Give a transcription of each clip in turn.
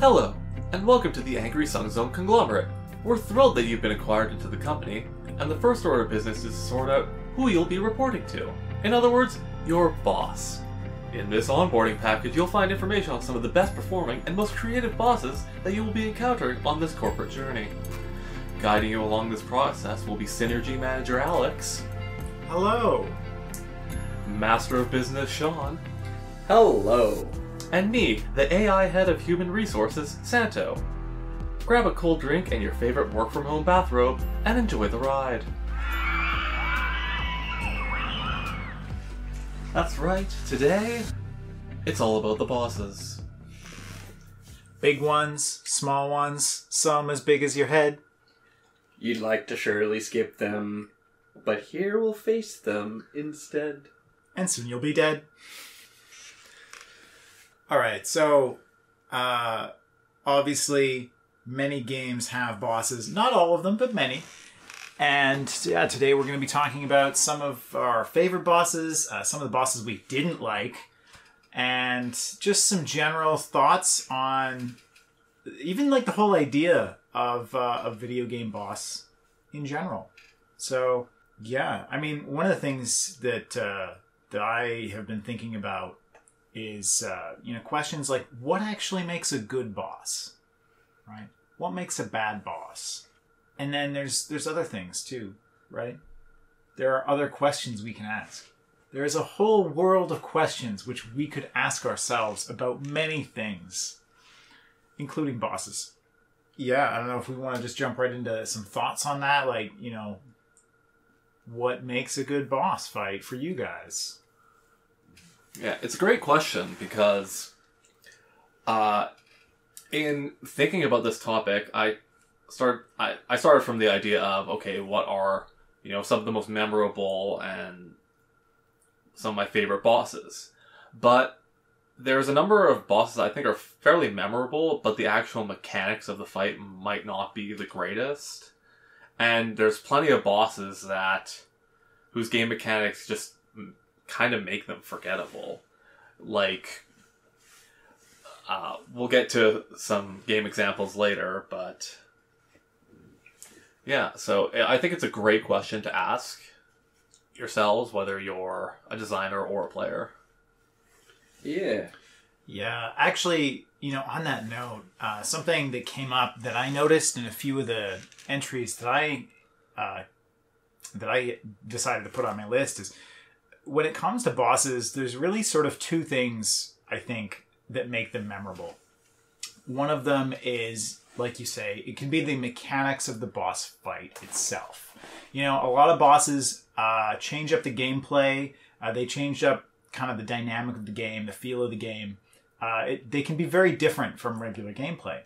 Hello, and welcome to the Angry Sun Zone Conglomerate. We're thrilled that you've been acquired into the company, and the first order of business is to sort out who you'll be reporting to. In other words, your boss. In this onboarding package, you'll find information on some of the best performing and most creative bosses that you will be encountering on this corporate journey. Guiding you along this process will be Synergy Manager Alex. Hello. Master of Business Sean. Hello. And me, the AI Head of Human Resources, Santo. Grab a cold drink and your favorite work-from-home bathrobe, and enjoy the ride. That's right, today, it's all about the bosses. Big ones, small ones, some as big as your head. You'd like to surely skip them, but here we'll face them instead. And soon you'll be dead. Alright, so, obviously, many games have bosses. Not all of them, but many. And yeah, today we're going to be talking about some of our favorite bosses, some of the bosses we didn't like, and just some general thoughts on even like the whole idea of a video game boss in general. So yeah, I mean, one of the things that that I have been thinking about is you know, questions like what actually makes a good boss, right? What makes a bad boss? And then there's other things too, right? There are other questions we can ask. There is a whole world of questions which we could ask ourselves about many things, including bosses. Yeah, I don't know if we want to just jump right into some thoughts on that, like, you know, what makes a good boss fight for you guys? Yeah, it's a great question because in thinking about this topic, I started from the idea of, okay, what are, you know, some of the most memorable and some of my favorite bosses. But there's a number of bosses I think are fairly memorable, but the actual mechanics of the fight might not be the greatest. And there's plenty of bosses that, whose game mechanics just kind of make them forgettable. Like, we'll get to some game examples later, but yeah, so I think it's a great question to ask yourselves, whether you're a designer or a player. Yeah. Yeah, actually, you know, on that note, something that came up that I noticed in a few of the entries that I decided to put on my list is when it comes to bosses, there's really sort of two things, I think, that make them memorable. One of them is, like you say, it can be the mechanics of the boss fight itself. You know, a lot of bosses change up the gameplay. They change up kind of the dynamic of the game, the feel of the game. They can be very different from regular gameplay.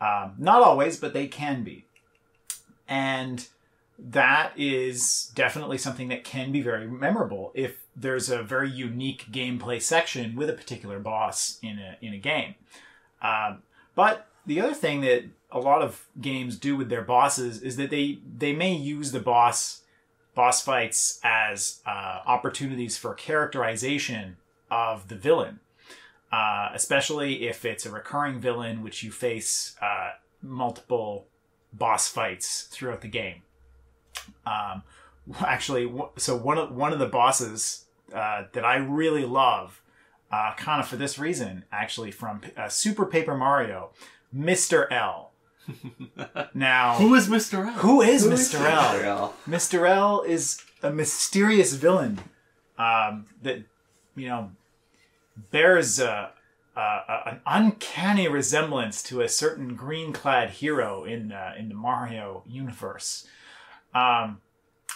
Not always, but they can be. And that is definitely something that can be very memorable if there's a very unique gameplay section with a particular boss in a game. But the other thing that a lot of games do with their bosses is that they may use the boss fights as opportunities for characterization of the villain, especially if it's a recurring villain which you face multiple boss fights throughout the game. Actually, so one of the bosses that I really love, kind of for this reason, actually, from Super Paper Mario, Mr. L. Now, who is Mr. L? Who is Mr. L? Mr. L is a mysterious villain that, you know, bears an uncanny resemblance to a certain green-clad hero in the Mario universe,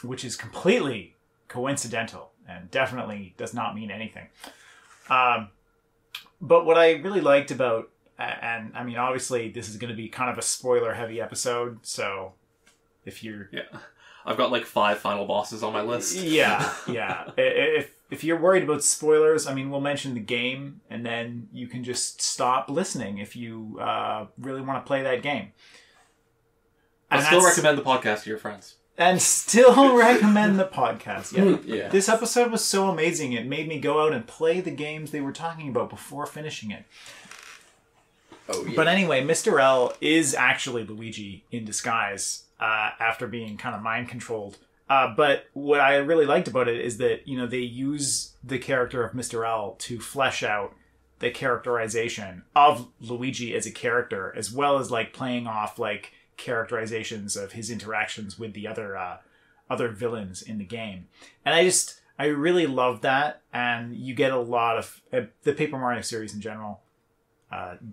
which is completely coincidental and definitely does not mean anything. But what I really liked about, and I mean, obviously this is going to be kind of a spoiler heavy episode, so if you're, yeah, I've got like 5 final bosses on my list. Yeah. Yeah. If you're worried about spoilers, I mean, we'll mention the game and then you can just stop listening if you, really want to play that game. I still recommend the podcast to your friends. And still recommend the podcast. Yeah. Yeah. This episode was so amazing. It made me go out and play the games they were talking about before finishing it. Oh, yeah. But anyway, Mr. L is actually Luigi in disguise after being kind of mind controlled. But what I really liked about it is that, you know, they use the character of Mr. L to flesh out the characterization of Luigi as a character, as well as like playing off like characterizations of his interactions with the other villains in the game. And I really love that. And you get a lot of the Paper Mario series in general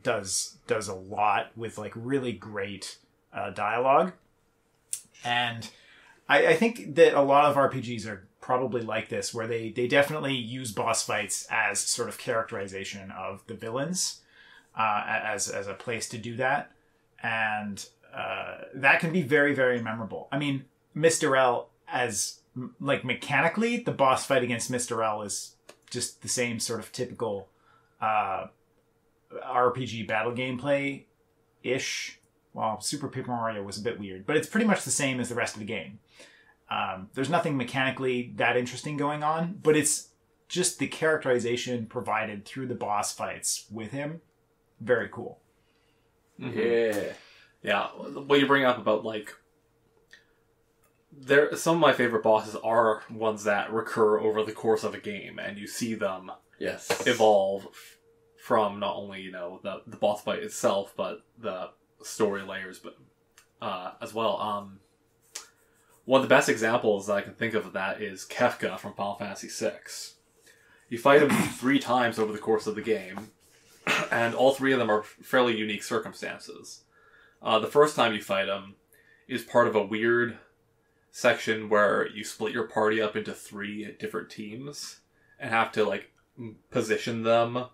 does a lot with like really great dialogue. And I think that a lot of RPGs are probably like this, where they definitely use boss fights as sort of characterization of the villains, as a place to do that. And that can be very, very memorable. I mean, Mr. L, as like mechanically, the boss fight against Mr. L is just the same sort of typical RPG battle gameplay-ish. Well, Super Paper Mario was a bit weird, but it's pretty much the same as the rest of the game. There's nothing mechanically that interesting going on, but it's just the characterization provided through the boss fights with him. Very cool. Mm-hmm. Yeah. Yeah. What you bring up about, like, some of my favorite bosses are ones that recur over the course of a game, and you see them evolve from not only, you know, the boss fight itself, but the story layers, but as well. One of the best examples that I can think of that is Kefka from Final Fantasy VI. You fight him 3 times over the course of the game, and all 3 of them are fairly unique circumstances. The first time you fight him is part of a weird section where you split your party up into 3 different teams and have to, like, position them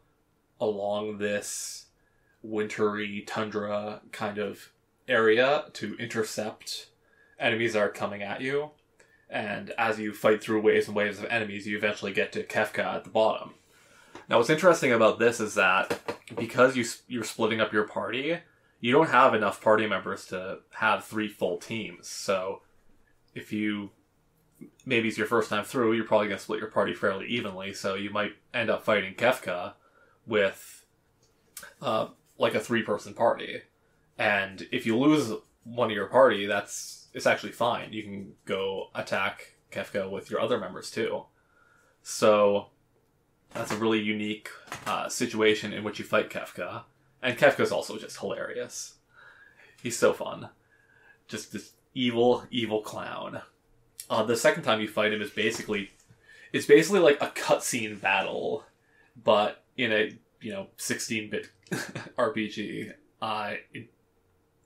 along this wintry tundra kind of area to intercept enemies that are coming at you. And as you fight through waves and waves of enemies, you eventually get to Kefka at the bottom. Now, what's interesting about this is that because you're splitting up your party, you don't have enough party members to have 3 full teams. So if you, maybe it's your first time through, you're probably going to split your party fairly evenly, so you might end up fighting Kefka with like a 3-person party. And if you lose one of your party, it's actually fine. You can go attack Kefka with your other members too. So that's a really unique situation in which you fight Kefka. And Kefka's also just hilarious. He's so fun. Just this evil, evil clown. The second time you fight him is basically like a cutscene battle, but in a, you know, 16-bit RPG.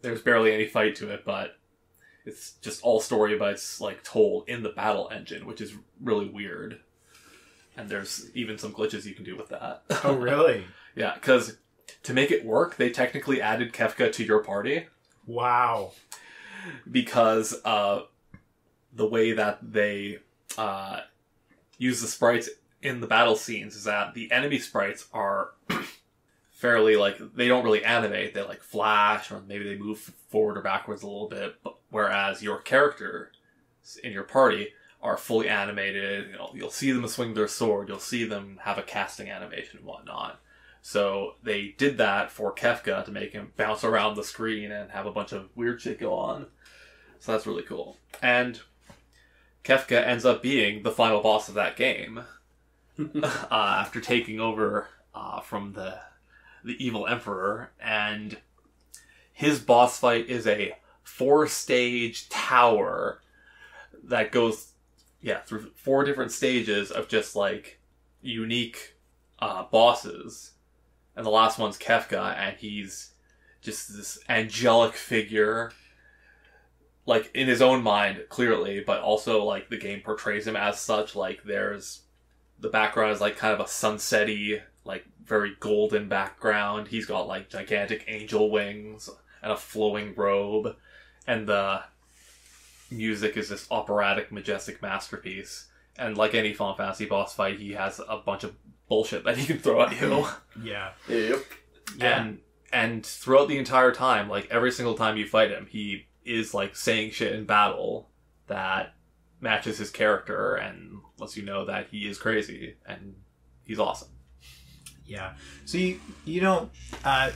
There's barely any fight to it, but it's just all story, but it's like told in the battle engine, which is really weird. And there's even some glitches you can do with that. Oh, really? Yeah, because to make it work, they technically added Kefka to your party. Wow. Because the way that they use the sprites in the battle scenes is that the enemy sprites are fairly, like, they don't really animate. They, like, flash, or maybe they move forward or backwards a little bit, but whereas your character in your party are fully animated. You know, you'll see them swing their sword, you'll see them have a casting animation and whatnot. So they did that for Kefka to make him bounce around the screen and have a bunch of weird shit go on. So that's really cool. And Kefka ends up being the final boss of that game. After taking over from the evil emperor. And his boss fight is a 4-stage tower that goes through 4 different stages of just, like, unique bosses. And the last one's Kefka, and he's just this angelic figure, like, in his own mind, clearly, but also, like, the game portrays him as such. Like, there's the background is, like, kind of a sunset-y, like, very golden background. He's got, like, gigantic angel wings and a flowing robe. And the music is this operatic, majestic masterpiece. And like any Final Fantasy boss fight, he has a bunch of bullshit that he can throw at you. Yeah. Yep. Yeah. And throughout the entire time, like, every single time you fight him, he is, like, saying shit in battle that matches his character and lets you know that he is crazy and he's awesome. Yeah. So you don't,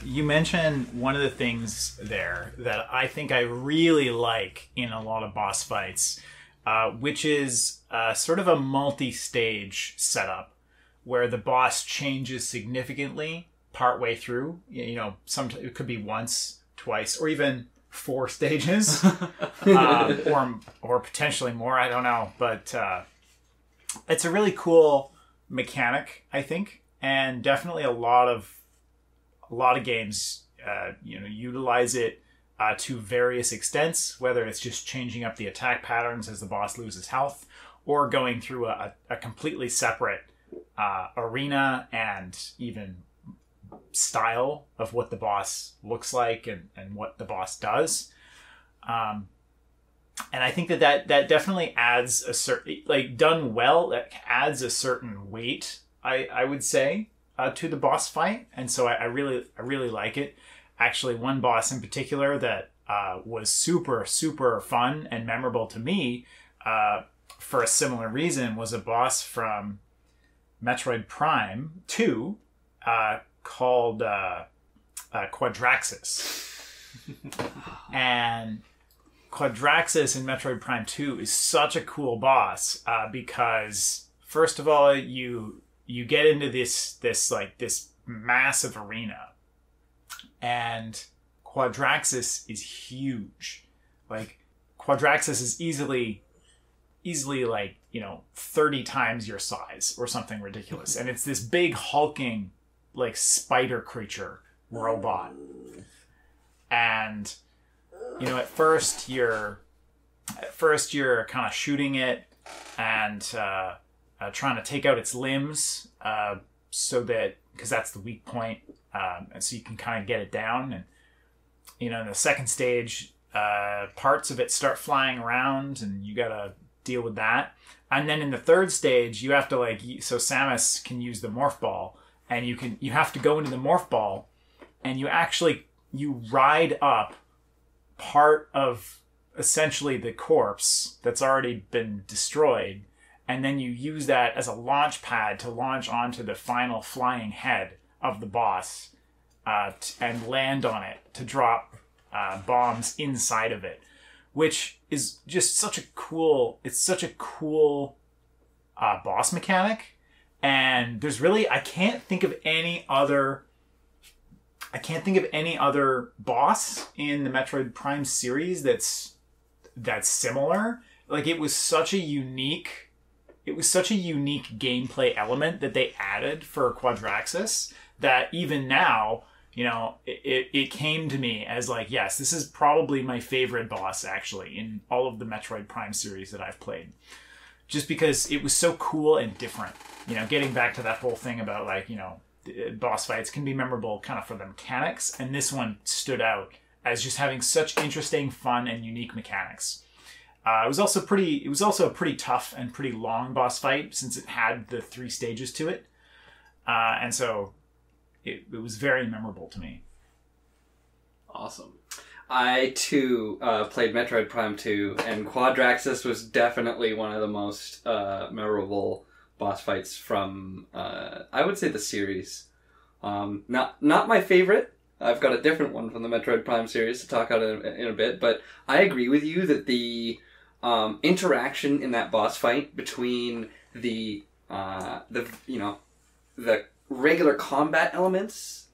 you mentioned one of the things there that I think I really like in a lot of boss fights, which is sort of a multi-stage setup where the boss changes significantly partway through. You know, sometimes it could be once, twice, or even 4 stages, or potentially more. I don't know, but it's a really cool mechanic, I think, and definitely a lot of games, you know, utilize it to various extents. Whether it's just changing up the attack patterns as the boss loses health, or going through a completely separate arena and even style of what the boss looks like and what the boss does. And I think that definitely adds a certain, like, done well, that adds a certain weight, I would say, to the boss fight. And so I really like it. Actually, one boss in particular that was super, super fun and memorable to me for a similar reason was a boss from Metroid Prime 2 called Quadraxis. And Quadraxis in Metroid Prime 2 is such a cool boss because, first of all, you get into this massive arena, and Quadraxis is huge. Like, Quadraxis is easily like, you know, 30 times your size or something ridiculous, and it's this big hulking, like, spider creature robot. And, you know, at first you're kind of shooting it and trying to take out its limbs, so that, because that's the weak point, and so you can kind of get it down. And, you know, in the second stage, parts of it start flying around, and you gotta deal with that. And then in the third stage, you have to, like, so Samus can use the morph ball. And you have to go into the morph ball, and you ride up part of essentially the corpse that's already been destroyed, and then you use that as a launch pad to launch onto the final flying head of the boss, and land on it to drop bombs inside of it, which is just such a cool. It's such a cool boss mechanic. And there's really, I can't think of any other boss in the Metroid Prime series that's similar. Like, it was such a unique gameplay element that they added for Quadraxis that even now, you know, it came to me as like, yes, this is probably my favorite boss actually in all of the Metroid Prime series that I've played. Just because it was so cool and different. You know, getting back to that whole thing about, like, you know, boss fights can be memorable kind of for the mechanics, and this one stood out as just having such interesting, fun, and unique mechanics. It was also a pretty tough and pretty long boss fight, since it had the 3 stages to it, and so it was very memorable to me. Awesome. I, too, played Metroid Prime 2, and Quadraxis was definitely one of the most memorable boss fights from, I would say, the series. Not my favorite. I've got a different one from the Metroid Prime series to talk about in a bit, but I agree with you that the interaction in that boss fight between the regular combat elements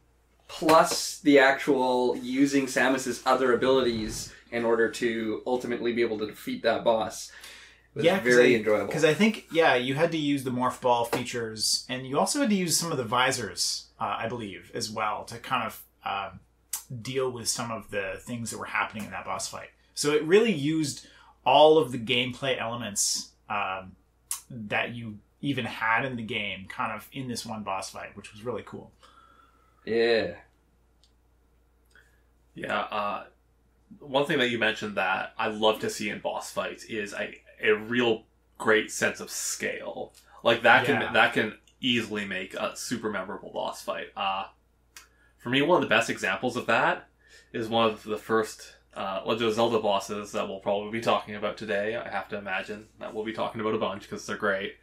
plus the actual using Samus's other abilities in order to ultimately be able to defeat that boss was very enjoyable. Because I think, yeah, you had to use the morph ball features, and you also had to use some of the visors, I believe, as well, to kind of deal with some of the things that were happening in that boss fight. So it really used all of the gameplay elements that you even had in the game, kind of in this one boss fight, which was really cool. Yeah. One thing that you mentioned that I love to see in boss fights is a real great sense of scale. Like, that can easily make a super memorable boss fight. For me, one of the best examples of that is one of the first Legend of Zelda bosses that we'll probably be talking about today. I have to imagine that we'll be talking about a bunch because they're great.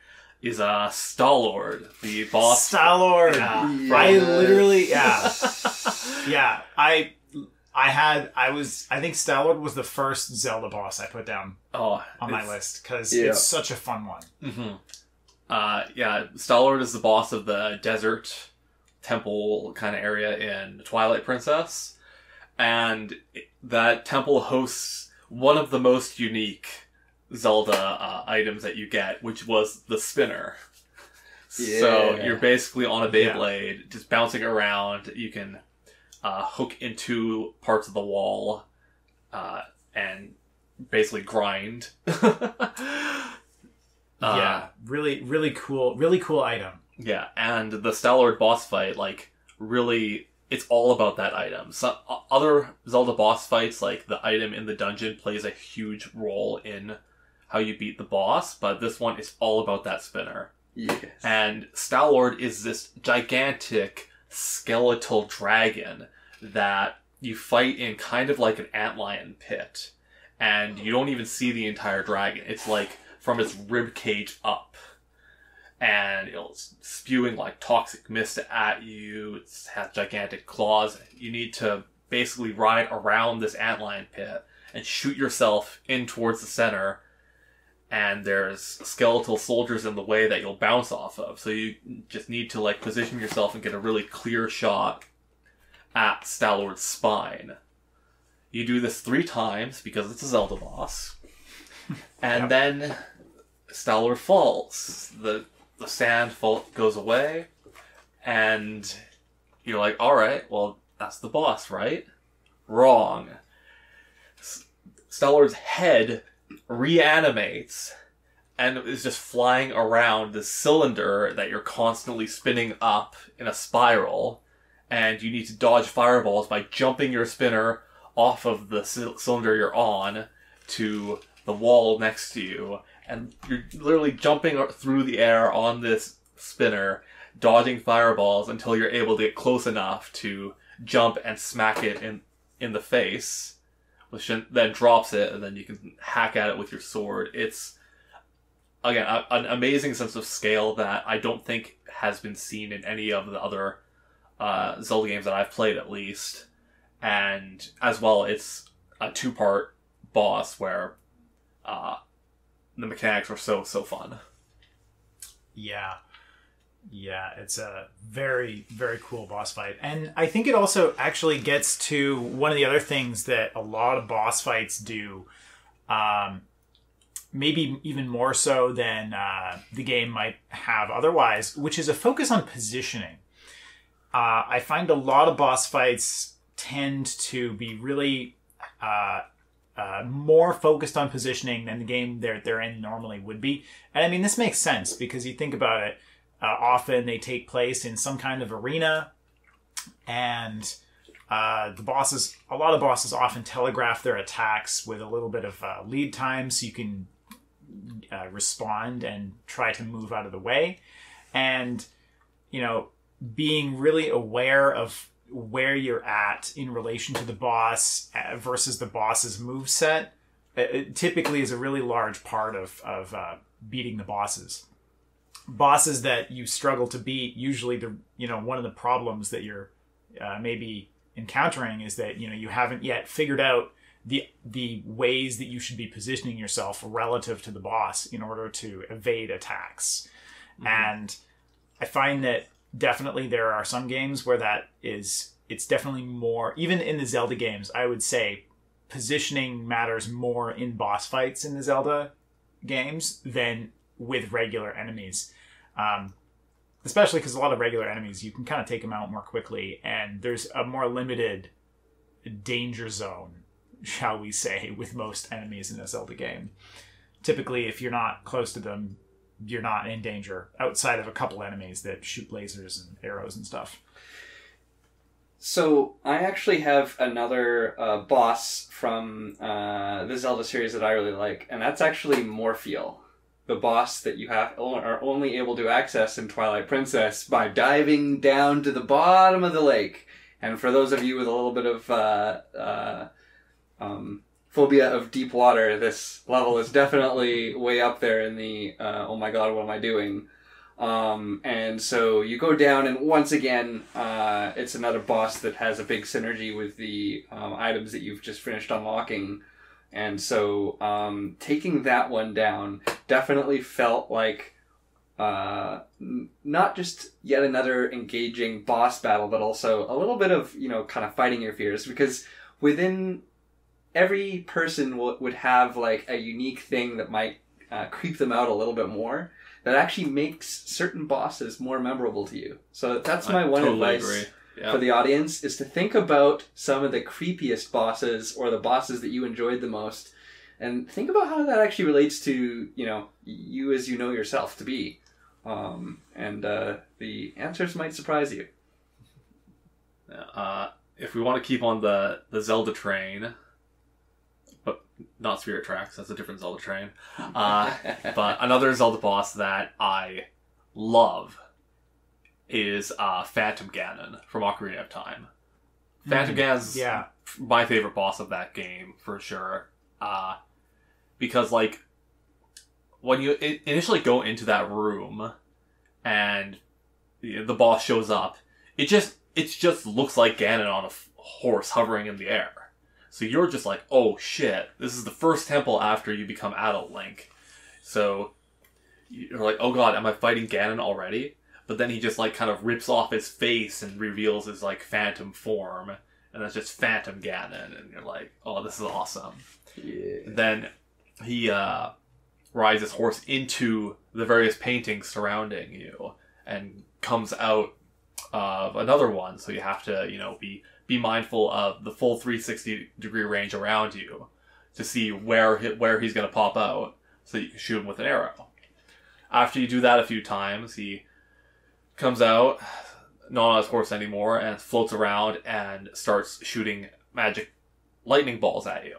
is Stallord, the boss. Stallord! Yeah. Yes. I literally, yeah. Yeah, I think Stallord was the first Zelda boss I put down on my list, because it's such a fun one. Mm-hmm. Yeah, Stallord is the boss of the desert temple kind of area in Twilight Princess, and that temple hosts one of the most unique Zelda items that you get, which was the spinner. Yeah. So you're basically on a Beyblade, just bouncing around. You can hook into parts of the wall and basically grind. Yeah, really cool item. Yeah, and the Stallord boss fight, like, really, it's all about that item. Some other Zelda boss fights, like, the item in the dungeon plays a huge role in how you beat the boss, but this one is all about that spinner. Yes. And Stallord is this gigantic skeletal dragon that you fight in kind of like an antlion pit, and you don't even see the entire dragon. It's like from its rib cage up, and it's spewing like toxic mist at you. It has gigantic claws. You need to basically ride around this antlion pit and shoot yourself in towards the center, and there's skeletal soldiers in the way that you'll bounce off of, so you just need to like position yourself and get a really clear shot at Stallord's spine. You do this 3 times because it's a Zelda boss. And then Stallord falls. The sand fault goes away, and you're like, all right, well, that's the boss, right? Wrong. Stallord's head reanimates and is just flying around this cylinder that you're constantly spinning up in a spiral, and you need to dodge fireballs by jumping your spinner off of the cylinder you're on to the wall next to you, and you're literally jumping through the air on this spinner, dodging fireballs until you're able to get close enough to jump and smack it in the face, which then drops it, and then you can hack at it with your sword. It's, again, an amazing sense of scale that I don't think has been seen in any of the other Zelda games that I've played, at least. And as well, it's a 2-part boss where the mechanics were so fun. Yeah, it's a very, very cool boss fight. And I think it also actually gets to one of the other things that a lot of boss fights do, maybe even more so than the game might have otherwise, which is a focus on positioning. I find a lot of boss fights tend to be really more focused on positioning than the game they're in normally would be. And I mean, this makes sense, because you think about it, often they take place in some kind of arena, and a lot of bosses often telegraph their attacks with a little bit of lead time, so you can respond and try to move out of the way. And, you know, being really aware of where you're at in relation to the boss versus the boss's moveset, it typically is a really large part of beating the bosses. Bosses that you struggle to beat, usually one of the problems that you're maybe encountering is that you haven't yet figured out the ways that you should be positioning yourself relative to the boss in order to evade attacks. Mm-hmm. And I find that definitely there are some games where it's definitely more, even in the Zelda games, I would say positioning matters more in boss fights in the Zelda games than with regular enemies. Especially because a lot of regular enemies, you can kind of take them out more quickly, and there's a more limited danger zone, shall we say, with most enemies in a Zelda game. Typically, if you're not close to them, you're not in danger, outside of a couple enemies that shoot lasers and arrows and stuff. So I actually have another boss from the Zelda series that I really like, and that's actually Morpheal, the boss that you are only able to access in Twilight Princess by diving down to the bottom of the lake. And for those of you with a little bit of phobia of deep water, this level is definitely way up there in the, oh my god, what am I doing, And so you go down, and once again, it's another boss that has a big synergy with the items that you've just finished unlocking. And so taking that one down definitely felt like not just yet another engaging boss battle, but also a little bit of, you know, kind of fighting your fears, because within every person would have like a unique thing that might creep them out a little bit more, that actually makes certain bosses more memorable to you. So that's my one advice for the audience, is to think about some of the creepiest bosses or the bosses that you enjoyed the most, and think about how that actually relates to, you know, you as you know yourself to be. The answers might surprise you. If we want to keep on the Zelda train, but not Spirit Tracks, that's a different Zelda train. But another Zelda boss that I love is Phantom Ganon from Ocarina of Time. Phantom Ganon's my favorite boss of that game, for sure. Because, like, when you initially go into that room and, you know, the boss shows up, it just looks like Ganon on a horse hovering in the air. So you're just like, oh shit, this is the first temple after you become Adult Link. So you're like, oh god, am I fighting Ganon already? But then he just, like, kind of rips off his face and reveals his, like, phantom form. And that's just Phantom Ganon. And you're like, oh, this is awesome. Yeah. And then he rides his horse into the various paintings surrounding you and comes out of another one. So you have to, you know, be mindful of the full 360-degree range around you to see where he's going to pop out so you can shoot him with an arrow. After you do that a few times, he comes out, not on his horse anymore, and floats around and starts shooting magic lightning balls at you.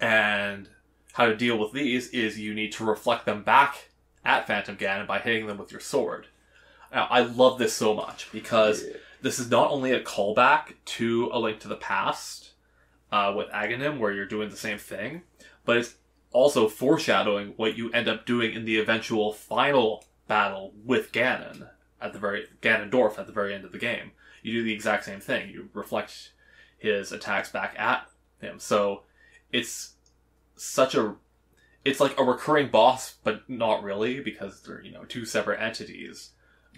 And how to deal with these is you need to reflect them back at Phantom Ganon by hitting them with your sword. Now, I love this so much, because this is not only a callback to A Link to the Past with Aghanim, where you're doing the same thing, but it's also foreshadowing what you end up doing in the eventual final battle with Ganon Ganondorf at the very end of the game. You do the exact same thing. You reflect his attacks back at him. So it's such a... It's like a recurring boss, but not really, because they're, you know, two separate entities.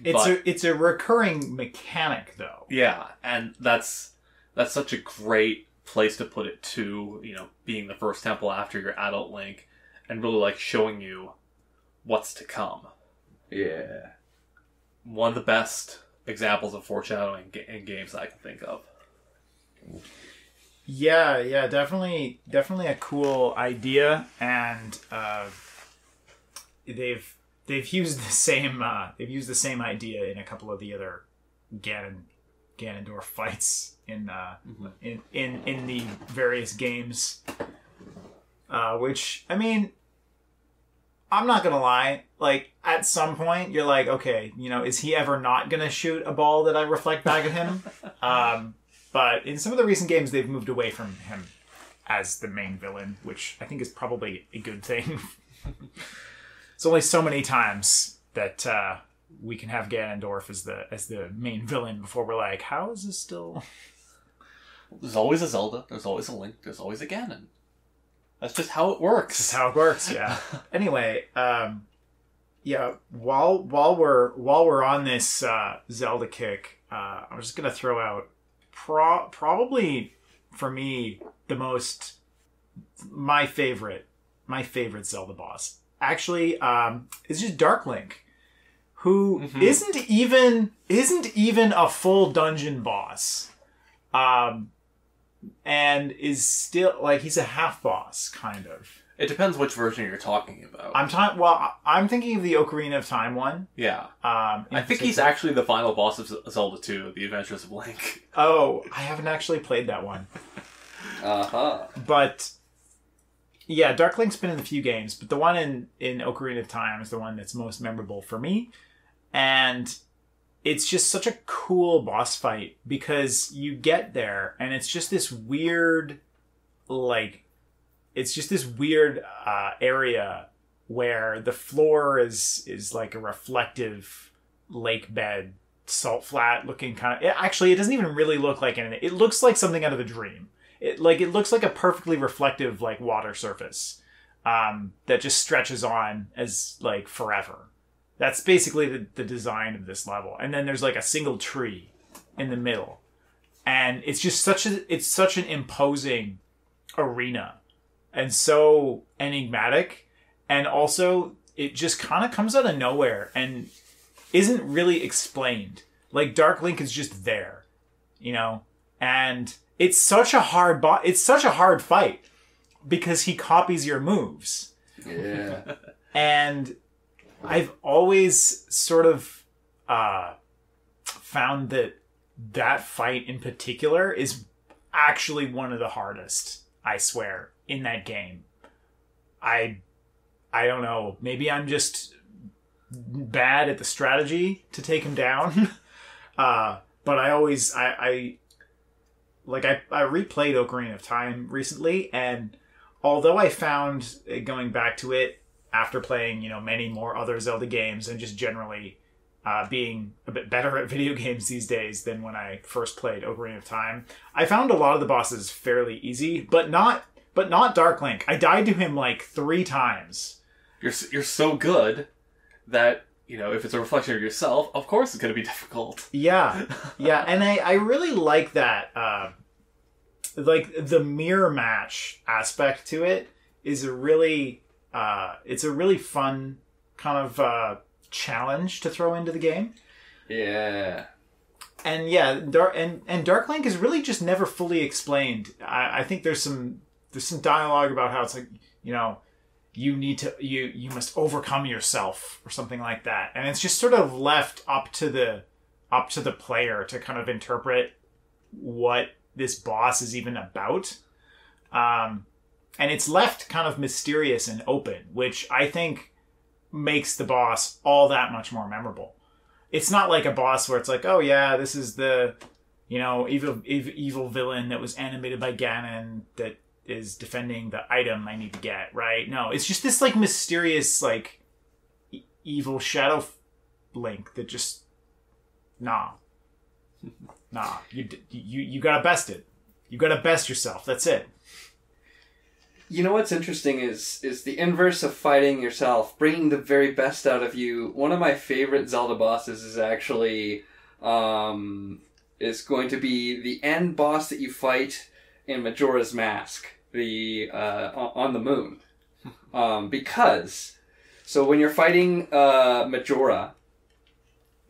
It's a recurring mechanic, though. Yeah, and that's such a great place to put it too, you know, being the first temple after your Adult Link, and really, like, showing you what's to come. Yeah. One of the best examples of foreshadowing in games that I can think of. Yeah, definitely a cool idea, and they've used the same idea in a couple of the other Ganondorf fights in the various games. Which, I mean, I'm not gonna lie, like, at some point, you're like, okay, you know, is he ever not gonna shoot a ball that I reflect back at him? But in some of the recent games, they've moved away from him as the main villain, which I think is probably a good thing. It's only so many times that we can have Ganondorf as the main villain before we're like, how is this still... There's always a Zelda, there's always a Link, there's always a Ganon. That's just how it works. That's how it works, yeah. Anyway, yeah, while we're on this Zelda kick, I'm just gonna throw out probably for me my favorite Zelda boss. Actually, it's just Dark Link, who isn't even a full dungeon boss. And is still, like, he's a half boss, kind of. It depends which version you're talking about. I'm thinking of the Ocarina of Time one. Yeah. I think he's actually the final boss of Zelda 2, The Adventures of Link. Oh, I haven't actually played that one. Uh-huh. But, yeah, Dark Link's been in a few games, but the one in Ocarina of Time is the one that's most memorable for me. And it's just such a cool boss fight, because you get there and it's just this weird area where the floor is like a reflective lake bed, salt flat looking kind of... It doesn't even really look like anything. It looks like something out of a dream. It looks like a perfectly reflective like water surface that just stretches on as like forever. That's basically the design of this level. And then there's like a single tree in the middle. And it's just such an imposing arena and so enigmatic. And also it just kind of comes out of nowhere and isn't really explained. Like Dark Link is just there, you know? And it's such a hard hard fight because he copies your moves. Yeah. And I've always sort of found that fight in particular is actually one of the hardest, I swear, in that game. I don't know. Maybe I'm just bad at the strategy to take him down. But I always... I replayed Ocarina of Time recently, and although I found going back to it after playing, you know, many more other Zelda games and just generally being a bit better at video games these days than when I first played Ocarina of Time, I found a lot of the bosses fairly easy, but not Dark Link. I died to him like 3 times. You're so good that, you know, if it's a reflection of yourself, of course it's going to be difficult. Yeah, yeah, and I really like that. Like the mirror match aspect to it is a really... it's a really fun kind of challenge to throw into the game. Yeah. And yeah, Dark Link is really just never fully explained. I think there's some dialogue about how it's like, you know, you must overcome yourself or something like that. And it's just sort of left up to the player to kind of interpret what this boss is even about. And it's left kind of mysterious and open, which I think makes the boss all that much more memorable. It's not like a boss where it's like, oh yeah, this is the, you know, evil villain that was animated by Ganon that is defending the item I need to get, right? No, it's just this like mysterious, like evil shadow Link that just, nah, you gotta best it. You gotta best yourself. That's it. You know what's interesting is the inverse of fighting yourself, bringing the very best out of you. One of my favorite Zelda bosses is actually is going to be the end boss that you fight in Majora's Mask, the on the moon, because so when you're fighting Majora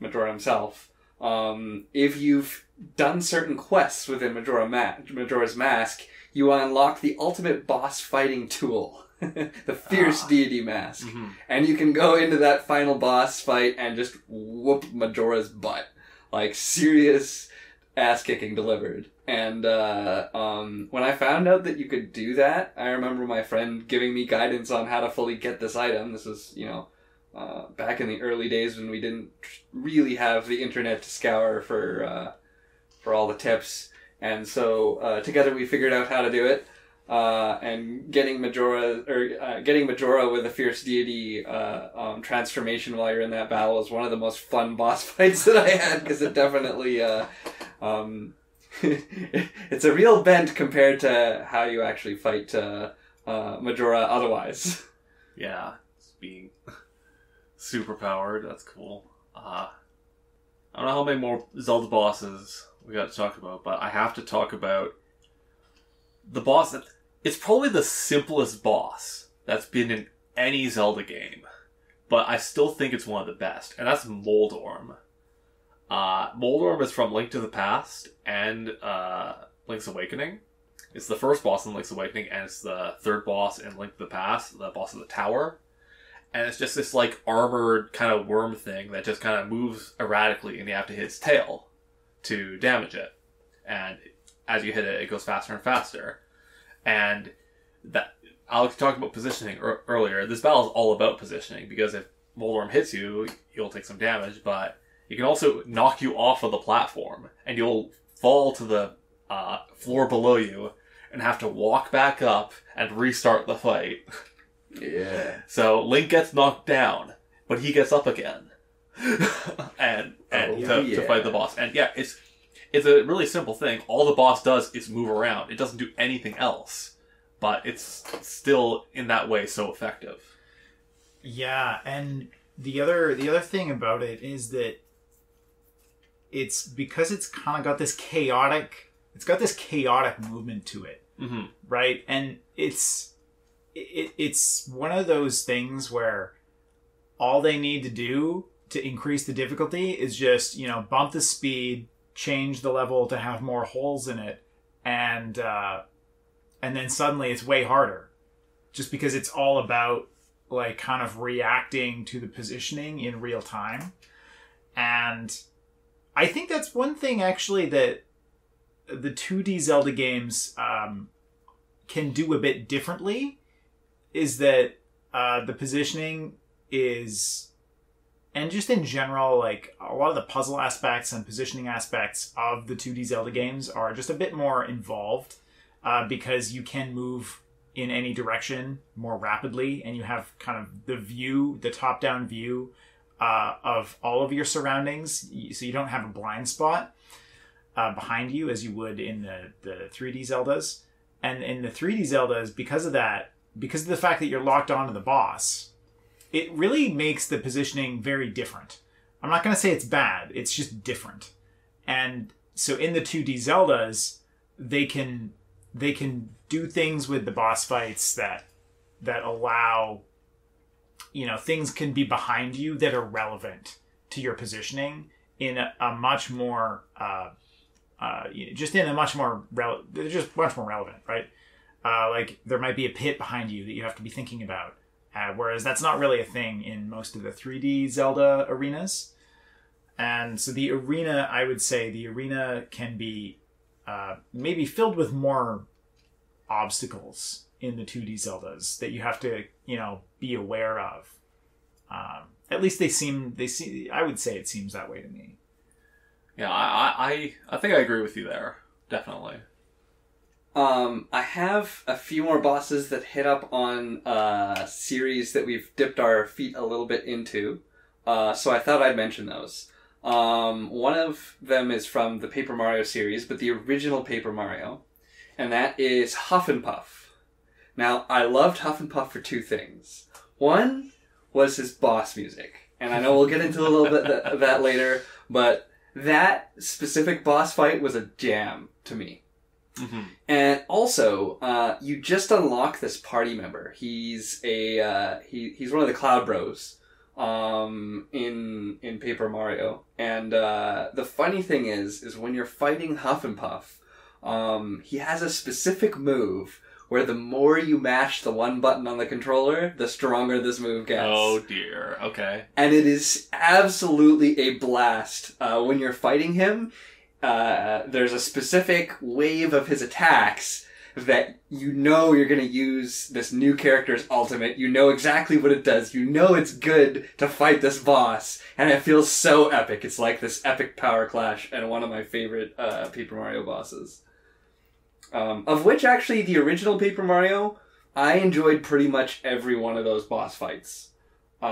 himself, if you've done certain quests within Majora's Mask, you unlock the ultimate boss fighting tool, the fierce deity mask. Mm-hmm. And you can go into that final boss fight and just whoop Majora's butt. Like, serious ass-kicking delivered. And when I found out that you could do that, I remember my friend giving me guidance on how to fully get this item. This was, you know, back in the early days when we didn't really have the internet to scour for all the tips. And so together we figured out how to do it, and getting Majora with a fierce deity transformation while you're in that battle is one of the most fun boss fights that I had, because it definitely it's a real bent compared to how you actually fight Majora otherwise. Yeah, just being super powered. That's cool. I don't know how many more Zelda bosses we got to talk about, but I have to talk about the boss. It's probably the simplest boss that's been in any Zelda game, but I still think it's one of the best, and that's Moldorm. Moldorm is from Link to the Past and Link's Awakening. It's the first boss in Link's Awakening, and it's the third boss in Link to the Past, the boss of the tower. And it's just this, like, armored kind of worm thing that just kind of moves erratically, and you have to hit its tail to damage it. And as you hit it, it goes faster and faster. And that Alex talked about positioning earlier. This battle is all about positioning, because if Moldorm hits you, you'll take some damage, but it can also knock you off of the platform, and you'll fall to the floor below you and have to walk back up and restart the fight. Yeah. So Link gets knocked down, but he gets up again, to fight the boss. And yeah, it's a really simple thing. All the boss does is move around. It doesn't do anything else, but it's still in that way so effective. Yeah, and the other thing about it is that it's because it's kind of got this chaotic. It's got this chaotic movement to it, mm-hmm. right? And it's one of those things where all they need to do to increase the difficulty is just, you know, bump the speed, change the level to have more holes in it, and then suddenly it's way harder, just because it's all about like kind of reacting to the positioning in real time. And I think that's one thing actually that the 2D Zelda games can do a bit differently, is that the positioning is, and just in general, like a lot of the puzzle aspects and positioning aspects of the 2D Zelda games are just a bit more involved because you can move in any direction more rapidly, and you have kind of the view, the top-down view of all of your surroundings, so you don't have a blind spot behind you as you would in the 3D Zeldas. And in the 3D Zeldas, because of that, because of the fact that you're locked onto the boss, it really makes the positioning very different. I'm not going to say it's bad, it's just different. And so in the 2D Zeldas, they can do things with the boss fights that allow, you know, things can be behind you that are relevant to your positioning in a much more they're just much more relevant, right? Like there might be a pit behind you that you have to be thinking about, whereas that's not really a thing in most of the 3D Zelda arenas. And so the arena, I would say, the arena can be maybe filled with more obstacles in the 2D Zeldas that you have to, you know, be aware of. At least I would say it seems that way to me. Yeah, I think I agree with you there, definitely. I have a few more bosses that hit up on a series that we've dipped our feet a little bit into, so I thought I'd mention those. One of them is from the Paper Mario series, but the original Paper Mario, and that is Huff and Puff. Now, I loved Huff and Puff for two things. One was his boss music, and I know we'll get into a little bit of that later, but that specific boss fight was a jam to me. Mm-hmm. And also, you just unlock this party member. He's he's one of the Cloud Bros in Paper Mario. And the funny thing is when you're fighting Huff and Puff, he has a specific move where the more you mash the one button on the controller, the stronger this move gets. Oh dear, okay. And it is absolutely a blast. When you're fighting him, there's a specific wave of his attacks that you know you're going to use this new character's ultimate. You know exactly what it does. You know it's good to fight this boss. And it feels so epic. It's like this epic power clash and one of my favorite Paper Mario bosses. Of which, actually, the original Paper Mario, I enjoyed pretty much every one of those boss fights. I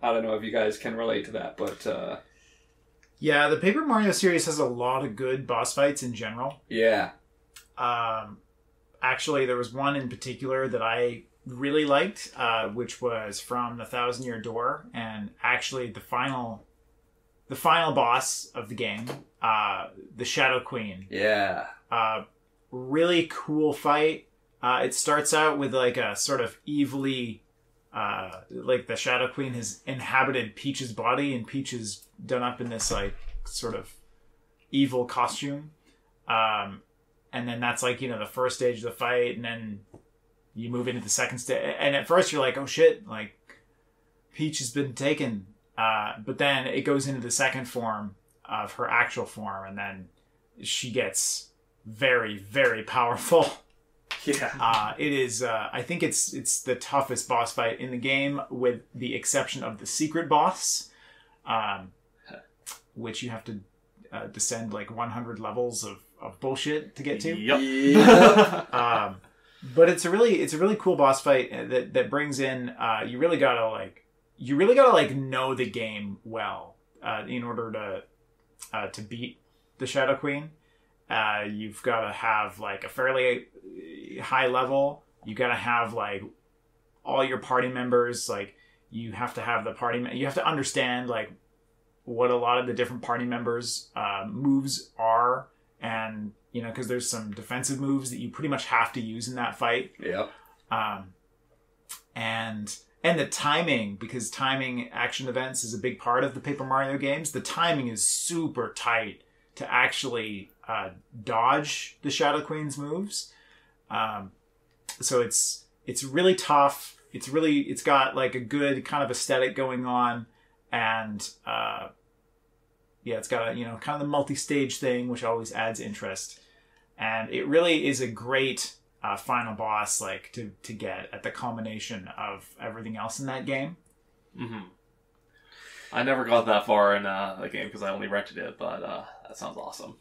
don't know if you guys can relate to that, but... Yeah, the Paper Mario series has a lot of good boss fights in general. Yeah. Actually, there was one in particular that I really liked, which was from the Thousand-Year Door, and actually the final boss of the game, the Shadow Queen. Yeah. Really cool fight. It starts out with like a sort of evilly, like the Shadow Queen has inhabited Peach's body, and Peach is done up in this like sort of evil costume. And then that's like, you know, the first stage of the fight, and then you move into the second stage. And at first you're like, oh shit, like Peach has been taken. But then it goes into the second form of her actual form, and then she gets very, very powerful. Yeah. It is, I think it's the toughest boss fight in the game, with the exception of the secret boss, which you have to descend like 100 levels of bullshit to get to. Yep. But it's a really cool boss fight that brings in you really gotta know the game well in order to beat the Shadow Queen. You've gotta have like a fairly high level. You gotta have like all your party members. Like you have to have the party. You have to understand like what a lot of the different party members' moves are, and you know, because there's some defensive moves that you pretty much have to use in that fight. Yeah. And the timing, because timing action events is a big part of the Paper Mario games. The timing is super tight to actually dodge the Shadow Queen's moves. So it's really tough. It's got like a good kind of aesthetic going on, and yeah, it's got a, you know, kind of the multi-stage thing, which always adds interest. And it really is a great final boss, like to get at the culmination of everything else in that game. Mm-hmm. I never got that far in that game because I only rented it, but that sounds awesome.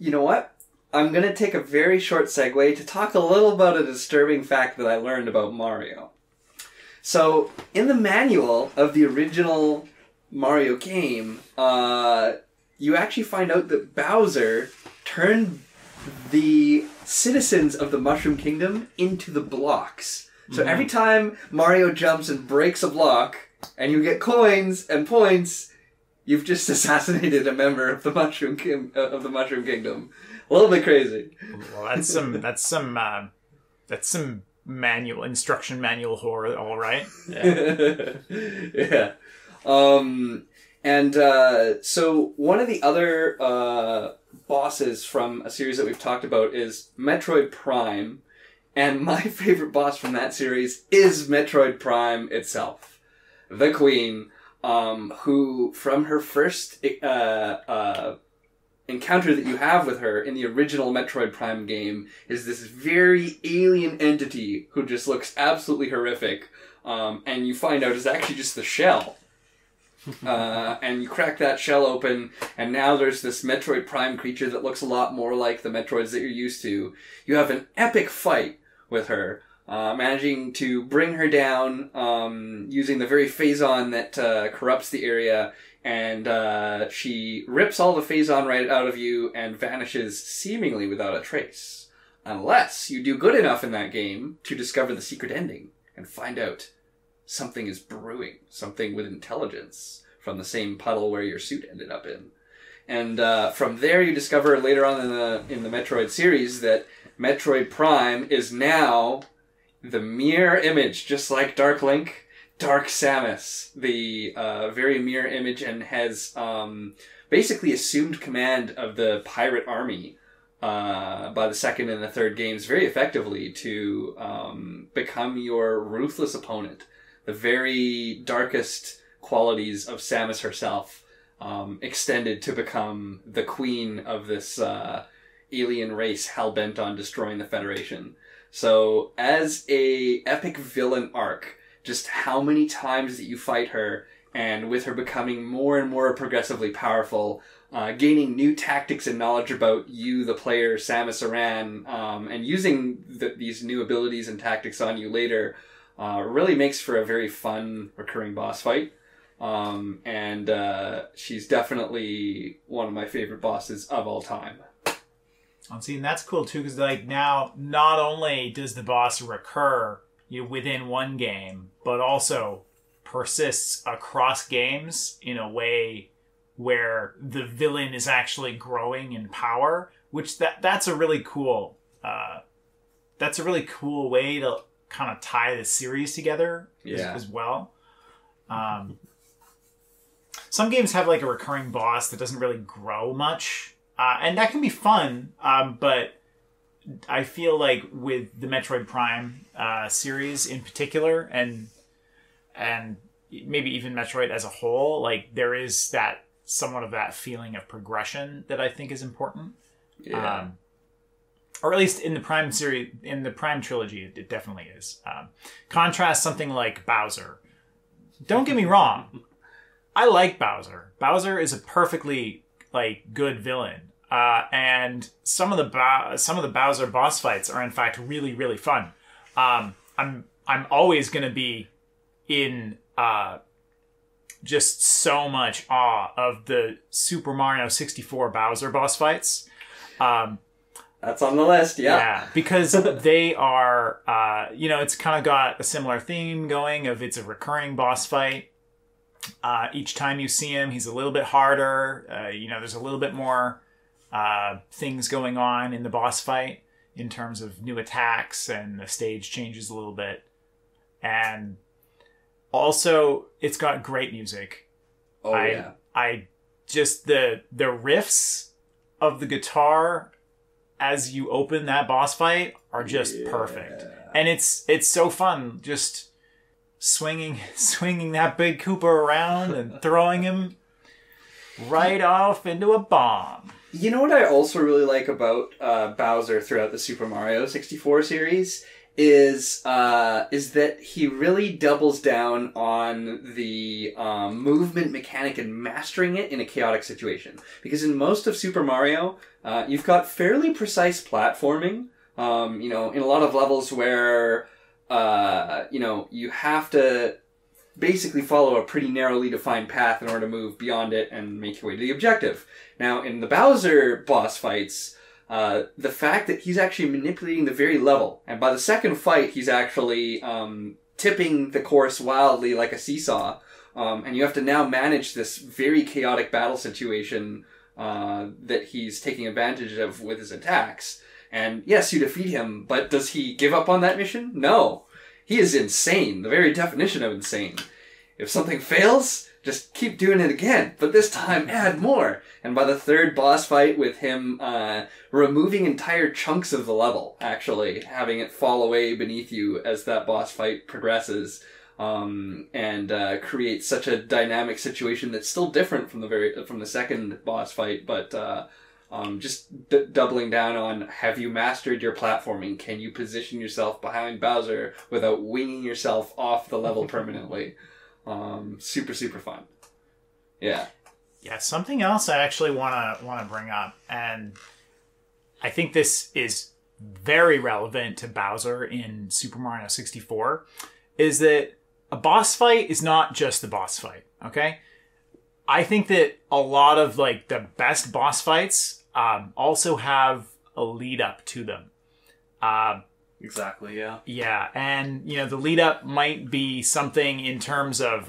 You know what? I'm going to take a very short segue to talk a little about a disturbing fact that I learned about Mario. So, in the manual of the original Mario game, you actually find out that Bowser turned the citizens of the Mushroom Kingdom into the blocks. So every time Mario jumps and breaks a block, and you get coins and points, you've just assassinated a member of the Mushroom Kingdom. A little bit crazy. Well, that's some instruction manual horror, all right. Yeah. Yeah. So one of the other bosses from a series that we've talked about is Metroid Prime, and my favorite boss from that series is Metroid Prime itself, the Queen, who from her first encounter that you have with her in the original Metroid Prime game is this very alien entity who just looks absolutely horrific, and you find out is actually just the shell. And you crack that shell open, and now there's this Metroid Prime creature that looks a lot more like the Metroids that you're used to. You have an epic fight with her, managing to bring her down, using the very Phazon that corrupts the area, and she rips all the Phazon right out of you and vanishes seemingly without a trace. Unless you do good enough in that game to discover the secret ending and find out something is brewing, something with intelligence, from the same puddle where your suit ended up in. And from there you discover later on in the Metroid series that Metroid Prime is now the mirror image, just like Dark Link, Dark Samus, the very mirror image, and has basically assumed command of the pirate army by the second and the third games very effectively to become your ruthless opponent. The very darkest qualities of Samus herself extended to become the queen of this alien race hell-bent on destroying the Federation. So as a epic villain arc, just how many times that you fight her, and with her becoming more and more progressively powerful, gaining new tactics and knowledge about you, the player, Samus Aran, and using these new abilities and tactics on you later, really makes for a very fun recurring boss fight. She's definitely one of my favorite bosses of all time. I'm seeing that's cool too, because like now not only does the boss recur within one game, but also persists across games in a way where the villain is actually growing in power, which that's a really cool way to kind of tie the series together as well. Some games have like a recurring boss that doesn't really grow much, and that can be fun, but I feel like with the Metroid Prime series in particular, and maybe even Metroid as a whole, like there is that somewhat of that feeling of progression that I think is important. Yeah. Or at least in the Prime series, in the Prime trilogy, it definitely is. Contrast something like Bowser. Don't get me wrong, I like Bowser. Bowser is a perfectly like good villain. And some of the Bowser boss fights are in fact really, really fun. I'm always going to be in just so much awe of the Super Mario 64 Bowser boss fights. That's on the list, yeah. Yeah, because they are, you know, it's kind of got a similar theme going of it's a recurring boss fight. Each time you see him, he's a little bit harder. You know, there's a little bit more things going on in the boss fight in terms of new attacks, and the stage changes a little bit. And also, it's got great music. Oh, yeah. I just, the riffs of the guitar as you open that boss fight are just perfect. And it's so fun just swinging that big Koopa around and throwing him right off into a bomb. You know what I also really like about Bowser throughout the Super Mario 64 series is that he really doubles down on the movement mechanic and mastering it in a chaotic situation. Because in most of Super Mario, you've got fairly precise platforming, you know, in a lot of levels where, you know, you have to basically follow a pretty narrowly defined path in order to move beyond it and make your way to the objective. Now, in the Bowser boss fights, the fact that he's actually manipulating the very level, and by the second fight, he's actually tipping the course wildly like a seesaw, and you have to now manage this very chaotic battle situation that he's taking advantage of with his attacks. And yes, you defeat him, but does he give up on that mission? No. He is insane, the very definition of insane. If something fails, just keep doing it again, but this time add more. And by the third boss fight with him removing entire chunks of the level, actually, having it fall away beneath you as that boss fight progresses, and creates such a dynamic situation that's still different from the second boss fight, but just doubling down on, have you mastered your platforming? Can you position yourself behind Bowser without winging yourself off the level permanently? Super, super fun. Yeah. Yeah, something else I actually want to bring up, and I think this is very relevant to Bowser in Super Mario 64, is that a boss fight is not just the boss fight, okay? I think that a lot of like the best boss fights also have a lead up to them. Exactly. Yeah. Yeah, and you know the lead up might be something in terms of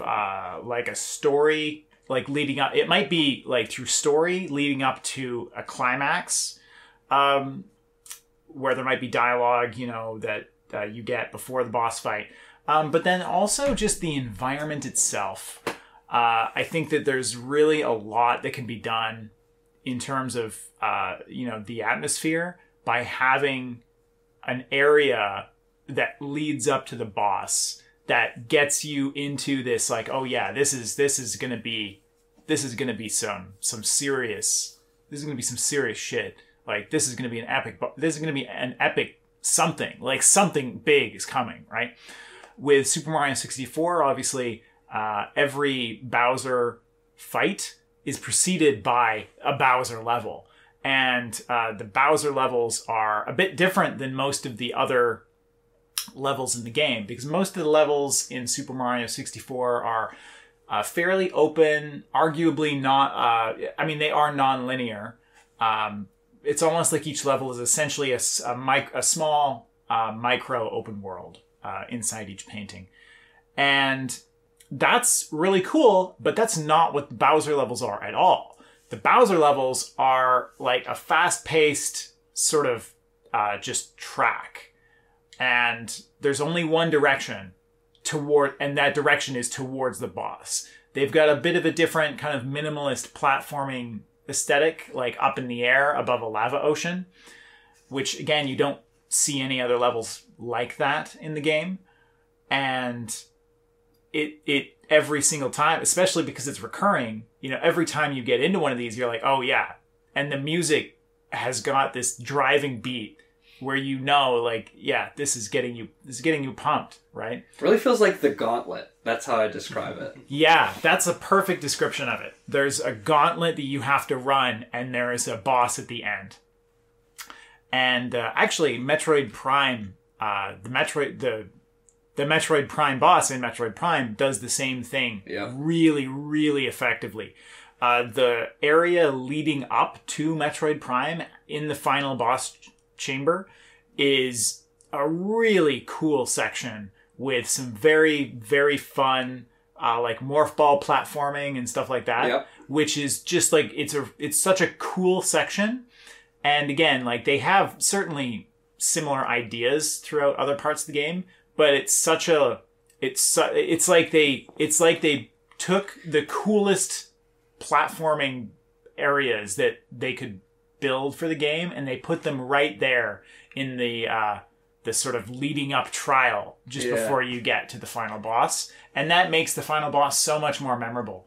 like a story, like leading up. It might be like through story leading up to a climax, where there might be dialogue, you know, that you get before the boss fight. But then also just the environment itself. I think that there's really a lot that can be done in terms of, you know, the atmosphere by having an area that leads up to the boss that gets you into this, like, oh yeah, this is going to be some serious shit. Like, this is going to be an epic, something, like something big is coming, right? With Super Mario 64, obviously, every Bowser fight is preceded by a Bowser level. And the Bowser levels are a bit different than most of the other levels in the game, because most of the levels in Super Mario 64 are fairly open, arguably not... I mean, they are non-linear. It's almost like each level is essentially a small micro open world inside each painting. And that's really cool, but that's not what the Bowser levels are at all. The Bowser levels are like a fast-paced sort of just track. And there's only one direction toward, and that direction is towards the boss. They've got a bit of a different kind of minimalist platforming aesthetic, like up in the air above a lava ocean, which again, you don't see any other levels like that in the game. And It every single time, especially because it's recurring, you know, every time you get into one of these, you're like, oh yeah. And the music has got this driving beat where you know, like, yeah, this is getting you pumped, right? It really feels like the gauntlet. That's how I describe it. Yeah, that's a perfect description of it. There's a gauntlet that you have to run, and there is a boss at the end. And actually, Metroid Prime, the Metroid Prime boss in Metroid Prime does the same thing really, really effectively. The area leading up to Metroid Prime in the final boss chamber is a really cool section with some very, very fun, like morph ball platforming and stuff like that, which is just like, it's such a cool section. And again, like, they have certainly similar ideas throughout other parts of the game, but it's such a, it's like they took the coolest platforming areas that they could build for the game, and they put them right there in the sort of leading up trial just before you get to the final boss. And that makes the final boss so much more memorable.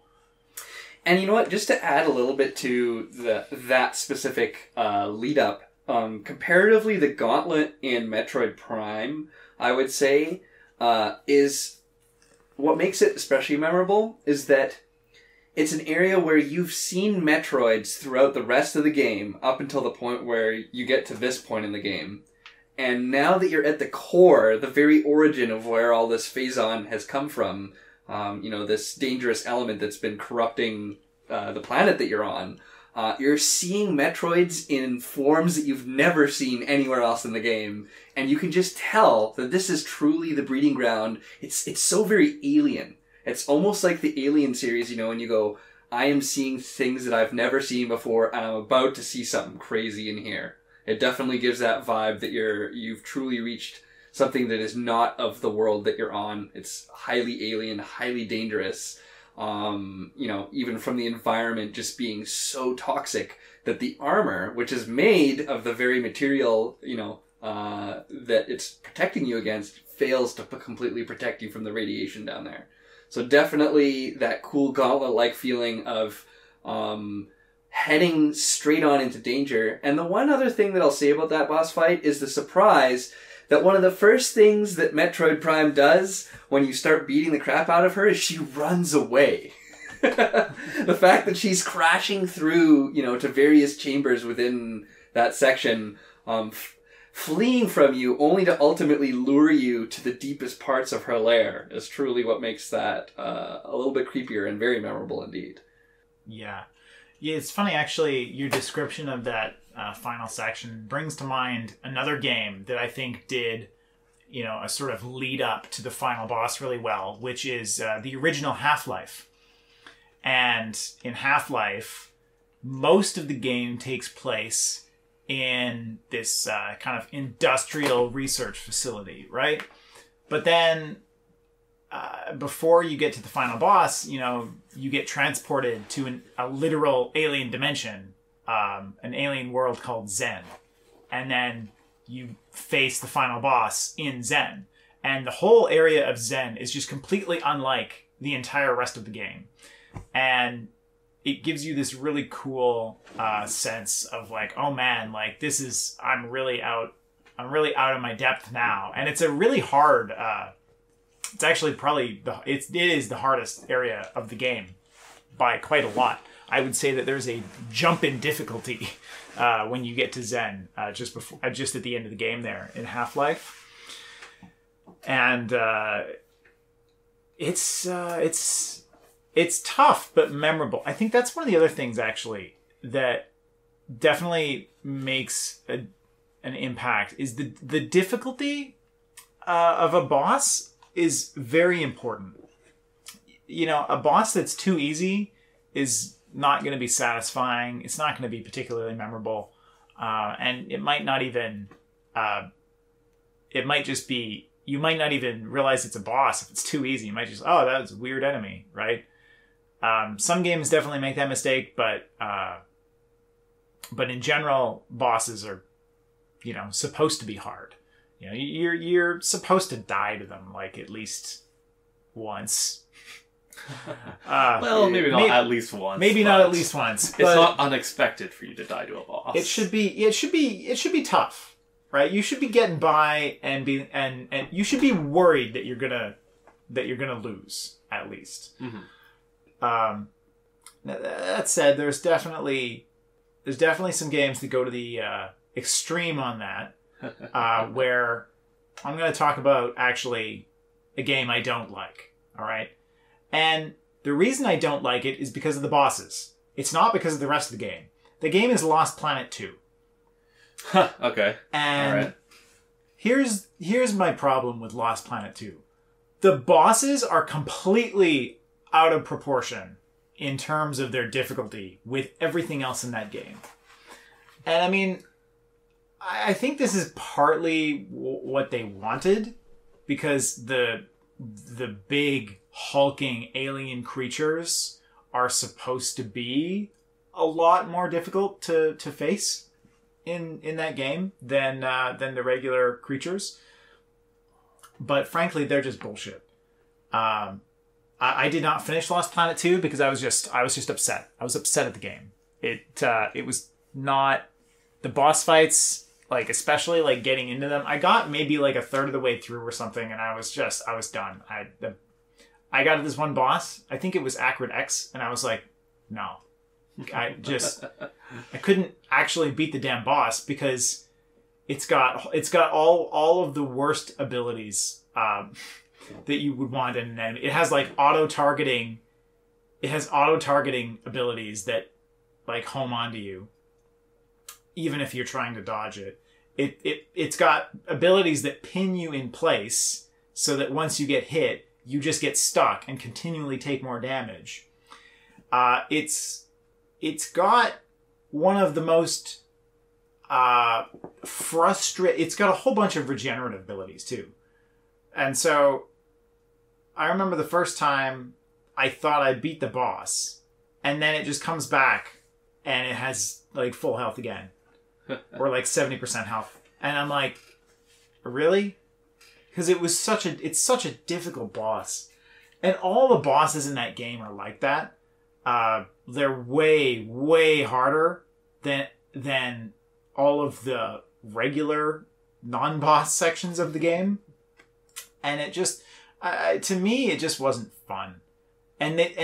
And you know what, just to add a little bit to that specific lead up, comparatively, the gauntlet in Metroid Prime, I would say, is what makes it especially memorable is that it's an area where you've seen Metroids throughout the rest of the game up until the point where you get to this point in the game. And now that you're at the core, the very origin of where all this phazon has come from, you know, this dangerous element that's been corrupting the planet that you're on, you're seeing Metroids in forms that you've never seen anywhere else in the game. And you can just tell that this is truly the breeding ground. It's so very alien. It's almost like the Alien series, you know, and you go, I am seeing things that I've never seen before, and I'm about to see something crazy in here. It definitely gives that vibe that you've truly reached something that is not of the world that you're on. It's highly alien, highly dangerous. You know, even from the environment just being so toxic that the armor, which is made of the very material, you know, that it's protecting you against, fails to completely protect you from the radiation down there. So definitely that cool gauntlet-like feeling of heading straight on into danger. And the one other thing that I'll say about that boss fight is the surprise that one of the first things that Metroid Prime does when you start beating the crap out of her is she runs away. The fact that she's crashing through, you know, to various chambers within that section, fleeing from you only to ultimately lure you to the deepest parts of her lair is truly what makes that a little bit creepier and very memorable indeed. Yeah. Yeah, it's funny, actually, your description of that final section brings to mind another game that I think did, you know, a sort of lead up to the final boss really well, which is the original Half-Life. And in Half-Life, most of the game takes place in this kind of industrial research facility, right? But then before you get to the final boss, you know, you get transported to a literal alien dimension, an alien world called Zen. And then you face the final boss in Zen. And the whole area of Zen is just completely unlike the entire rest of the game. And it gives you this really cool sense of like, oh man, like this is, I'm really out of my depth now. And it's a really hard, it's actually probably, it is the hardest area of the game by quite a lot. I would say that there's a jump in difficulty when you get to Zen, just at the end of the game there in Half-Life. And it's tough, but memorable. I think that's one of the other things, actually, that definitely makes an impact is the difficulty of a boss is very important. You know, a boss that's too easy is not going to be satisfying. It's not going to be particularly memorable. And it might not even... it might just be... You might not even realize it's a boss if it's too easy. You might just, oh, that was a weird enemy, right? Some games definitely make that mistake, but in general, bosses are, you know, supposed to be hard. You know, you're supposed to die to them, like, at least once. Well, maybe not at least once. It's not unexpected for you to die to a boss. It should be tough. right? You should be getting by and be and you should be worried that you're gonna lose at least. Mm-hmm. That said, there's definitely some games that go to the extreme on that, where I'm going to talk about actually a game I don't like. All right, and the reason I don't like it is because of the bosses. It's not because of the rest of the game. The game is Lost Planet 2. Okay. And all right. Here's my problem with Lost Planet 2. The bosses are completely out of proportion in terms of their difficulty with everything else in that game. And I mean, I think this is partly what they wanted, because the big hulking alien creatures are supposed to be a lot more difficult to face in that game than the regular creatures. But frankly, they're just bullshit. I did not finish Lost Planet 2 because I was just upset. I was upset at the game. It was not the boss fights, like especially like getting into them. I got maybe like a third of the way through or something, and I was done. I got this one boss. I think it was Acrid X, and I was like, no, I couldn't actually beat the damn boss because it's got all of the worst abilities. That you would want in an enemy. It has like auto-targeting. It has auto-targeting abilities that like home onto you, even if you're trying to dodge it. It's got abilities that pin you in place so that once you get hit, you just get stuck and continually take more damage. It's got one of the most It's got a whole bunch of regenerative abilities too, and so. I remember the first time I thought I beat the boss, and then it just comes back and it has like full health again, or like 70% health, and I'm like, really? Because it's such a difficult boss, and all the bosses in that game are like that. They're way harder than all of the regular non-boss sections of the game, and it just. To me, it just wasn't fun, and it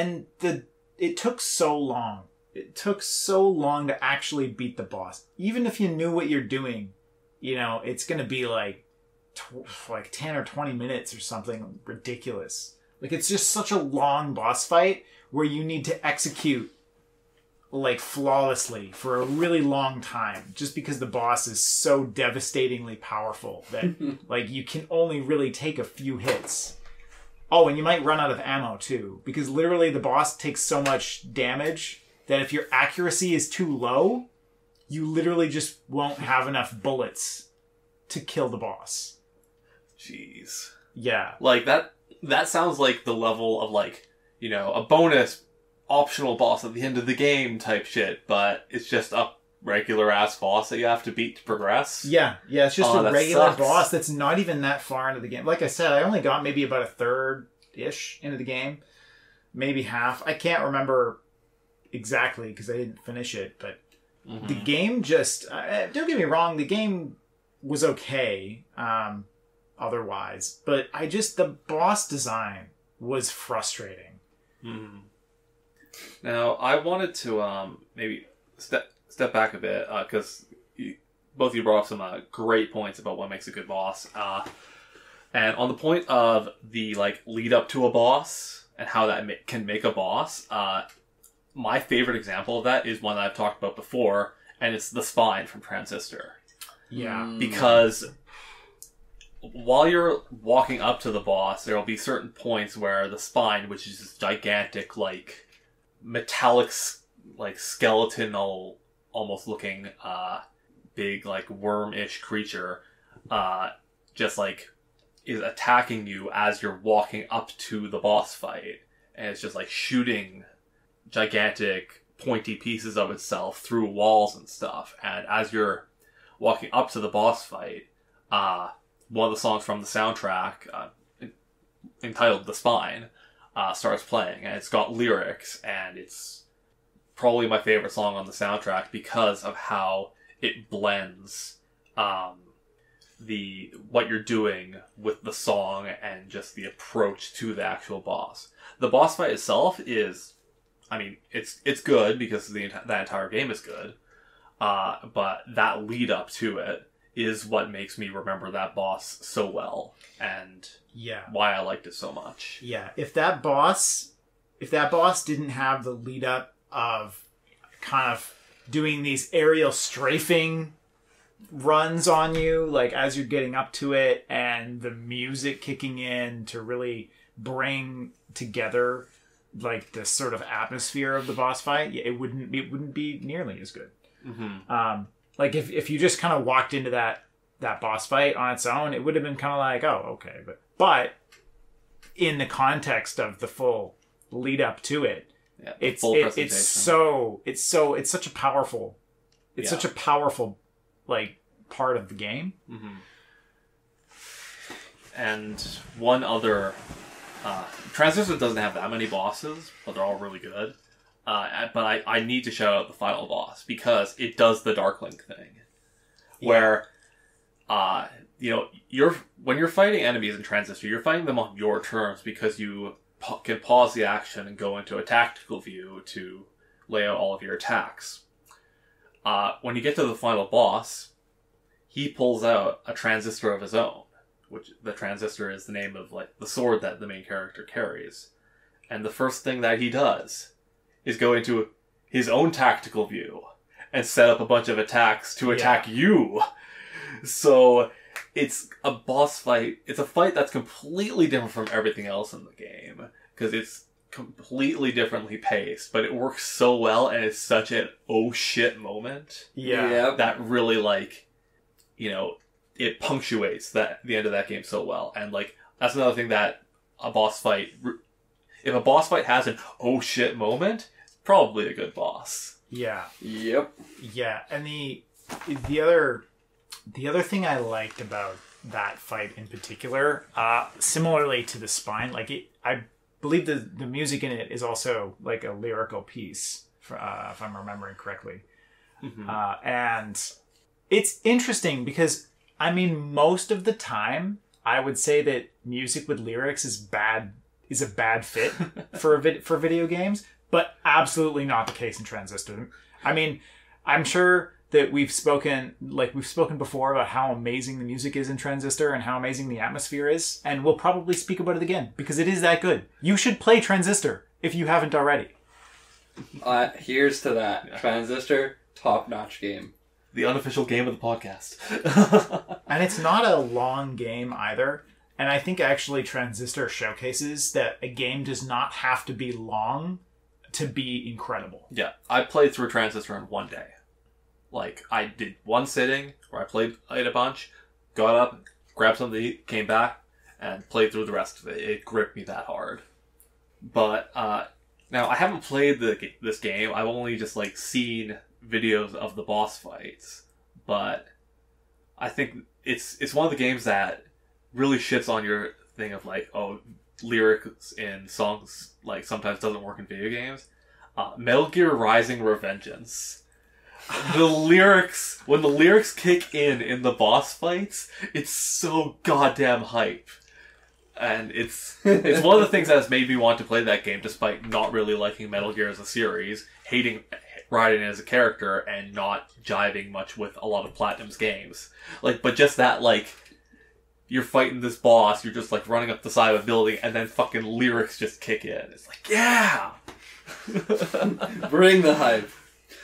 took so long. It took so long to actually beat the boss. Even if you knew what you're doing, you know it's gonna be like 10 or 20 minutes or something ridiculous. Like it's just such a long boss fight where you need to execute like flawlessly for a really long time, just because the boss is so devastatingly powerful that like you can only really take a few hits. Oh, and you might run out of ammo, too, because literally the boss takes so much damage that if your accuracy is too low, you literally just won't have enough bullets to kill the boss. Jeez. Yeah. Like, that sounds like the level of, like, you know, a bonus optional boss at the end of the game type shit, but it's just a regular-ass boss that you have to beat to progress. Yeah, it's just a regular boss that's not even that far into the game. Like I said, I only got maybe about a third-ish into the game. Maybe half. I can't remember exactly because I didn't finish it, but the game just... don't get me wrong, the game was okay otherwise, but the boss design was frustrating. Mm-hmm. Now, I wanted to maybe step back a bit, because both of you brought up some great points about what makes a good boss. And on the point of the like lead up to a boss and how that can make a boss, my favorite example of that is one that I've talked about before, and it's The Spine from Transistor. Yeah. Because while you're walking up to the boss, there will be certain points where the spine, which is this gigantic, like, metallic, like skeletonal, almost looking, big, like worm-ish creature, just like is attacking you as you're walking up to the boss fight, and it's just like shooting gigantic pointy pieces of itself through walls and stuff. And as you're walking up to the boss fight, one of the songs from the soundtrack, entitled "The Spine," starts playing, and it's got lyrics, and it's probably my favorite song on the soundtrack because of how it blends the what you're doing with the song and just the approach to the actual boss. The boss fight itself is, I mean, it's good because that entire game is good, but that lead up to it is what makes me remember that boss so well, and yeah, why I liked it so much. Yeah, if that boss didn't have the lead up of kind of doing these aerial strafing runs on you, like as you're getting up to it, and the music kicking in to really bring together like the sort of atmosphere of the boss fight, it wouldn't be nearly as good. Mm-hmm. Like if you just kind of walked into that boss fight on its own, it would have been kind of like, oh, okay, but in the context of the full lead up to it, yeah, it's such a powerful like part of the game. Mm-hmm. And one other, Transistor doesn't have that many bosses, but they're all really good. But I need to shout out the final boss because it does the Dark Link thing, where, you know, when you're fighting enemies in Transistor, you're fighting them on your terms because you can pause the action and go into a tactical view to lay out all of your attacks. When you get to the final boss, he pulls out a transistor of his own, which the transistor is the name of like the sword that the main character carries, and the first thing that he does is go into his own tactical view and set up a bunch of attacks to attack you. So it's a boss fight. It's a fight that's completely different from everything else in the game because it's completely differently paced, but it works so well and it's such an oh shit moment. Yeah. That really, like, you know, it punctuates the end of that game so well. And like, that's another thing that a boss fight, if a boss fight has an oh shit moment, probably a good boss. Yeah. Yep. Yeah. And the other thing I liked about that fight in particular, similarly to The Spine, like I believe the music in it is also like a lyrical piece, if I'm remembering correctly. Mm-hmm. And it's interesting because, I mean, most of the time I would say that music with lyrics is a bad fit for video games, but absolutely not the case in Transistor. I mean, I'm sure that we've spoken before about how amazing the music is in Transistor and how amazing the atmosphere is, and we'll probably speak about it again because it is that good. You should play Transistor if you haven't already. Here's to that. Yeah. Transistor, top-notch game. The unofficial game of the podcast. And it's not a long game either. And I think actually Transistor showcases that a game does not have to be long to be incredible. Yeah, I played through Transistor in one day. Like, I did one sitting where I played it a bunch, got up, grabbed something to eat, came back, and played through the rest of it. It gripped me that hard. But, now, I haven't played this game. I've only just, like, seen videos of the boss fights. But I think it's one of the games that really shits on your thing of like, oh, lyrics in songs like sometimes doesn't work in video games. Metal Gear Rising Revengeance. The lyrics, when the lyrics kick in the boss fights, it's so goddamn hype. And it's one of the things that has made me want to play that game despite not really liking Metal Gear as a series, hating Raiden as a character, and not jiving much with a lot of Platinum's games. Like, but just that, like, you're fighting this boss, you're just, like, running up the side of a building, and then fucking lyrics just kick in. It's like, yeah! Bring the hype.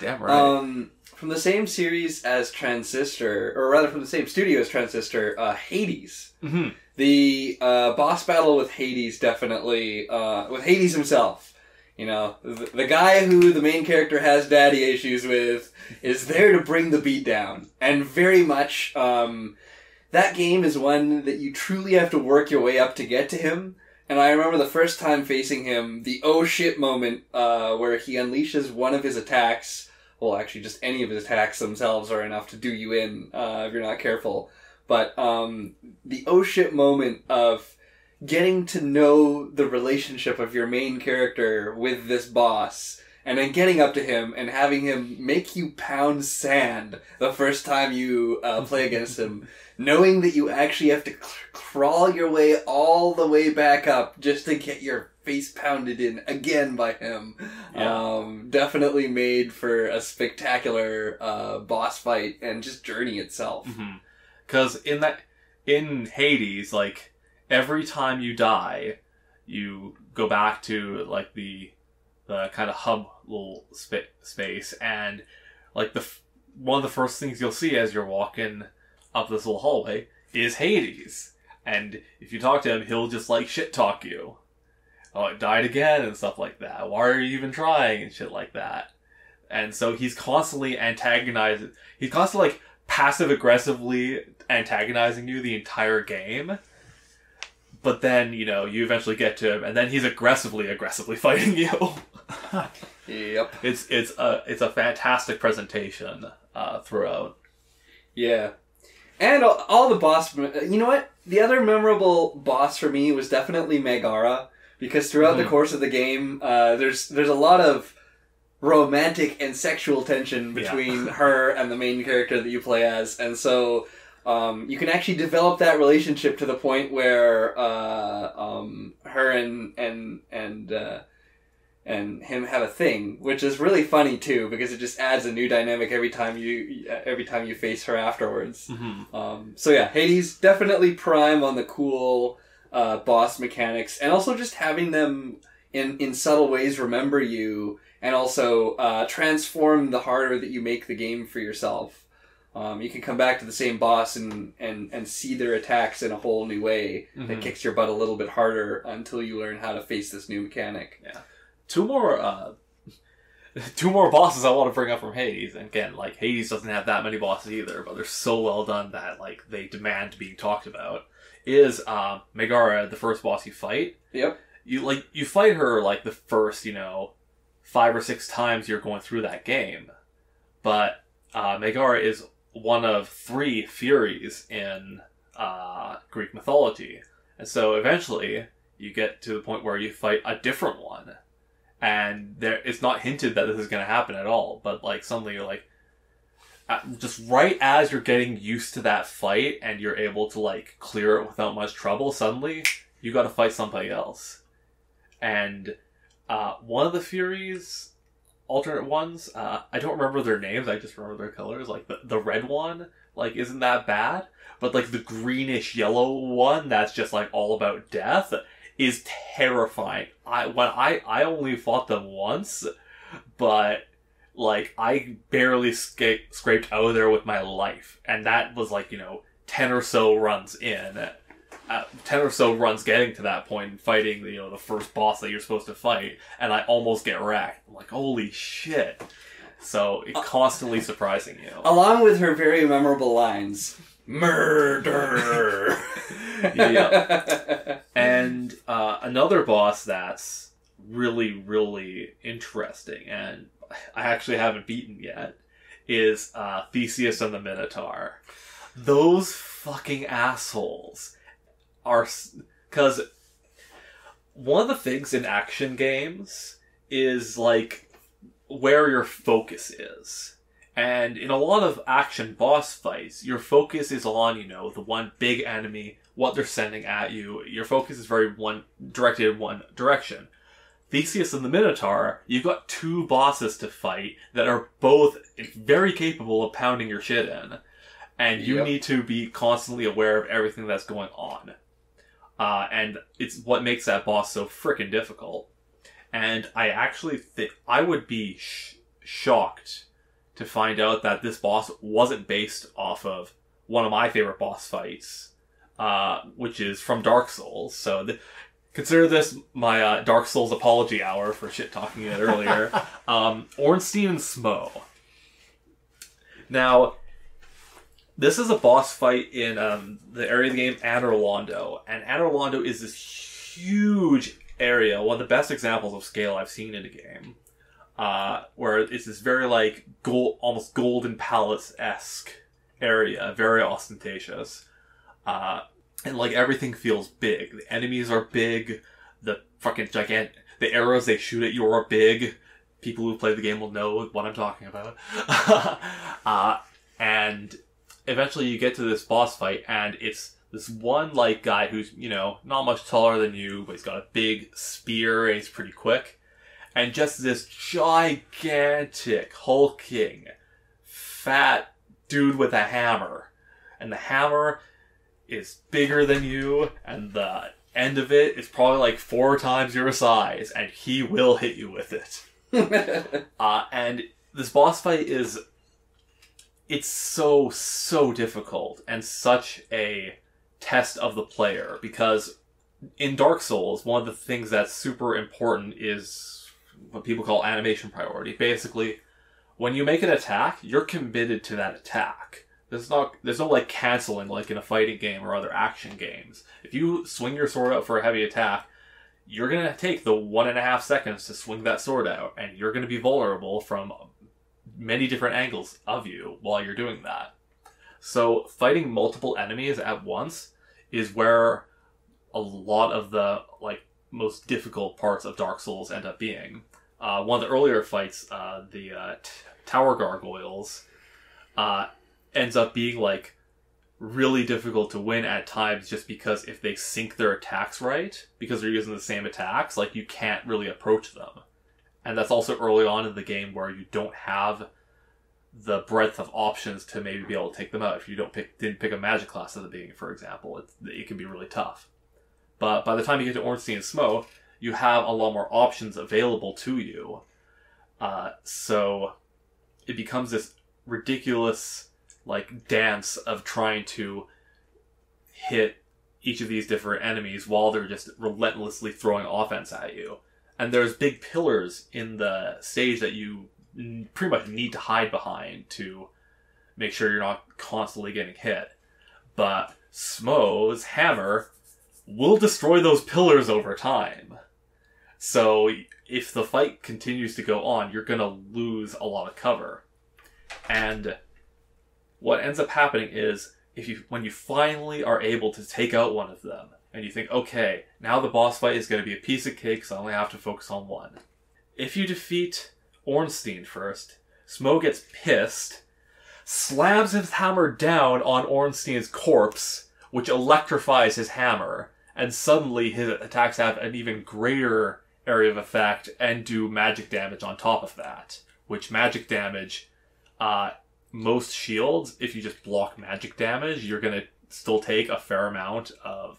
Damn right. From the same series as Transistor, or rather from the same studio as Transistor, Hades. Mm-hmm. The boss battle with Hades definitely, with Hades himself. You know, the guy who the main character has daddy issues with is there to bring the beat down. And very much, that game is one that you truly have to work your way up to get to him. And I remember the first time facing him, the oh shit moment where he unleashes one of his attacks. Well, actually, just any of his attacks themselves are enough to do you in if you're not careful. But the oh shit moment of getting to know the relationship of your main character with this boss and then getting up to him and having him make you pound sand the first time you play against him, knowing that you actually have to crawl your way all the way back up just to get your face pounded in again by him. Yeah. Definitely made for a spectacular boss fight and just journey itself. Because in Hades, like, every time you die, you go back to, like, the kind of hub little space, and, like, one of the first things you'll see as you're walking up this little hallway is Hades. And if you talk to him, he'll just, like, shit-talk you. Oh, it died again, and stuff like that. Why are you even trying, and shit like that. And so he's constantly antagonizing. He's constantly, like, passive-aggressively antagonizing you the entire game. But then, you know, you eventually get to him, and then he's aggressively fighting you. Yep. It's a fantastic presentation throughout. Yeah. And all the boss... You know what? The other memorable boss for me was definitely Megara. Because throughout the course of the game, there's a lot of romantic and sexual tension between her and the main character that you play as. And so you can actually develop that relationship to the point where her and him have a thing, which is really funny too, because it just adds a new dynamic every time you face her afterwards. So yeah, Hades, definitely Prime on the cool... boss mechanics, and also just having them in subtle ways remember you, and also transform the harder that you make the game for yourself. You can come back to the same boss and see their attacks in a whole new way that kicks your butt a little bit harder until you learn how to face this new mechanic. Yeah, two more bosses I want to bring up from Hades. And again, like, Hades doesn't have that many bosses either, but they're so well done that, like, they demand being talked about. Is Megara the first boss you fight? Yep. You fight her, like, the first, you know, 5 or 6 times you're going through that game, but Megara is one of 3 Furies in Greek mythology, and so eventually you get to the point where you fight a different one, and it's not hinted that this is going to happen at all, but, like, suddenly you're like, just right as you're getting used to that fight and you're able to, like, clear it without much trouble, suddenly you gotta fight somebody else. And one of the Furies, alternate ones, I don't remember their names, I just remember their colors. Like, the red one, like, isn't that bad, but, like, the greenish yellow one that's just, like, all about death is terrifying. I only fought them once, but, like, I barely scraped out of there with my life. And that was, like, you know, 10 or so runs getting to that point and fighting, you know, the first boss that you're supposed to fight. And I almost get wrecked. I'm like, holy shit. So, it's constantly surprising you. Along with her very memorable lines. Murder! Yeah. And another boss that's really, really interesting and I actually haven't beaten yet, is Theseus and the Minotaur. Those fucking assholes are... Because one of the things in action games is, like, where your focus is. And in a lot of action boss fights, your focus is on, you know, the one big enemy, what they're sending at you. Your focus is very directed in one direction. Theseus and the Minotaur, you've got 2 bosses to fight that are both very capable of pounding your shit in. And you need to be constantly aware of everything that's going on. And it's what makes that boss so frickin' difficult. And I actually think I would be shocked to find out that this boss wasn't based off of one of my favorite boss fights, which is from Dark Souls. So... Consider this my Dark Souls apology hour for shit-talking it earlier. Ornstein and Smough. Now, this is a boss fight in the area of the game, Anorlando. And Anorlando is this huge area, one of the best examples of scale I've seen in a game, where it's this very, like, almost Golden Palace-esque area, very ostentatious. And, like, everything feels big. The enemies are big. The arrows they shoot at you are big. people who play the game will know what I'm talking about. And eventually you get to this boss fight, and it's this one, like, guy who's, you know, not much taller than you, but he's got a big spear, and he's pretty quick. And just this gigantic, hulking, fat dude with a hammer. And the hammer is bigger than you, and the end of it is probably like 4 times your size, and he will hit you with it. And this boss fight is... it's so, so difficult, and such a test of the player, because in Dark Souls, one of the things that's super important is what people call animation priority. Basically, when you make an attack, you're committed to that attack. There's no, like, canceling, like in a fighting game or other action games. If you swing your sword out for a heavy attack, you're going to take the 1.5 seconds to swing that sword out, and you're going to be vulnerable from many different angles of you while you're doing that. So fighting multiple enemies at once is where a lot of the, like, most difficult parts of Dark Souls end up being. One of the earlier fights, the Tower Gargoyles, ends up being, like, really difficult to win at times, just because if they sync their attacks right, because they're using the same attacks, like, you can't really approach them. And that's also early on in the game where you don't have the breadth of options to maybe be able to take them out. If you didn't pick a magic class at the beginning, for example, it can be really tough. But by the time you get to Ornstein and Smough, you have a lot more options available to you. So it becomes this ridiculous, like, dance of trying to hit each of these different enemies while they're just relentlessly throwing offense at you. And there's big pillars in the stage that you pretty much need to hide behind to make sure you're not constantly getting hit. But Smough's hammer will destroy those pillars over time. So if the fight continues to go on, you're going to lose a lot of cover. And what ends up happening is, when you finally are able to take out one of them, and you think, okay, now the boss fight is going to be a piece of cake, so I only have to focus on one. If you defeat Ornstein first, Smough gets pissed, slams his hammer down on Ornstein's corpse, which electrifies his hammer, and suddenly his attacks have an even greater area of effect and do magic damage on top of that. Which magic damage, most shields, if you just block magic damage, you're going to still take a fair amount of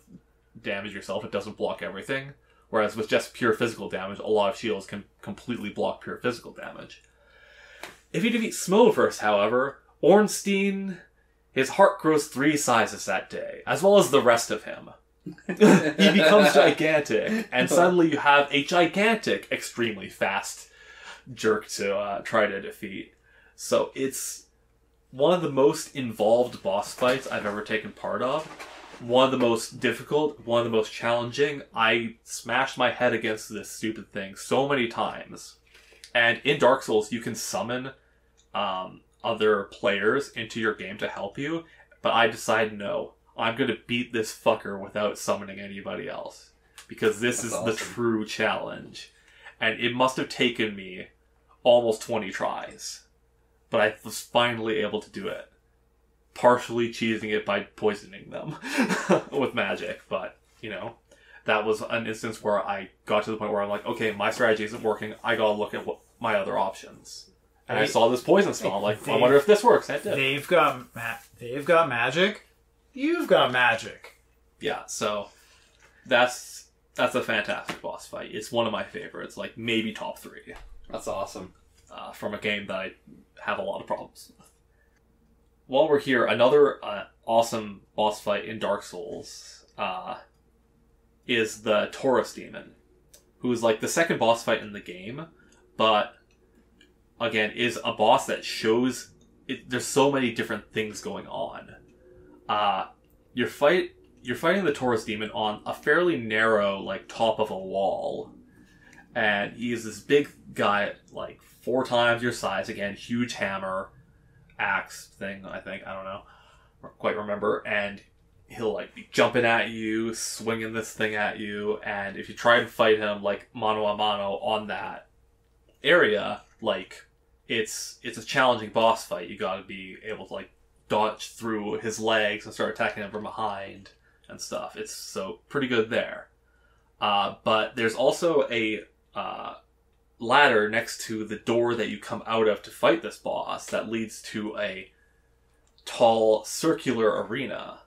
damage yourself. It doesn't block everything, whereas with just pure physical damage, a lot of shields can completely block pure physical damage. If you defeat Smough first, however, Ornstein, his heart grows 3 sizes that day, as well as the rest of him. He becomes gigantic, and suddenly you have a gigantic, extremely fast jerk to try to defeat. So it's one of the most involved boss fights I've ever taken part of. One of the most difficult, one of the most challenging. I smashed my head against this stupid thing so many times. And in Dark Souls, you can summon other players into your game to help you. But I decided, no, I'm going to beat this fucker without summoning anybody else. Because this is awesome. The true challenge. And it must have taken me almost 20 tries. But I was finally able to do it. Partially cheesing it by poisoning them with magic, but, you know, that was an instance where I got to the point where I'm like, okay, my strategy isn't working, I gotta look at my other options. And I saw this poison spell, like, I wonder if this works, and it did. They've got magic, you've got magic. Yeah, so, that's a fantastic boss fight. It's one of my favorites, like, maybe top 3. That's awesome. From a game that I have a lot of problems with. While we're here, another awesome boss fight in Dark Souls is the Taurus Demon, who is, like, the second boss fight in the game, but, again, is a boss that shows... There's so many different things going on. You're fighting the Taurus Demon on a fairly narrow, like, top of a wall, and he is this big guy, like, 4 times your size, again, huge hammer... axe thing, I think. I don't know. Quite remember. And he'll, like, be jumping at you, swinging this thing at you, and if you try and fight him, like, mano a mano on that, area, like, it's a challenging boss fight. You gotta be able to, like, dodge through his legs and start attacking him from behind and stuff. It's so pretty good there. But there's also a ladder next to the door that you come out of to fight this boss that leads to a tall circular arena.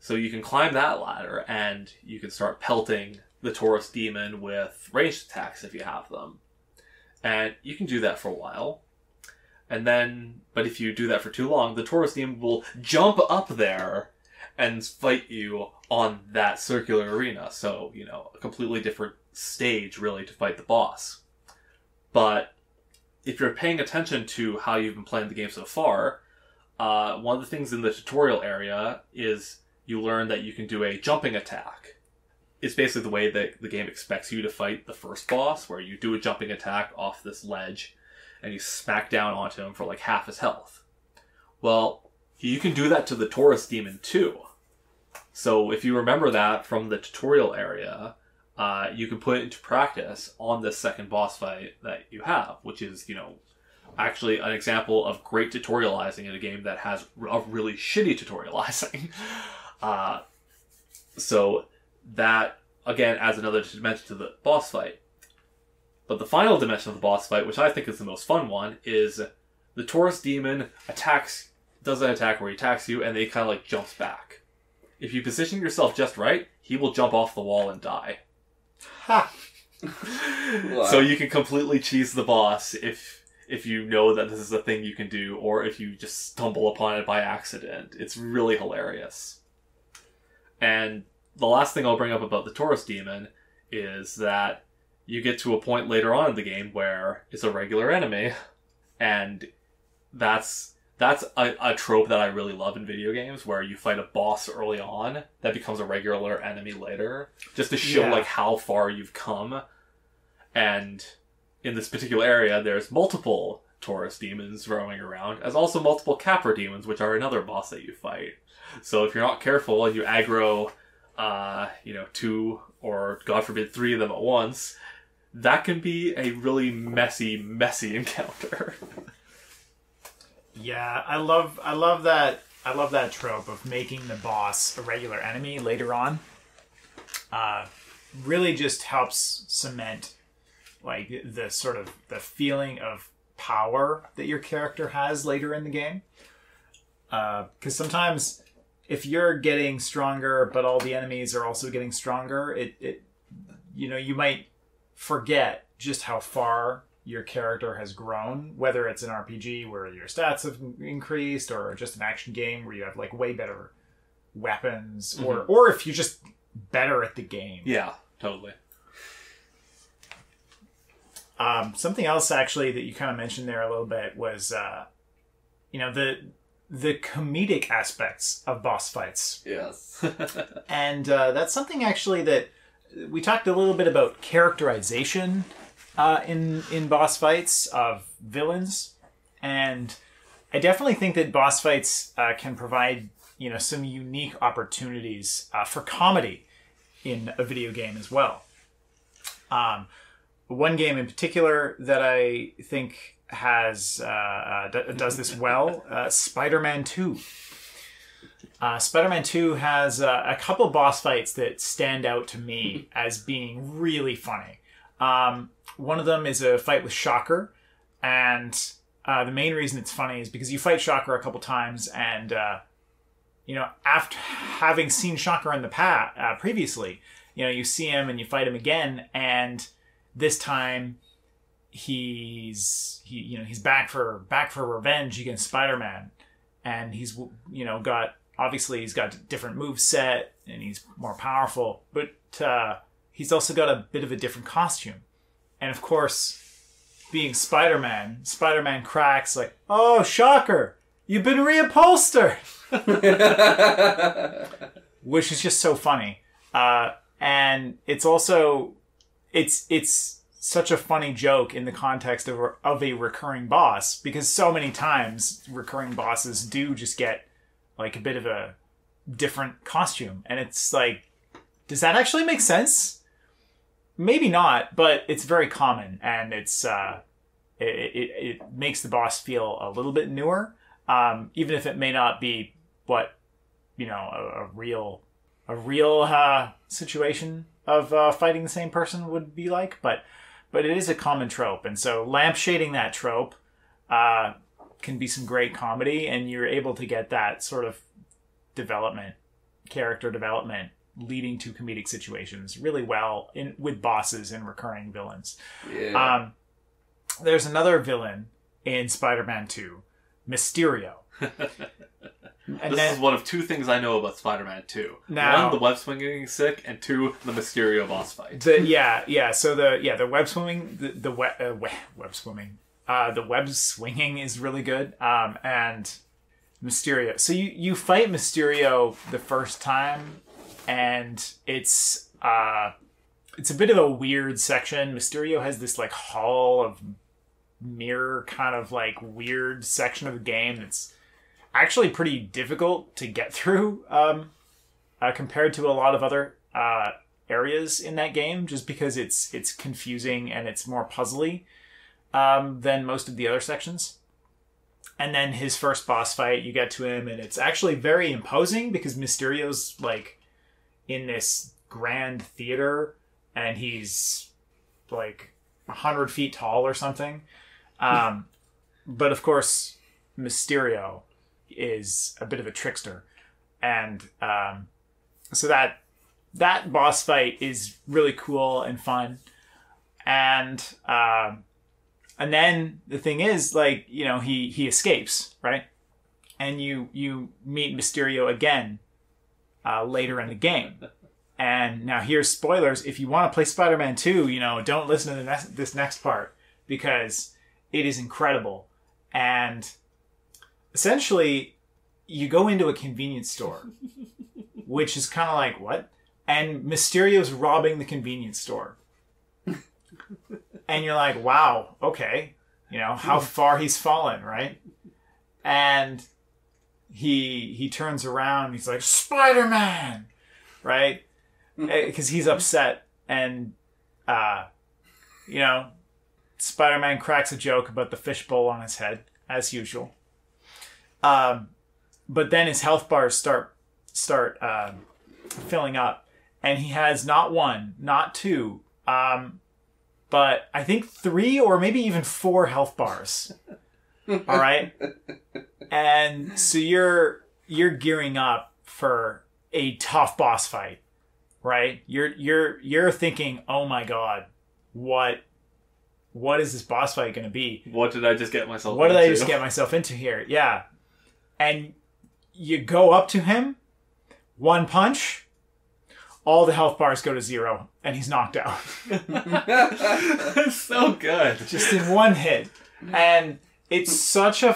So you can climb that ladder and you can start pelting the Taurus Demon with ranged attacks if you have them. And you can do that for a while. And then, but if you do that for too long, the Taurus Demon will jump up there and fight you on that circular arena. So, you know, a completely different stage, really, to fight the boss. But if you're paying attention to how you've been playing the game so far, one of the things in the tutorial area is you learn that you can do a jumping attack. It's basically the way that the game expects you to fight the first boss, where you do a jumping attack off this ledge, and you smack down onto him for like half his health. Well, you can do that to the Taurus Demon too. So if you remember that from the tutorial area, you can put it into practice on this second boss fight that you have, which is, you know, actually an example of great tutorializing in a game that has a really shitty tutorializing. So that, again, adds another dimension to the boss fight. But the final dimension of the boss fight, which I think is the most fun one, is the Taurus Demon attacks, does an attack where he attacks you, and then he kind of like jumps back. If you position yourself just right, he will jump off the wall and die. Ha! Wow. So you can completely cheese the boss if you know that this is a thing you can do, or if you just stumble upon it by accident. It's really hilarious. And the last thing I'll bring up about the Taurus Demon is that you get to a point later on in the game where it's a regular enemy, and that's a trope that I really love in video games, where you fight a boss early on that becomes a regular enemy later, just to show like how far you've come. And in this particular area, there's multiple Taurus Demons roaming around, as also multiple Capra Demons, which are another boss that you fight. So if you're not careful and you aggro, you know, 2 or God forbid 3 of them at once, that can be a really messy encounter. Yeah, I love that trope of making the boss a regular enemy later on. Really just helps cement like the sort of the feeling of power that your character has later in the game. Because sometimes if you're getting stronger, but all the enemies are also getting stronger, it you know, you might forget just how far your character has grown, whether it's an RPG where your stats have increased, or just an action game where you have like way better weapons, mm-hmm. or if you're just better at the game. Yeah, totally. Something else actually that you kind of mentioned there a little bit was, you know, the comedic aspects of boss fights. Yes. And that's something actually that we talked a little bit about characterization in boss fights of villains, and I definitely think that boss fights can provide, you know, some unique opportunities for comedy in a video game as well. One game in particular that I think has does this well, Spider-Man 2. Spider-Man 2 has a couple boss fights that stand out to me as being really funny. One of them is a fight with Shocker, and the main reason it's funny is because you fight Shocker a couple times, and you know, after having seen Shocker in the past previously, you know, you see him and you fight him again, and this time he's back for revenge against Spider-Man, and he's, you know, got, obviously he's got different moveset and he's more powerful, but he's also got a bit of a different costume. And of course, being Spider-Man, Spider-Man cracks like, "Oh, Shocker, you've been reupholstered!" Which is just so funny. And it's also, it's such a funny joke in the context of a recurring boss, because so many times recurring bosses do just get like a bit of a different costume. And it's like, does that actually make sense? Maybe not, but it's very common, and it's it makes the boss feel a little bit newer, even if it may not be what, you know, a real situation of fighting the same person would be like, but it is a common trope, and so lampshading that trope can be some great comedy, and you're able to get that sort of development, character development, leading to comedic situations really well with bosses and recurring villains. Yeah. There's another villain in Spider-Man 2, Mysterio. And this is one of two things I know about Spider-Man 2. Now, one, the web swinging sick, and two, the Mysterio boss fight. So the web swimming, the web swinging is really good. And Mysterio. So you fight Mysterio the first time, and it's a bit of a weird section. Mysterio has this like hall of mirror kind of like weird section of the game that's actually pretty difficult to get through compared to a lot of other areas in that game, just because it's confusing and it's more puzzly than most of the other sections. And then his first boss fight, you get to him, and it's actually very imposing because Mysterio's like in this grand theater and he's like 100 feet tall or something. But of course, Mysterio is a bit of a trickster, and so that boss fight is really cool and fun. And and then the thing is, like, you know, he escapes, right? And you meet Mysterio again later in the game. And now here's spoilers. If you want to play Spider-Man 2, you know, don't listen to this next part, because it is incredible. And essentially, you go into a convenience store, which is kind of like, what? And Mysterio's robbing the convenience store. And you're like, wow, okay. You know, how far he's fallen, right? And he turns around and he's like, Spider-Man! Right? Because he's upset, and, you know, Spider-Man cracks a joke about the fishbowl on his head, as usual. But then his health bars start filling up, and he has not one, not two, but I think 3 or maybe even 4 health bars. All right. And so you're gearing up for a tough boss fight, right? You're thinking, oh my God, what is this boss fight going to be? What did I just get myself into? What did I just get myself into here? Yeah. And you go up to him, one punch, all the health bars go to 0, and he's knocked out. That's so good. Just in one hit. And it's such a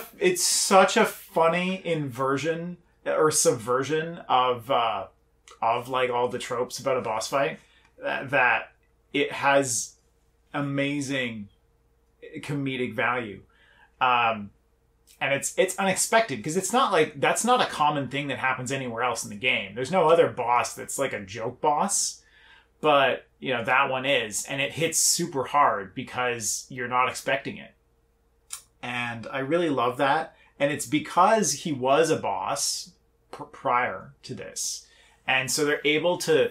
funny inversion or subversion of like all the tropes about a boss fight that it has amazing comedic value. And it's unexpected, because it's not like, that's not a common thing that happens anywhere else in the game. There's no other boss that's like a joke boss, but you know, that one is, and it hits super hard because you're not expecting it. And I really love that. And it's because he was a boss prior to this. And so they're able to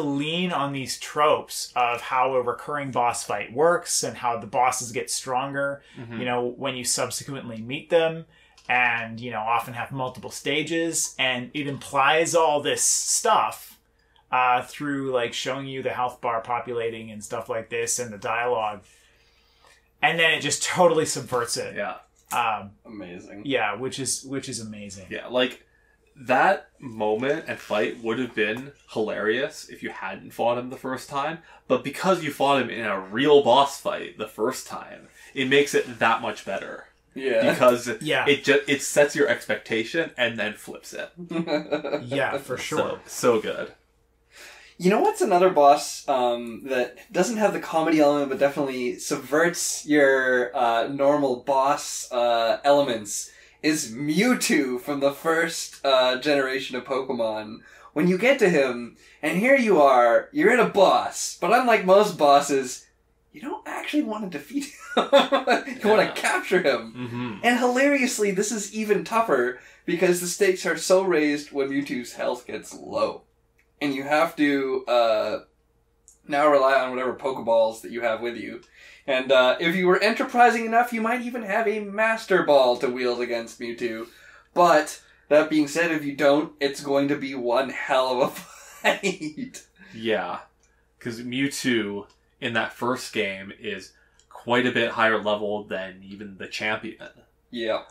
lean on these tropes of how a recurring boss fight works and how the bosses get stronger, you know, when you subsequently meet them, and, you know, often have multiple stages. And it implies all this stuff through, like, showing you the health bar populating and stuff like this and the dialogue. And then it just totally subverts it. Yeah. Amazing. Yeah, which is amazing. Yeah, like, that moment and fight would have been hilarious if you hadn't fought him the first time, but because you fought him in a real boss fight the first time, it makes it that much better. Yeah. Because it sets your expectation and then flips it. Yeah, for sure. So good. You know what's another boss that doesn't have the comedy element but definitely subverts your normal boss elements? Is Mewtwo from the first generation of Pokemon. When you get to him, and here you are, you're in a boss, but unlike most bosses, you don't actually want to defeat him. you want to capture him. Mm-hmm. And hilariously, this is even tougher because the stakes are so raised when Mewtwo's health gets low. And you have to now rely on whatever Pokeballs that you have with you. And if you were enterprising enough, you might even have a Master Ball to wield against Mewtwo. But that being said, if you don't, it's going to be one hell of a fight. Yeah, because Mewtwo in that first game is quite a bit higher level than even the champion. Yeah.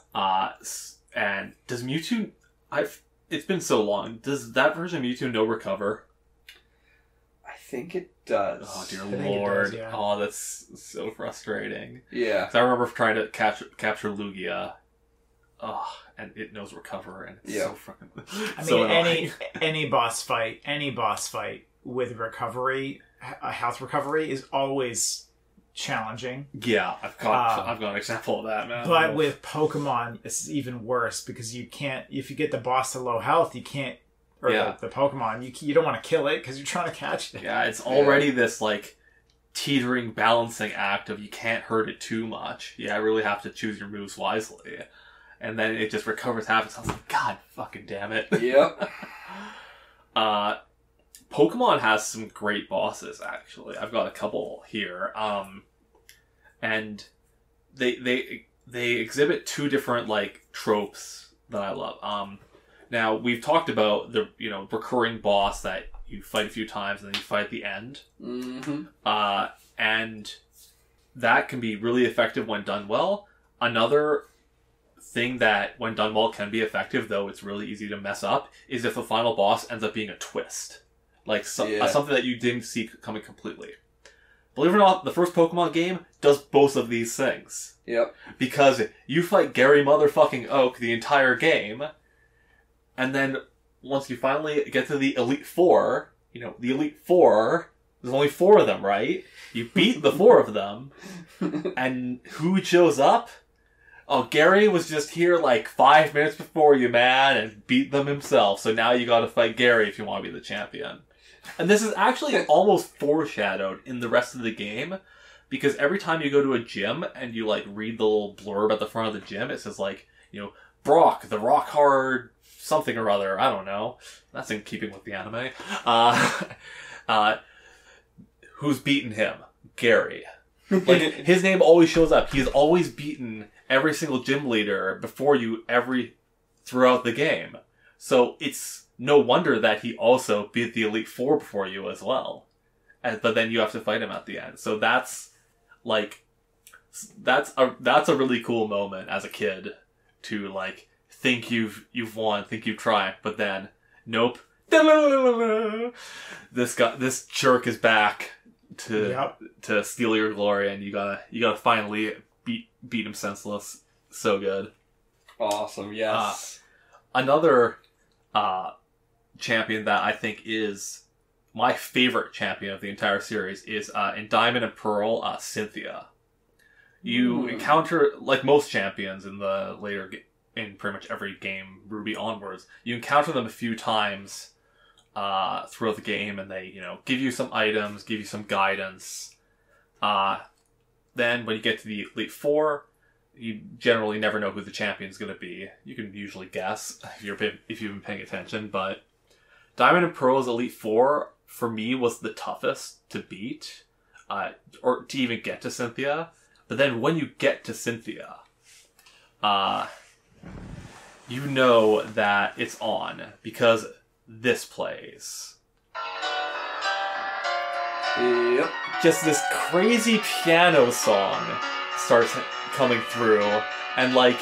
And does Mewtwo... It's been so long. Does that version of Mewtwo no recover? I think it does. Oh, dear Lord. Does, yeah. Oh, that's so frustrating. Yeah. Because I remember trying to capture Lugia. Oh, and it knows recover, and it's so fucking... I mean, so any boss fight with recovery, health recovery, is always challenging. Yeah, I've got an example of that, man. But with Pokemon, it's even worse, because you can't... If you get the boss to low health, you can't... Or the Pokemon, you don't want to kill it, because you're trying to catch it. Yeah, it's already this, like, teetering balancing act of you can't hurt it too much. Yeah, I really have to choose your moves wisely. And then it just recovers half itself. I was like, God fucking damn it. Yep. Pokemon has some great bosses, actually. I've got a couple here. And they exhibit two different, like, tropes that I love. Now, we've talked about the, you know, recurring boss that you fight a few times and then you fight at the end. Mm-hmm. And that can be really effective when done well. Another thing that, when done well, can be effective, though it's really easy to mess up, is if the final boss ends up being a twist. Like, something that you didn't see coming completely. Believe it or not, the first Pokemon game does both of these things. Yep. Because you fight Gary motherfucking Oak the entire game, and then once you finally get to the Elite Four, you know, the Elite Four... There's only four of them, right? You beat the four of them, and who shows up? Oh, Gary was just here like 5 minutes before you, man, and beat them himself. So now you gotta fight Gary if you want to be the champion. And this is actually almost foreshadowed in the rest of the game, because every time you go to a gym and you, like, read the little blurb at the front of the gym, it says, like, you know, Brock, the rock hard something or other. I don't know. That's in keeping with the anime. Who's beaten him? Gary. Like, his name always shows up. He's always beaten every single gym leader before you throughout the game. So it's no wonder that he also beat the Elite Four before you as well. But then you have to fight him at the end. So that's, like, that's a really cool moment as a kid to, like, think you've won, think you've tried, but then, nope. This jerk is back to steal your glory, and you gotta finally beat him senseless. So good. Awesome. Yes. Another champion that I think is my favorite champion of the entire series is in Diamond and Pearl, Cynthia. You encounter, like most champions in the later in pretty much every game Ruby onwards, you encounter them a few times throughout the game, and they, you know, give you some items, give you some guidance. Then, when you get to the Elite Four, you generally never know who the champion's going to be. You can usually guess if you've been paying attention, but Diamond and Pearl's Elite Four, for me, was the toughest to beat, or to even get to Cynthia. But then when you get to Cynthia, you know that it's on, because this plays. Yep. Just this crazy piano song starts coming through, and, like,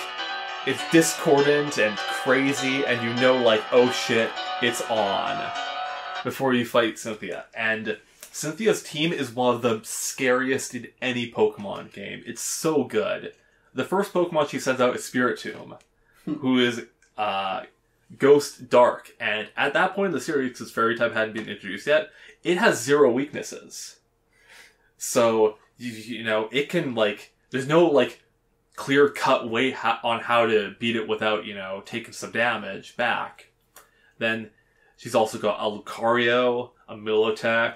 it's discordant and crazy, and you know, like, oh shit, it's on, before you fight Cynthia. And Cynthia's team is one of the scariest in any Pokemon game. It's so good. The first Pokemon she sends out is Spiritomb, who is Ghost Dark, and at that point in the series, because Fairy type hadn't been introduced yet, it has zero weaknesses. So, you know, it can, like, there's no, like, clear-cut way on how to beat it without, you know, taking some damage back. Then, she's also got a Lucario, a Milotic,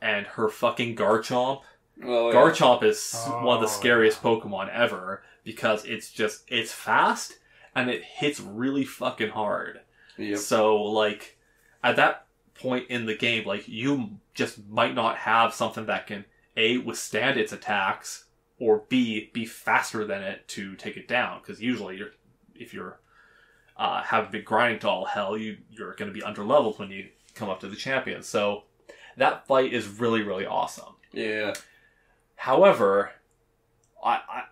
and her fucking Garchomp. Oh, yeah. Garchomp is one of the scariest Pokemon ever because it's just, it's fast and it hits really fucking hard. Yep. So, like, at that point in the game, like, you just might not have something that can, A, withstand its attacks, or B, be faster than it to take it down. Because usually, if you haven't been grinding to all hell, you're going to be under-leveled when you come up to the champion. So, that fight is really, really awesome. Yeah. However, I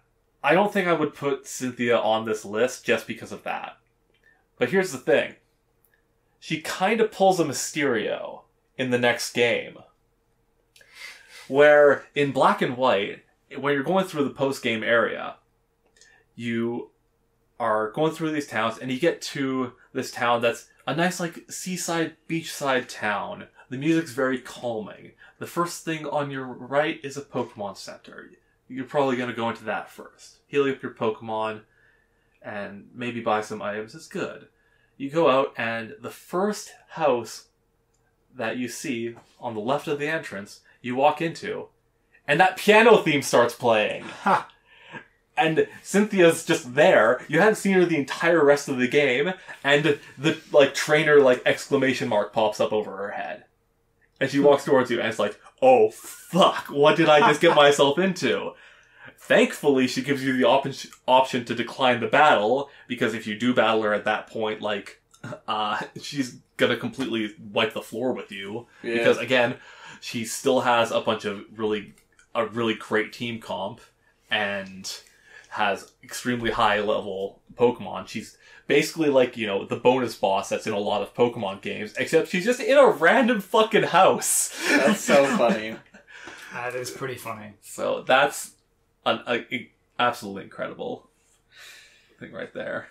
don't think I would put Cynthia on this list just because of that. But here's the thing. She kind of pulls a Mysterio in the next game. Where, in Black and White, when you're going through the post-game area, you are going through these towns, and you get to this town that's a nice, like, seaside, beachside town. The music's very calming. The first thing on your right is a Pokemon Center. You're probably going to go into that first. Heal up your Pokemon, and maybe buy some items. It's good. You go out, and the first house that you see on the left of the entrance, you walk into, and that piano theme starts playing. Ha! And Cynthia's just there. You haven't seen her the entire rest of the game, and the, like, trainer, like, exclamation mark pops up over her head. And she walks towards you, and it's like, oh, fuck, what did I just get myself into? Thankfully, she gives you the option to decline the battle, because if you do battle her at that point, like, she's gonna completely wipe the floor with you. Yeah. Because, again, she still has a bunch of a really great team comp, and has extremely high-level Pokemon. She's basically, like, you know, the bonus boss that's in a lot of Pokemon games, except she's just in a random fucking house. That's so funny. That is pretty funny. So that's an absolutely incredible thing right there.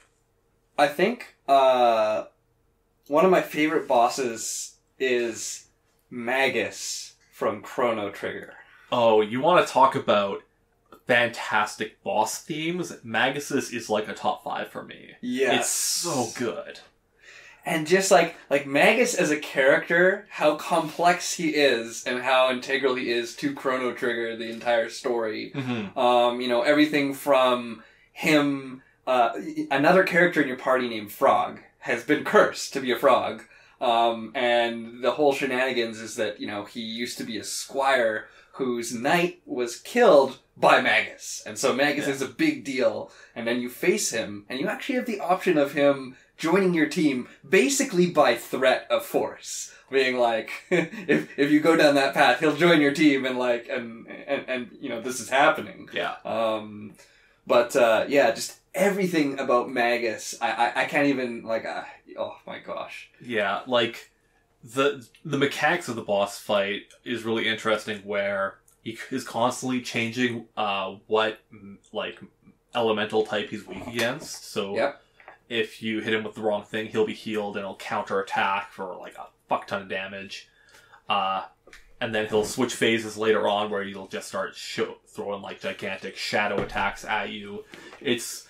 I think one of my favorite bosses is Magus from Chrono Trigger. Oh, you want to talk about fantastic boss themes? Magus's is like a top 5 for me. Yeah, it's so good. And just like Magus as a character, how complex he is and how integral he is to Chrono Trigger, the entire story. Mm-hmm. You know, everything from him. Another character in your party named Frog has been cursed to be a frog, and the whole shenanigans is that, you know, he used to be a squire whose knight was killed by Magus. And so Magus is a big deal. And then you face him, and you actually have the option of him joining your team basically by threat of force. Being like, if you go down that path, he'll join your team, and like, and you know, this is happening. Yeah. But just everything about Magus, I can't even, like, oh my gosh. Yeah, like, the mechanics of the boss fight is really interesting, where he is constantly changing what, like, elemental type he's weak against. So if you hit him with the wrong thing, he'll be healed and he'll counterattack for, like, a fuck ton of damage. And then he'll switch phases later on where he'll just start throwing, like, gigantic shadow attacks at you. It's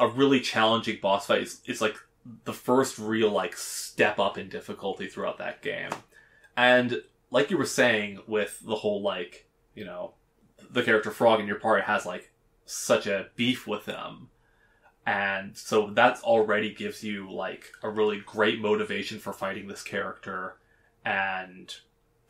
a really challenging boss fight. It's like the first real, like, step up in difficulty throughout that game. And like you were saying with the whole, like, you know, the character Frog in your party has, like, such a beef with them. And so that already gives you, like, a really great motivation for fighting this character. And,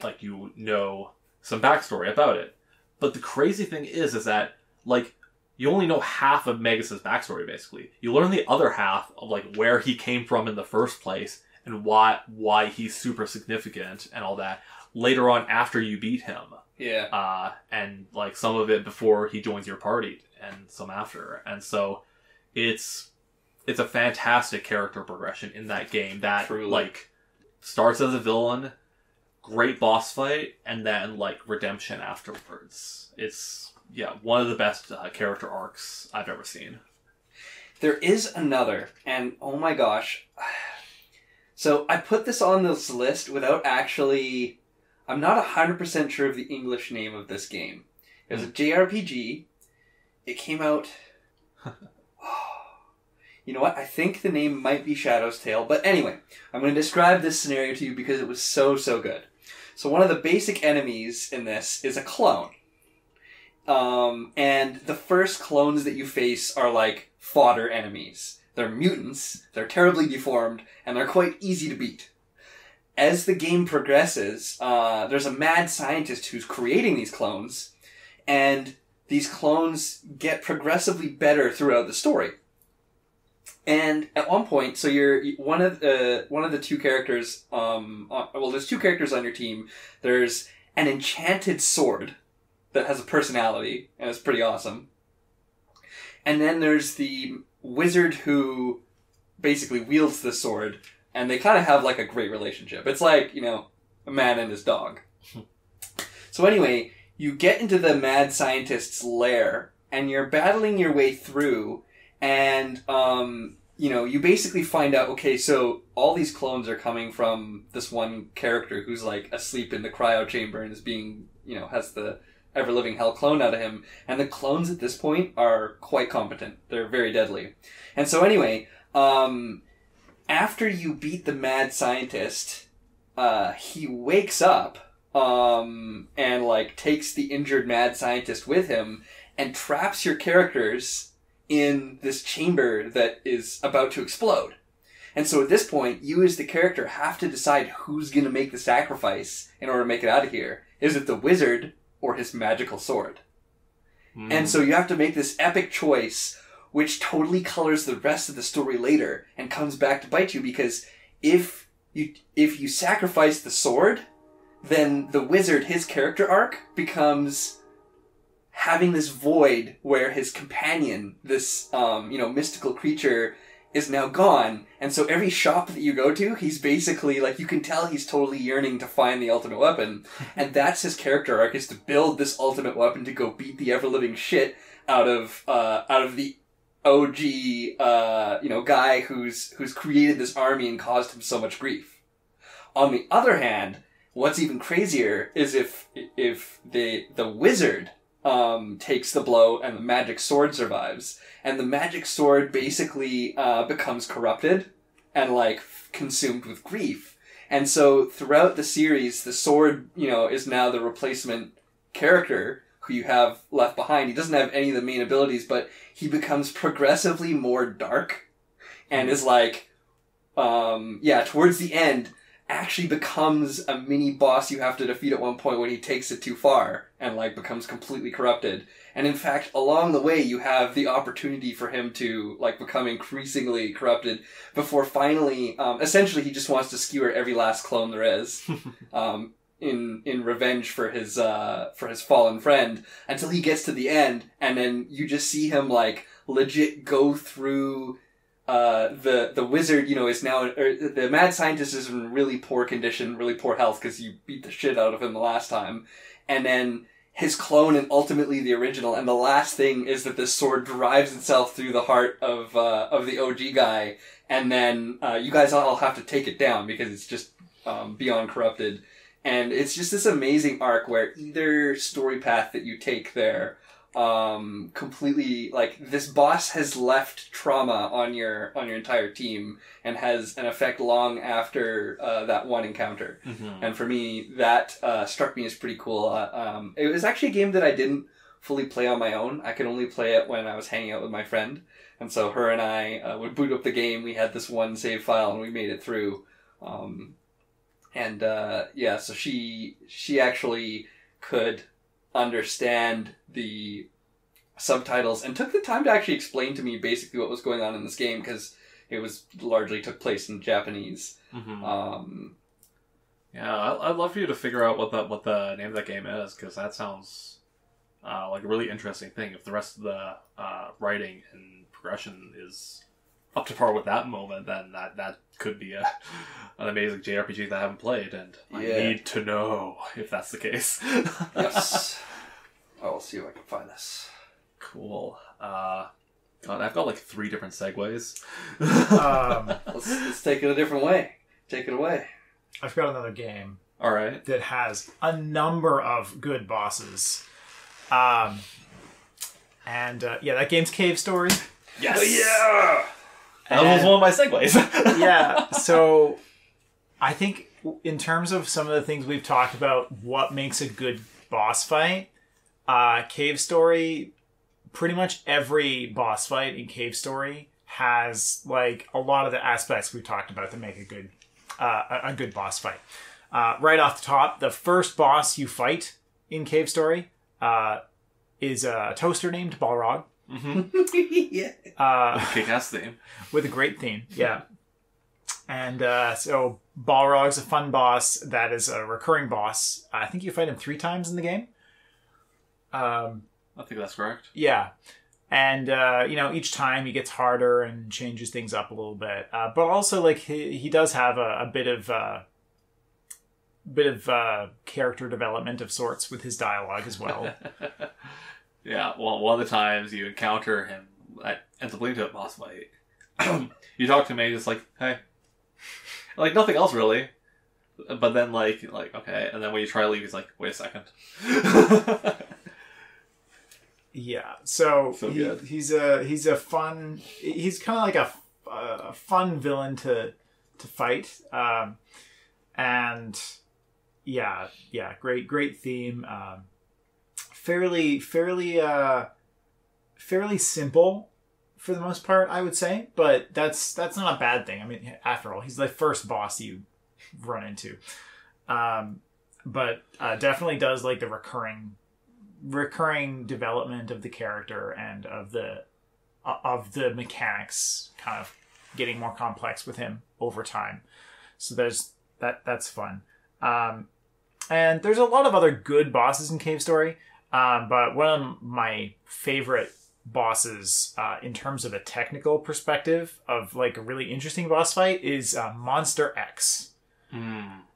like, you know some backstory about it. But the crazy thing is that, like, you only know half of Magus' backstory, basically. You learn the other half of, like, where he came from in the first place and why he's super significant and all that later on after you beat him. Yeah. And, like, some of it before he joins your party and some after. And so it's a fantastic character progression in that game that, truly, like, starts as a villain, great boss fight, and then, like, redemption afterwards. It's... yeah, one of the best character arcs I've ever seen. There is another, and oh my gosh. So I put this on this list without actually... I'm not 100% sure of the English name of this game. It was a JRPG. It came out... You know what? I think the name might be Shadow's Tale. But anyway, I'm going to describe this scenario to you because it was so, so good. So one of the basic enemies in this is a clone. And the first clones that you face are like fodder enemies. They're mutants, they're terribly deformed, and they're quite easy to beat. As the game progresses, there's a mad scientist who's creating these clones, and these clones get progressively better throughout the story. And at one point, so you're one of the two characters. Well, there's two characters on your team. There's an enchanted sword that has a personality, and it's pretty awesome. And then there's the wizard who basically wields the sword, and they kind of have like a great relationship. It's like, you know, a man and his dog. So anyway, you get into the mad scientist's lair, and you're battling your way through, and, you know, you basically find out, okay, so all these clones are coming from this one character who's, like, asleep in the cryo chamber and is being, you know, has the ever-living hell clone out of him. And the clones at this point are quite competent. They're very deadly. And so anyway, after you beat the mad scientist, he wakes up, and, like, takes the injured mad scientist with him and traps your characters in this chamber that is about to explode. And so at this point, you as the character have to decide who's going to make the sacrifice in order to make it out of here. Is it the wizard or his magical sword? Mm. And so you have to make this epic choice, which totally colors the rest of the story later and comes back to bite you, because if you sacrifice the sword, then the wizard, his character arc, becomes having this void where his companion, this, you know, mystical creature, is now gone. And so every shop that you go to, he's basically, like, you can tell he's totally yearning to find the ultimate weapon. And that's his character arc, is to build this ultimate weapon to go beat the ever-living shit out of the OG, you know, guy who's created this army and caused him so much grief. On the other hand, what's even crazier is if the wizard takes the blow and the magic sword survives, and the magic sword basically becomes corrupted and, like, consumed with grief. And so throughout the series, the sword, you know, is now the replacement character who you have left behind. He doesn't have any of the main abilities, but he becomes progressively more dark and is like, towards the end, actually becomes a mini boss you have to defeat at one point when he takes it too far and, like, becomes completely corrupted. And in fact, along the way, you have the opportunity for him to, like, become increasingly corrupted before finally, essentially he just wants to skewer every last clone there is, in revenge for his fallen friend, until he gets to the end. And then you just see him, like, legit go through. The wizard, you know, is now, or the mad scientist is in really poor condition, really poor health, because you beat the shit out of him the last time. And then his clone, and ultimately the original. And the last thing is that this sword drives itself through the heart of the OG guy. And then you guys all have to take it down because it's just beyond corrupted. And it's just this amazing arc where either story path that you take there, completely, like, this boss has left trauma on your entire team and has an effect long after that one encounter. Mm-hmm. And for me, that struck me as pretty cool. It was actually a game that I didn't fully play on my own. I could only play it when I was hanging out with my friend, and so her and I would boot up the game. We had this one save file and we made it through. So she actually could understand the subtitles and took the time to actually explain to me basically what was going on in this game, because it was largely took place in Japanese. Mm-hmm. I'd love for you to figure out what the name of that game is, because that sounds like a really interesting thing. If the rest of the writing and progression is up to par with that moment, then that could be an amazing JRPG that I haven't played, and I need to know if that's the case. Yes. I'll see if I can find this. Cool. God, I've got like 3 different segues. Let's take it a different way. Take it away. I've got another game. All right. That has a number of good bosses. That game's Cave Story. Yes. Oh, yeah. That was one of my segues. Yeah, so I think in terms of some of the things we've talked about, what makes a good boss fight, Cave Story, pretty much every boss fight in Cave Story has like a lot of the aspects we've talked about that make a good boss fight. Right off the top, the first boss you fight in Cave Story is a toaster named Balrog. Mm-hmm. Yeah. With a kick-ass theme. With a great theme, yeah. And so Balrog's a fun boss. That is a recurring boss. I think you fight him 3 times in the game. I think that's correct. Yeah. And, you know, each time he gets harder and changes things up a little bit. But also, like, he does have a bit of character development of sorts with his dialogue as well. Yeah, well, one of the times you encounter him at the Blink-Up boss fight, you talk to me just like, hey. Like, nothing else, really. But then, like okay. And then when you try to leave, he's like, wait a second. Yeah, so he's a fun... He's kind of like a fun villain to fight. And, yeah, great theme. Fairly simple for the most part, I would say, but that's not a bad thing. I mean, after all, he's the first boss you run into. But definitely does like the recurring development of the character and of the mechanics kind of getting more complex with him over time. So there's that's fun. And there's a lot of other good bosses in Cave Story. But one of my favorite bosses in terms of a technical perspective of like a really interesting boss fight is Monster X.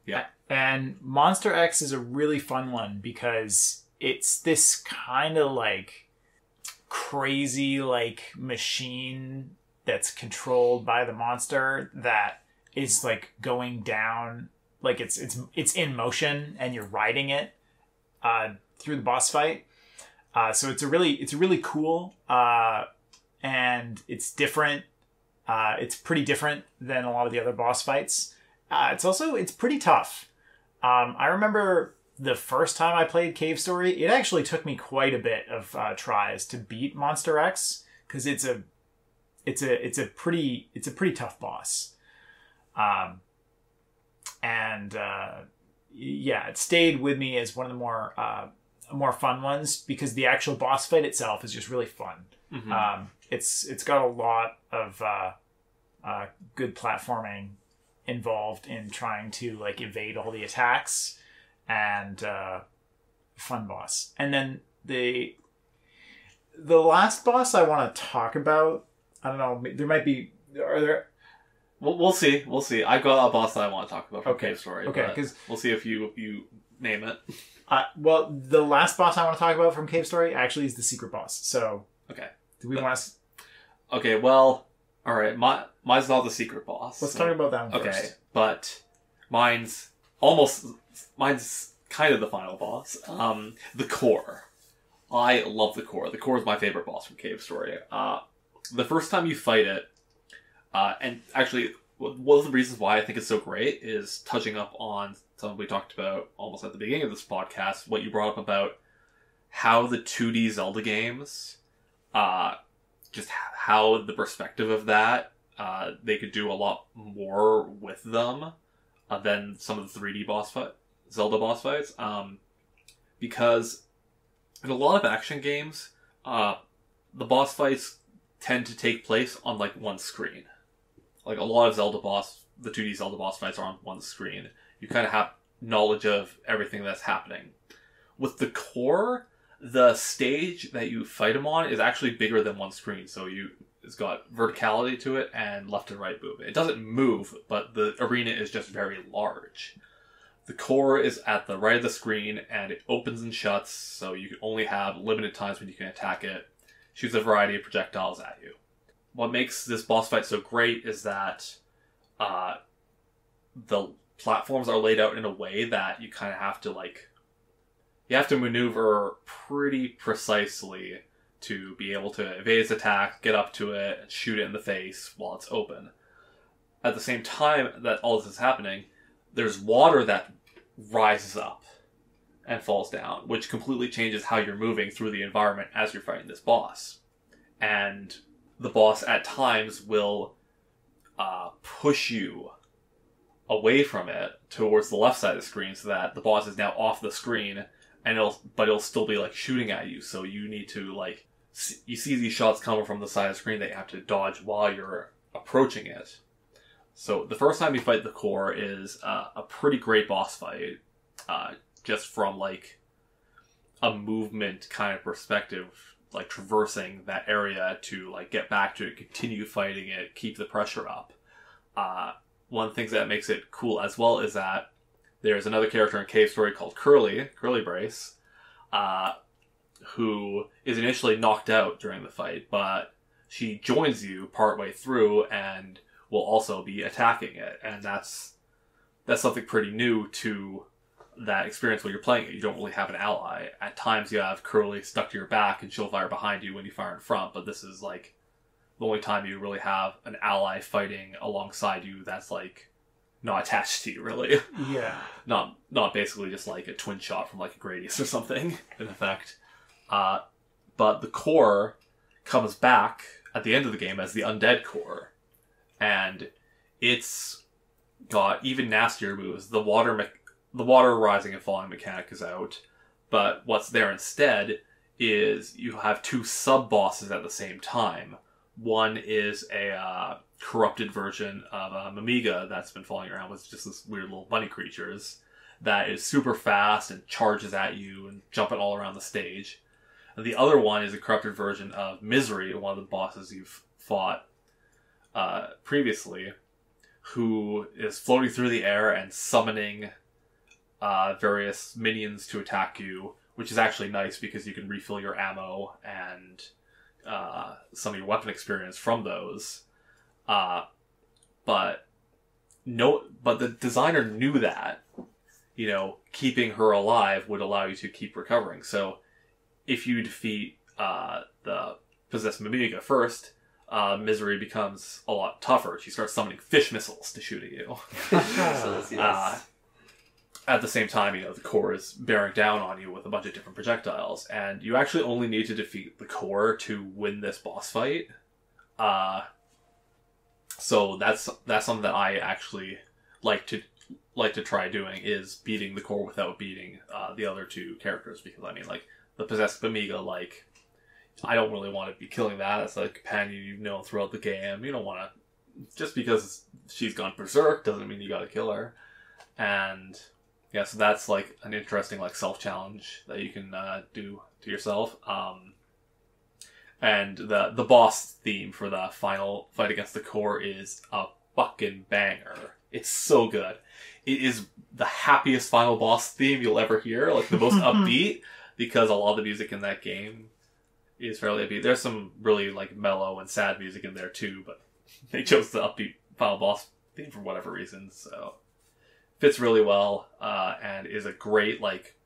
Yeah. And Monster X is a really fun one because it's this kind of like crazy like machine that's controlled by the monster that is like going down, like it's in motion and you're riding it through the boss fight. So it's really cool, and it's different. It's pretty different than a lot of the other boss fights. It's pretty tough. I remember the first time I played Cave Story, it actually took me quite a bit of tries to beat Monster X because it's a pretty tough boss. And it stayed with me as one of the more fun ones because the actual boss fight itself is just really fun. Mm-hmm. It's got a lot of good platforming involved in trying to like evade all the attacks and fun boss. And then the last boss I want to talk about, I don't know, we'll see. I've got a boss that I want to talk about from Cave Story. Okay, because we'll see if you name it. Well, the last boss I want to talk about from Cave Story actually is the secret boss. So okay, Okay, well, all right. Mine's not the secret boss. Let's talk about that one first. Okay, but mine's kind of the final boss. The core. I love the core. The core is my favorite boss from Cave Story. The first time you fight it. And actually, one of the reasons why I think it's so great is touching up on something we talked about almost at the beginning of this podcast, what you brought up about how the 2D Zelda games, just how the perspective of that, they could do a lot more with them than some of the 3D Zelda boss fights. Because in a lot of action games, the boss fights tend to take place on, like, one screen. Like, a lot of the 2D Zelda boss fights are on one screen. You kind of have knowledge of everything that's happening. With the core, the stage that you fight them on is actually bigger than one screen, so it's got verticality to it and left and right movement. It doesn't move, but the arena is just very large. The core is at the right of the screen, and it opens and shuts, so you can only have limited times when you can attack it. Shoots a variety of projectiles at you. What makes this boss fight so great is that the platforms are laid out in a way that you kind of have to maneuver pretty precisely to be able to evade its attack, get up to it, and shoot it in the face while it's open. At the same time that all this is happening, there's water that rises up and falls down, which completely changes how you're moving through the environment as you're fighting this boss. And the boss at times will push you away from it towards the left side of the screen, so that the boss is now off the screen, and it'll still be like shooting at you. So you need to like you see these shots coming from the side of the screen that you have to dodge while you're approaching it. So the first time you fight the core is a pretty great boss fight, just from like a movement kind of perspective, like traversing that area to like get back to it, continue fighting it, keep the pressure up. One of the things that makes it cool as well is that there's another character in Cave Story called Curly Brace, who is initially knocked out during the fight, but she joins you partway through and will also be attacking it. And that's something pretty new to that experience where you're playing it. You don't really have an ally. At times you have Curly stuck to your back and she'll fire behind you when you fire in front, but this is like the only time you really have an ally fighting alongside you that's like not attached to you, really. Yeah. Not basically just like a twin shot from like a Gradius or something, in effect. But the core comes back at the end of the game as the undead core, and it's got even nastier moves. The water rising and falling mechanic is out, but what's there instead is you have two sub-bosses at the same time. One is a corrupted version of Mimiga that's been falling around with just this weird little bunny creatures that is super fast and charges at you and jumping all around the stage. And the other one is a corrupted version of Misery, one of the bosses you've fought previously, who is floating through the air and summoning various minions to attack you, which is actually nice because you can refill your ammo and some of your weapon experience from those. But the designer knew that, you know, keeping her alive would allow you to keep recovering. So if you defeat the possessed Mimiga first, Misery becomes a lot tougher. She starts summoning fish missiles to shoot at you. Yes. At the same time, you know, the core is bearing down on you with a bunch of different projectiles, and you actually only need to defeat the core to win this boss fight. So that's something that I actually like to try doing, is beating the core without beating the other two characters, because I mean, like, the possessed Amiga, like, I don't really want to be killing that. It's like a companion you've known throughout the game. You don't want to, just because she's gone berserk doesn't mean you got to kill her. And yeah, so that's like an interesting like self-challenge that you can do to yourself. And the boss theme for the final fight against the core is a fucking banger. It's so good. It is the happiest final boss theme you'll ever hear, like the most upbeat, because a lot of the music in that game is fairly upbeat. There's some really like mellow and sad music in there too, but they chose the upbeat final boss theme for whatever reason, so fits really well, and is a great like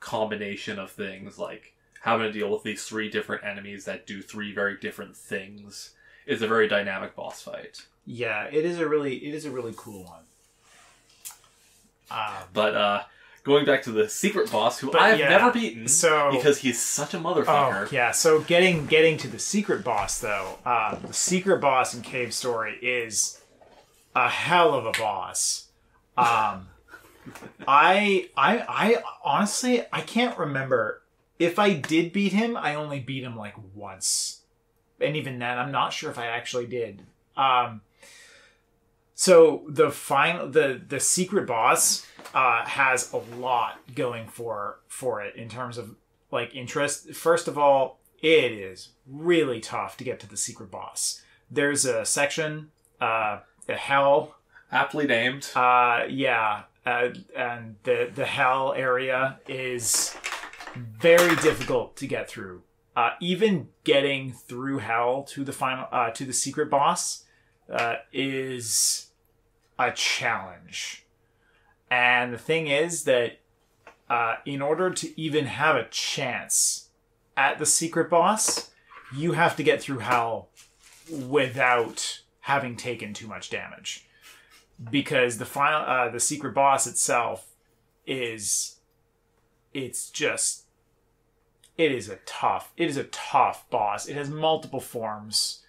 combination of things, like having to deal with these three different enemies that do three very different things. It's a very dynamic boss fight. Yeah, it is a really cool one. But going back to the secret boss, who I've never beaten, so, because he's such a motherfucker. Oh, yeah, so getting to the secret boss though, the secret boss in Cave Story is a hell of a boss. I honestly, I can't remember if I did beat him. I only beat him like once, and even then I'm not sure if I actually did. So the secret boss has a lot going for it in terms of like interest. First of all, it is really tough to get to the secret boss. There's a section, the hell, aptly named. And the hell area is very difficult to get through. Even getting through hell to the final to the secret boss is a challenge. And the thing is that in order to even have a chance at the secret boss, you have to get through hell without having taken too much damage. because the final, the secret boss itself is, it's just, it is a tough boss. It has multiple forms,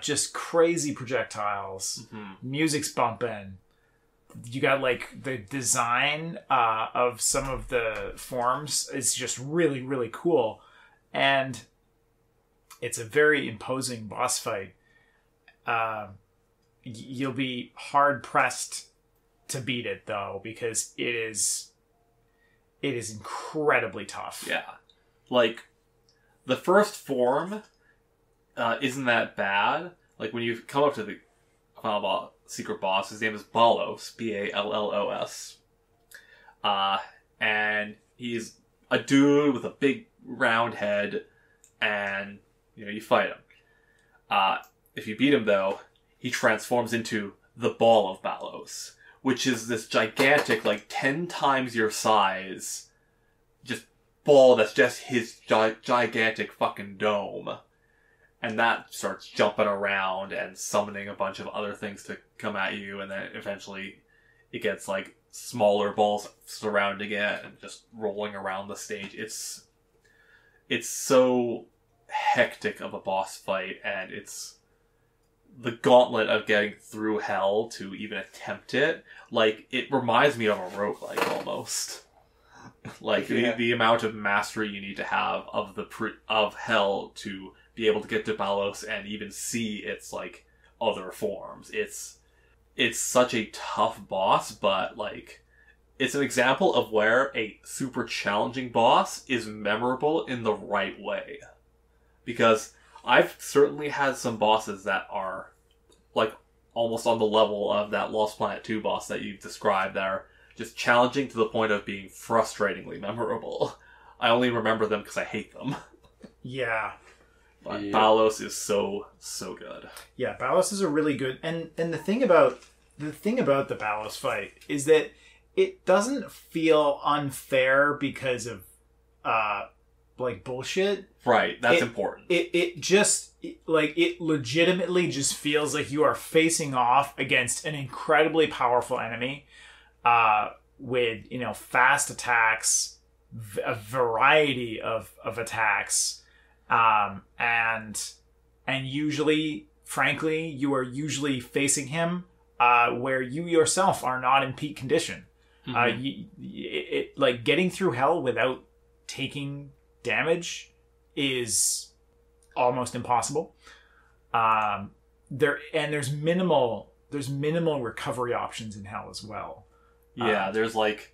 just crazy projectiles, music's bumping. You got like the design of some of the forms is just really, really cool. And it's a very imposing boss fight. You'll be hard pressed to beat it though, because it is incredibly tough. Yeah. Like the first form isn't that bad. Like when you come up to the final boss, secret boss, his name is Ballos, B-A-L-L-O-S. And he's a dude with a big round head, and you fight him. If you beat him though, he transforms into the Ball of Ballos, which is this gigantic, like 10 times your size, just ball that's just his gigantic fucking dome. And that starts jumping around and summoning a bunch of other things to come at you. And then eventually it gets like smaller balls surrounding it and just rolling around the stage. It's so hectic of a boss fight, and it's the gauntlet of getting through hell to even attempt it. Like, it reminds me of a roguelike almost. Like, yeah. the amount of mastery you need to have of hell to be able to get to Ballos and even see its, like, other forms. It's such a tough boss, but, like, it's an example of where a super challenging boss is memorable in the right way. Because I've certainly had some bosses that are, like, almost on the level of that Lost Planet 2 boss that you've described, that are just challenging to the point of being frustratingly memorable. I only remember them because I hate them. Yeah. But yeah. Ballos is so good. Yeah, Ballos is a really good, and the thing about the Ballos fight is that it doesn't feel unfair because of like bullshit. Right, that's important. It legitimately just feels like you are facing off against an incredibly powerful enemy with fast attacks, a variety of attacks. And usually, frankly, you are usually facing him, where you yourself are not in peak condition. Mm-hmm. Like getting through hell without taking damage is almost impossible. There's minimal recovery options in hell as well. Yeah. There's like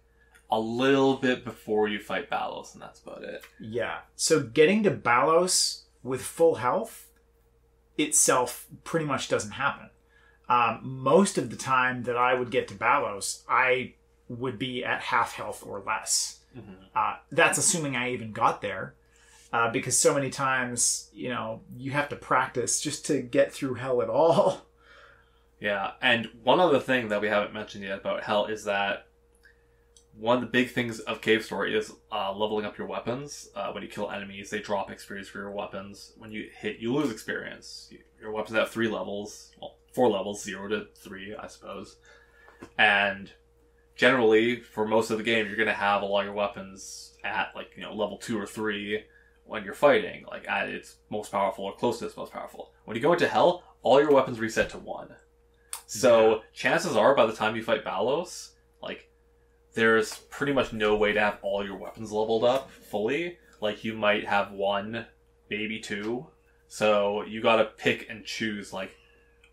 a little bit before you fight Ballos, and that's about it. Yeah. So getting to Ballos with full health itself pretty much doesn't happen. Most of the time that I would get to Ballos, I would be at half health or less. Mm-hmm. That's assuming I even got there, because so many times, you have to practice just to get through hell at all. Yeah. And one other thing that we haven't mentioned yet about hell is that one of the big things of Cave Story is leveling up your weapons. When you kill enemies, they drop experience for your weapons. When you hit, you lose experience. Your weapons have 3 levels. Well, 4 levels, 0 to 3, I suppose. And generally, for most of the game, you're going to have a lot of your weapons at, like, level 2 or 3 when you're fighting. Like, at its most powerful or close to its most powerful. When you go into hell, all your weapons reset to 1. So, yeah. Chances are, by the time you fight Ballos, like, there's pretty much no way to have all your weapons leveled up fully. Like, you might have 1, maybe 2. So you gotta pick and choose, like,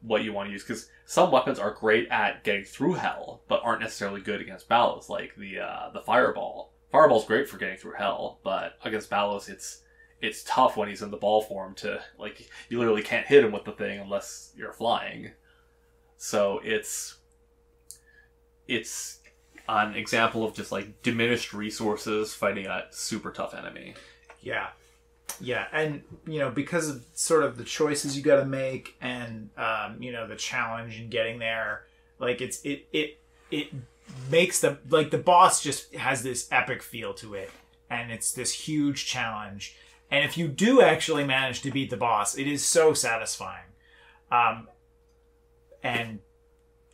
what you want to use. Because some weapons are great at getting through hell, but aren't necessarily good against Ballos. Like the Fireball. Fireball's great for getting through hell, but against Ballos, it's tough when he's in the ball form to, like, you literally can't hit him with the thing unless you're flying. So it's an example of just, like, diminished resources fighting a super tough enemy. Yeah. Yeah. And, because of sort of the choices you got to make and, the challenge in getting there, like, it makes the, like, the boss just has this epic feel to it. And it's this huge challenge. And if you do actually manage to beat the boss, it is so satisfying. And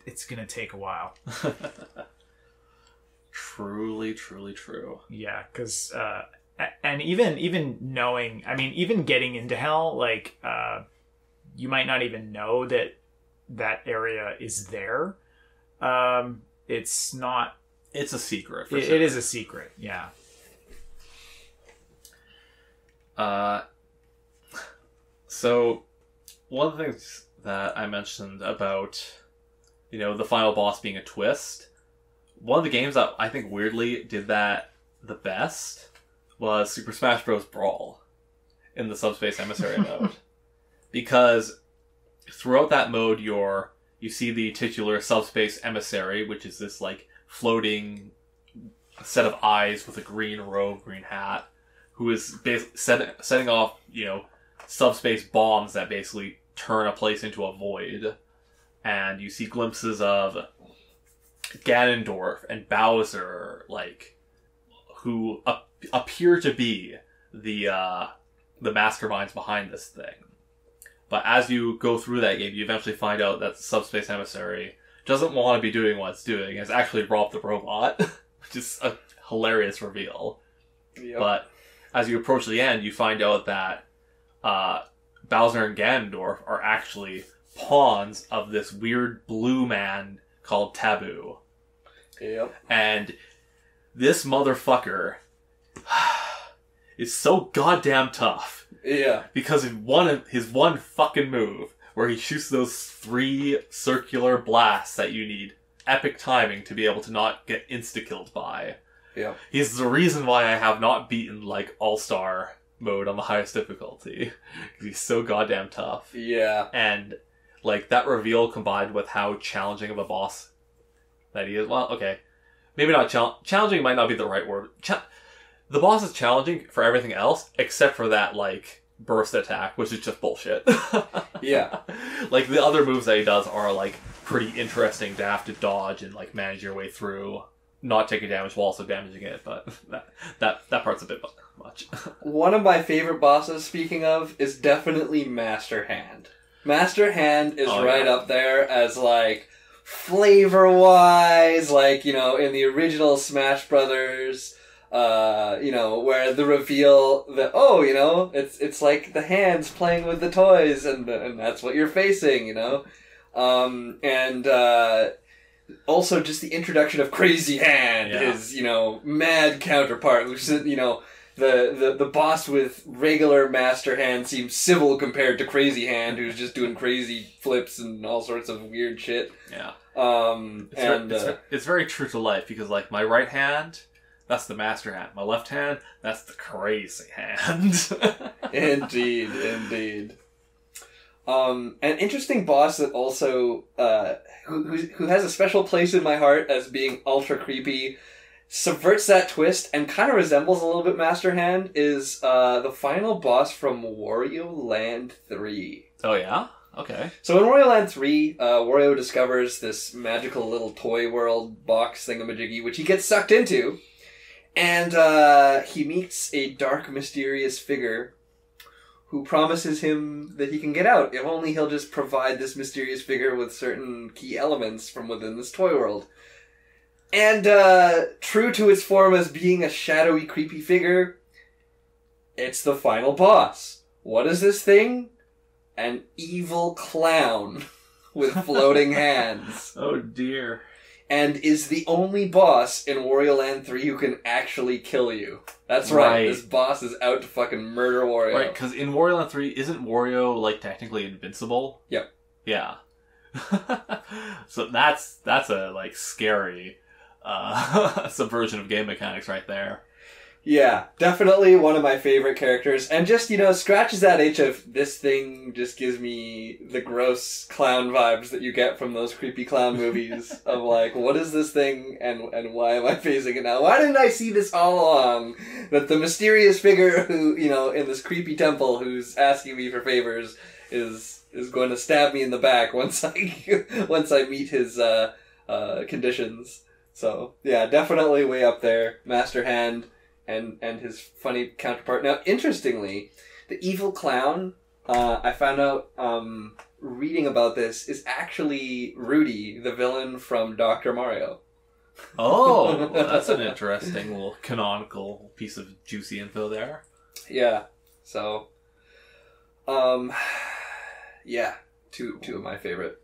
it's gonna take a while. Truly true. Yeah, because and even knowing, I mean, even getting into hell, like you might not even know that area is there. It's not. It's a secret. For sure. It is a secret. Yeah. So one of the things that I mentioned about, you know, the final boss being a twist, one of the games that I think weirdly did that the best was Super Smash Bros. Brawl in the Subspace Emissary mode. Because throughout that mode, you see the titular Subspace Emissary, which is this, like, floating set of eyes with a green robe, green hat, who is setting off, you know, subspace bombs that basically turn a place into a void. And you see glimpses of Ganondorf and Bowser, like, who appear to be the masterminds behind this thing. But as you go through that game, you eventually find out that the Subspace Emissary doesn't want to be doing what it's doing. It's actually Rob the Robot, which is a hilarious reveal. Yep. But as you approach the end, you find out that Bowser and Ganondorf are actually pawns of this weird blue man called Taboo. Yep. And this motherfucker is so goddamn tough. Yeah. Because in his one fucking move, where he shoots those 3 circular blasts that you need epic timing to be able to not get insta-killed by. Yeah. He's the reason why I have not beaten, like, All-Star mode on the highest difficulty. Because he's so goddamn tough. Yeah. And, like, that reveal combined with how challenging of a boss that he is. Well, okay. Maybe not challenging might not be the right word. The boss is challenging for everything else, except for that, like, burst attack, which is just bullshit. Yeah. Like, the other moves that he does are, like, pretty interesting to have to dodge and, like, manage your way through, not taking damage while also damaging it, but that part's a bit much. One of my favorite bosses, speaking of, is definitely Master Hand. Master Hand is up there as, like, flavor-wise, like, you know, in the original Smash Brothers, you know, where the reveal that, oh, you know, it's like the hands playing with the toys, and that's what you're facing, you know? Also just the introduction of Crazy Hand is, you know, mad counterpart, which is, you know, the boss with regular Master Hand seems civil compared to Crazy Hand, who's just doing crazy flips and all sorts of weird shit. Yeah. It's very true to life, because, like, my right hand, that's the Master Hand. My left hand, that's the Crazy Hand. Indeed. An interesting boss that also, who has a special place in my heart as being ultra creepy, subverts that twist and kind of resembles a little bit Master Hand, is the final boss from Wario Land 3. Oh, yeah? Okay. So in Wario Land 3, Wario discovers this magical little toy world box thingamajiggy, which he gets sucked into, and he meets a dark, mysterious figure who promises him that he can get out, if only he'll just provide this mysterious figure with certain key elements from within this toy world. And true to its form as being a shadowy, creepy figure, it's the final boss. What is this thing? An evil clown with floating hands. Oh, dear. And is the only boss in Wario Land 3 who can actually kill you. That's right. This boss is out to fucking murder Wario. Right, because in Wario Land 3, isn't Wario, like, technically invincible? Yep. Yeah. So that's a, like, scary subversion of game mechanics right there. Yeah, definitely one of my favorite characters. And just, you know, scratches that itch of this thing just gives me the gross clown vibes that you get from those creepy clown movies of, like, what is this thing and why am I facing it now? Why didn't I see this all along? That the mysterious figure who, you know, in this creepy temple who's asking me for favors is going to stab me in the back once I meet his conditions. So, yeah, definitely way up there. Master Hand. And his funny counterpart. Now, interestingly, the evil clown, I found out reading about this is actually Rudy, the villain from Dr. Mario. Oh, well, that's an interesting little canonical piece of juicy info there. Yeah. So, yeah, two of my favorite.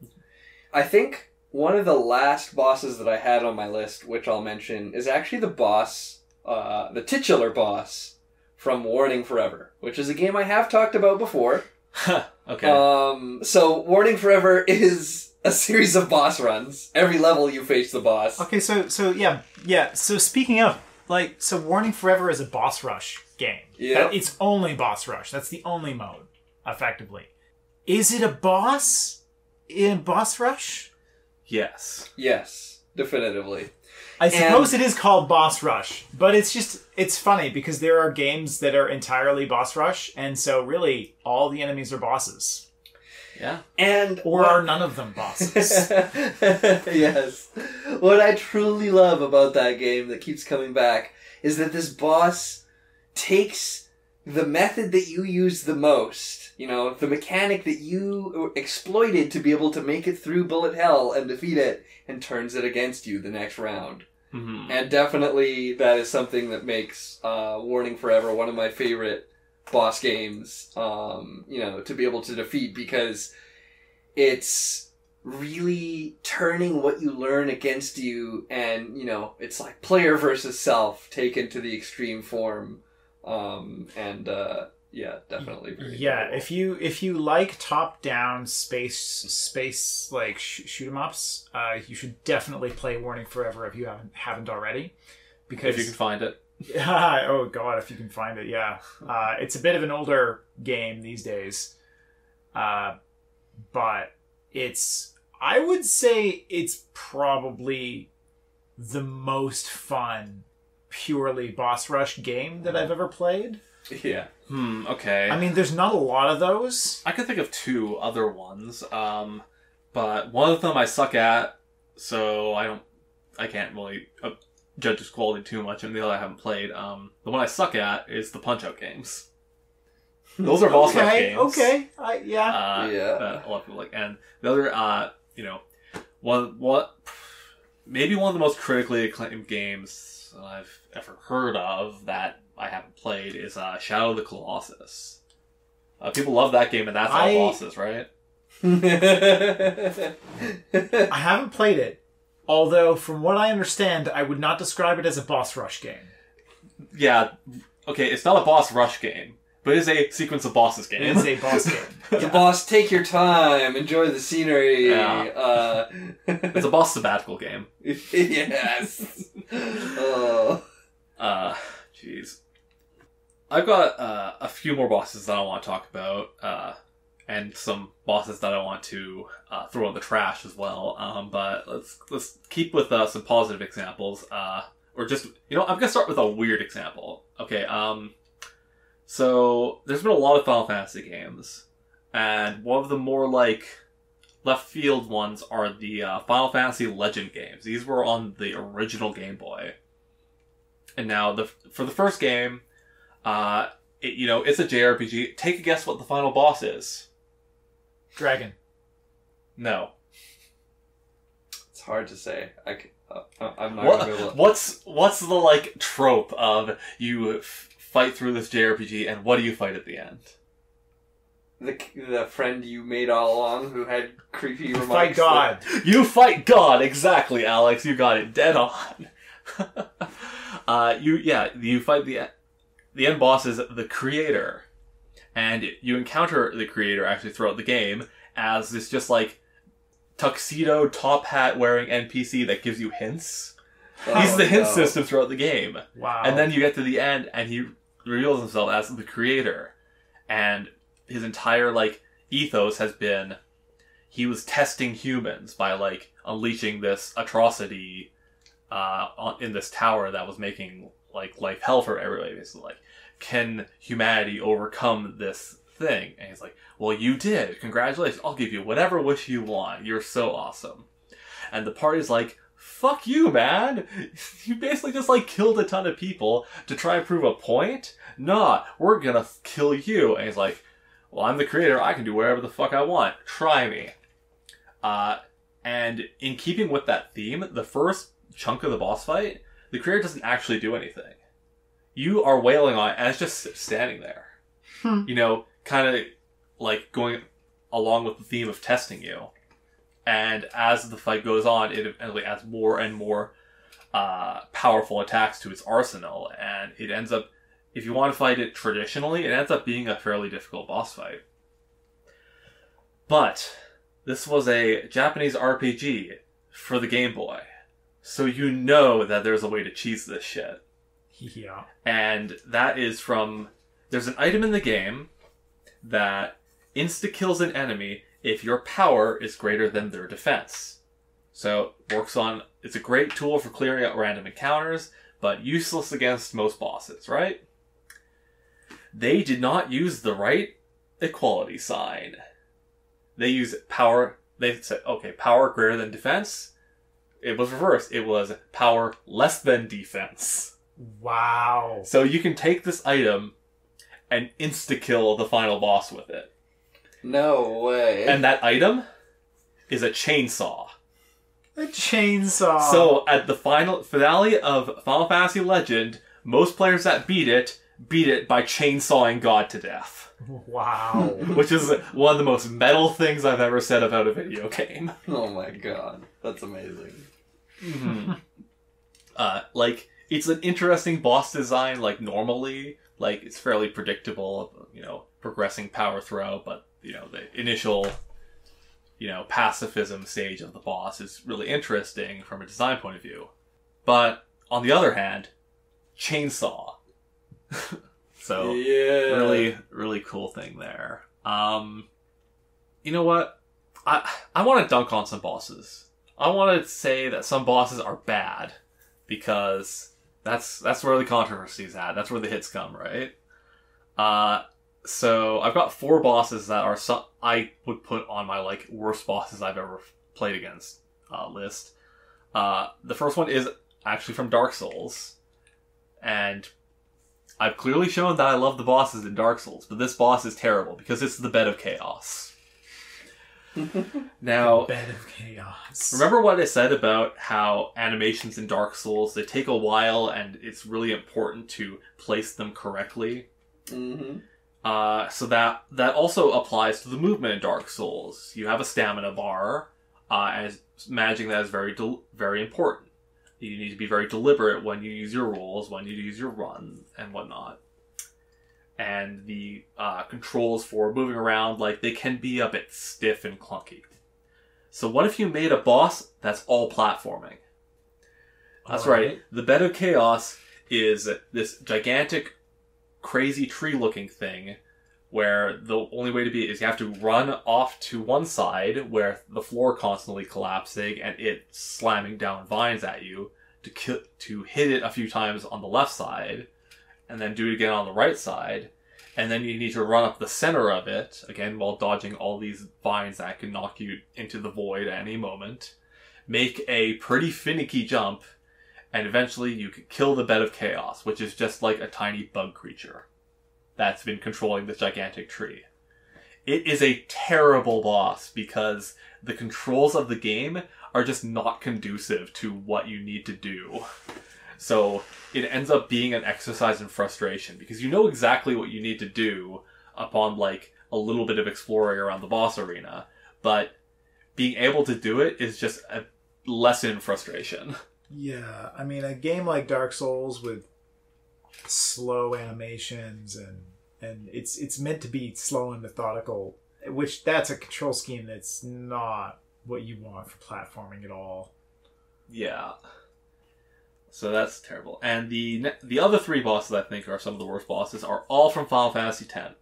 I think one of the last bosses that I had on my list, which I'll mention, is actually the boss, the titular boss from Warning Forever, which is a game I have talked about before. Okay. So Warning Forever is a series of boss runs. Every level you face the boss. Okay, so yeah. So speaking of, like, so Warning Forever is a boss rush game. Yeah. It's only boss rush. That's the only mode, effectively. Is it a boss in boss rush? Yes. Yes, definitively. I suppose it is called boss rush, but it's just, it's funny because there are games that are entirely boss rush, and so really all the enemies are bosses. Yeah. Or are none of them bosses. Yes. What I truly love about that game that keeps coming back is that this boss takes the method that you use the most, you know, the mechanic that you exploited to be able to make it through bullet hell and defeat it, and turns it against you the next round. Mm-hmm. And definitely that is something that makes Warning Forever one of my favorite boss games, you know, to be able to defeat, because it's really turning what you learn against you, and, you know, it's like player versus self taken to the extreme form. Yeah, definitely. Yeah, cool. if you like top-down space like shoot 'em ups, you should definitely play Warning Forever if you haven't already, because if you can find it. Yeah. Oh God, if you can find it, yeah. It's a bit of an older game these days, but I would say it's probably the most fun purely boss rush game that I've ever played. Yeah. Okay. I mean, there's not a lot of those. I could think of two other ones, but one of them I suck at, so I can't really judge its quality too much, and the other I haven't played. The one I suck at is the Punch-Out games. Those are boss rush games. Okay. Yeah. That a lot of people like, and the other, you know, maybe one of the most critically acclaimed games that I've ever heard of that I haven't played is Shadow of the Colossus. People love that game, and that's all bosses, right? I haven't played it, although from what I understand, I would not describe it as a boss rush game. Yeah, okay, it's not a boss rush game, but it is a sequence of bosses game. It is a boss game. Yeah. It's a boss, take your time, enjoy the scenery. Yeah. It's a boss sabbatical game. Yes. Oh. Jeez. I've got a few more bosses that I want to talk about, and some bosses that I want to throw in the trash as well. But let's keep with some positive examples, or just, you know, I'm gonna start with a weird example. Okay. So there's been a lot of Final Fantasy games, and one of the more like left field ones are the Final Fantasy Legend games. These were on the original Game Boy. And now, for the first game, you know, it's a JRPG. Take a guess what the final boss is. Dragon. No. It's hard to say. I'm not going to be able to... What's the, like, trope of you fight through this JRPG, and what do you fight at the end? The friend you made all along who had creepy remarks. Fight God! You fight God! Exactly, Alex. You got it dead on. You fight the end boss is the creator, and you encounter the creator actually throughout the game as this just like tuxedo top hat wearing NPC that gives you hints. He's the hint system throughout the game. Wow! And then you get to the end, and he reveals himself as the creator, and his entire like ethos has been he was testing humans by like unleashing this atrocity in this tower that was making like life hell for everybody. Basically, like, can humanity overcome this thing? And he's like, well, you did. Congratulations. I'll give you whatever wish you want. You're so awesome. And the party's like, fuck you, man. You basically just like killed a ton of people to try and prove a point. Nah, we're gonna kill you. And he's like, well, I'm the creator, I can do whatever the fuck I want. Try me. And in keeping with that theme, the first chunk of the boss fight, the creator doesn't actually do anything. You are wailing on it, and it's just standing there. Hmm. You know, kind of like going along with the theme of testing you. And as the fight goes on, it adds more and more powerful attacks to its arsenal. And it ends up, if you want to fight it traditionally, it ends up being a fairly difficult boss fight. But this was a Japanese RPG for the Game Boy. So you know that there's a way to cheese this shit. Yeah. And that is from... There's an item in the game that insta-kills an enemy if your power is greater than their defense. So, works on... It's a great tool for clearing out random encounters, but useless against most bosses, right? They did not use the right equality sign. They use power... They said, okay, power greater than defense... It was reversed. It was power less than defense. Wow. So you can take this item and insta-kill the final boss with it. No way. And that item is a chainsaw. A chainsaw. So at the finale of Final Fantasy Legend, most players that beat it by chainsawing God to death. Wow. Which is one of the most metal things I've ever said about a video game. Oh my god. That's amazing. Mm-hmm. Like, it's an interesting boss design, like, normally. Like, it's fairly predictable, you know, progressing power throw, but, you know, the initial, you know, pacifism stage of the boss is really interesting from a design point of view. But, on the other hand, chainsaw. So, yeah. Really, really cool thing there. You know what? I want to dunk on some bosses. I want to say that some bosses are bad, because that's where the controversy's at. That's where the hits come, right? So I've got four bosses that are I would put on my like worst bosses I've ever played against list. The first one is actually from Dark Souls, and I've clearly shown that I love the bosses in Dark Souls, but this boss is terrible because it's the Bed of Chaos. Now, Bed of Chaos. Remember what I said about how animations in Dark Souls, they take a while and it's really important to place them correctly? Mm-hmm. So that also applies to the movement in Dark Souls. You have a stamina bar, and managing that is very important. You need to be very deliberate when you use your rolls, when you use your run, and whatnot. And the controls for moving around, like, they can be a bit stiff and clunky. So what if you made a boss that's all platforming? That's right. The Bed of Chaos is this gigantic, crazy tree-looking thing where the only way to beat it is you have to run off to one side where the floor constantly collapsing and it slamming down vines at you to hit it a few times on the left side, and then do it again on the right side, and then you need to run up the center of it, again while dodging all these vines that can knock you into the void at any moment, make a pretty finicky jump, and eventually you can kill the Bed of Chaos, which is just like a tiny bug creature that's been controlling this gigantic tree. It is a terrible boss because the controls of the game are just not conducive to what you need to do. So it ends up being an exercise in frustration because you know exactly what you need to do upon like a little bit of exploring around the boss arena, but being able to do it is just a lesson in frustration. Yeah, I mean, a game like Dark Souls with slow animations and it's meant to be slow and methodical, which that's a control scheme that's not what you want for platforming at all. Yeah. So that's terrible. And the other three bosses I think are some of the worst bosses are all from Final Fantasy X.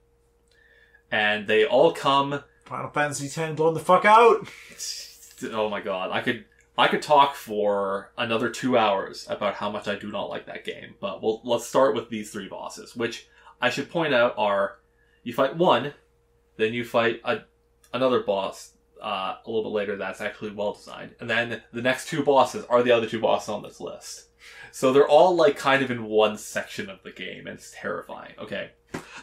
And they all come... Final Fantasy X, blow them the fuck out! Oh my god. I could talk for another 2 hours about how much I do not like that game. But let's start with these three bosses, which I should point out are... You fight one, then you fight another boss a little bit later that's actually well designed. And then the next two bosses are the other two bosses on this list. So they're all, like, kind of in one section of the game, and it's terrifying. Okay.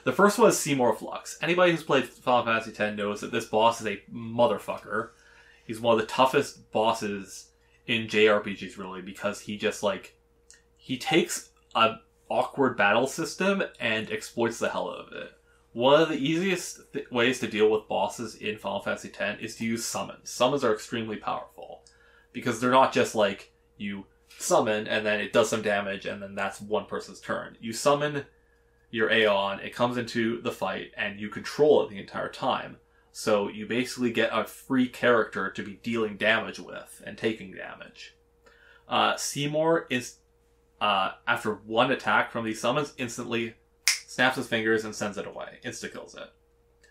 The first one is Seymour Flux. Anybody who's played Final Fantasy X knows that this boss is a motherfucker. He's one of the toughest bosses in JRPGs, really, because he just, like, he takes an awkward battle system and exploits the hell out of it. One of the easiest ways to deal with bosses in Final Fantasy X is to use summons. Summons are extremely powerful, because they're not just, like, you summon, and then it does some damage, and then that's one person's turn. You summon your Aeon, it comes into the fight, and you control it the entire time. So you basically get a free character to be dealing damage with and taking damage. Seymour is, after one attack from these summons, instantly snaps his fingers and sends it away. Insta-kills it.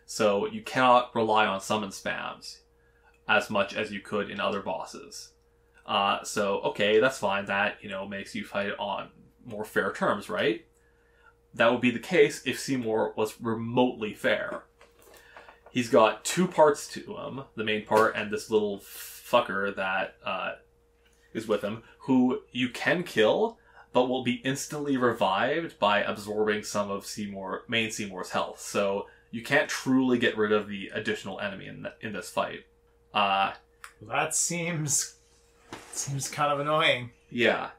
So you cannot rely on summon spams as much as you could in other bosses. So, okay, that's fine. That, you know, makes you fight on more fair terms, right? That would be the case if Seymour was remotely fair. He's got two parts to him, the main part and this little fucker that is with him, who you can kill, but will be instantly revived by absorbing some of main Seymour's health. So you can't truly get rid of the additional enemy in this fight. That seems kind of annoying. Yeah.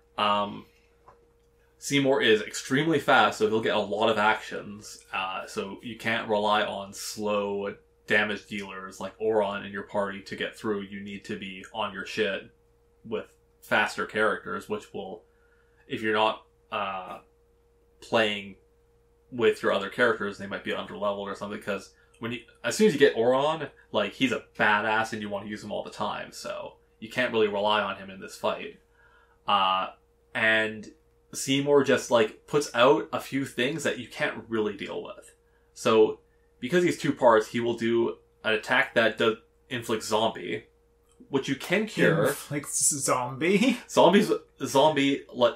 Seymour is extremely fast, so he'll get a lot of actions, so you can't rely on slow damage dealers like Oron in your party to get through. You need to be on your shit with faster characters, which will, if you're not playing with your other characters, they might be underleveled or something, because as soon as you get Oron, like, he's a badass and you want to use him all the time, so you can't really rely on him in this fight. And Seymour just, like, puts out a few things that you can't really deal with. So, because he's two parts, he will do an attack that does inflict zombie, which you can cure. Inflicts zombie? Zombie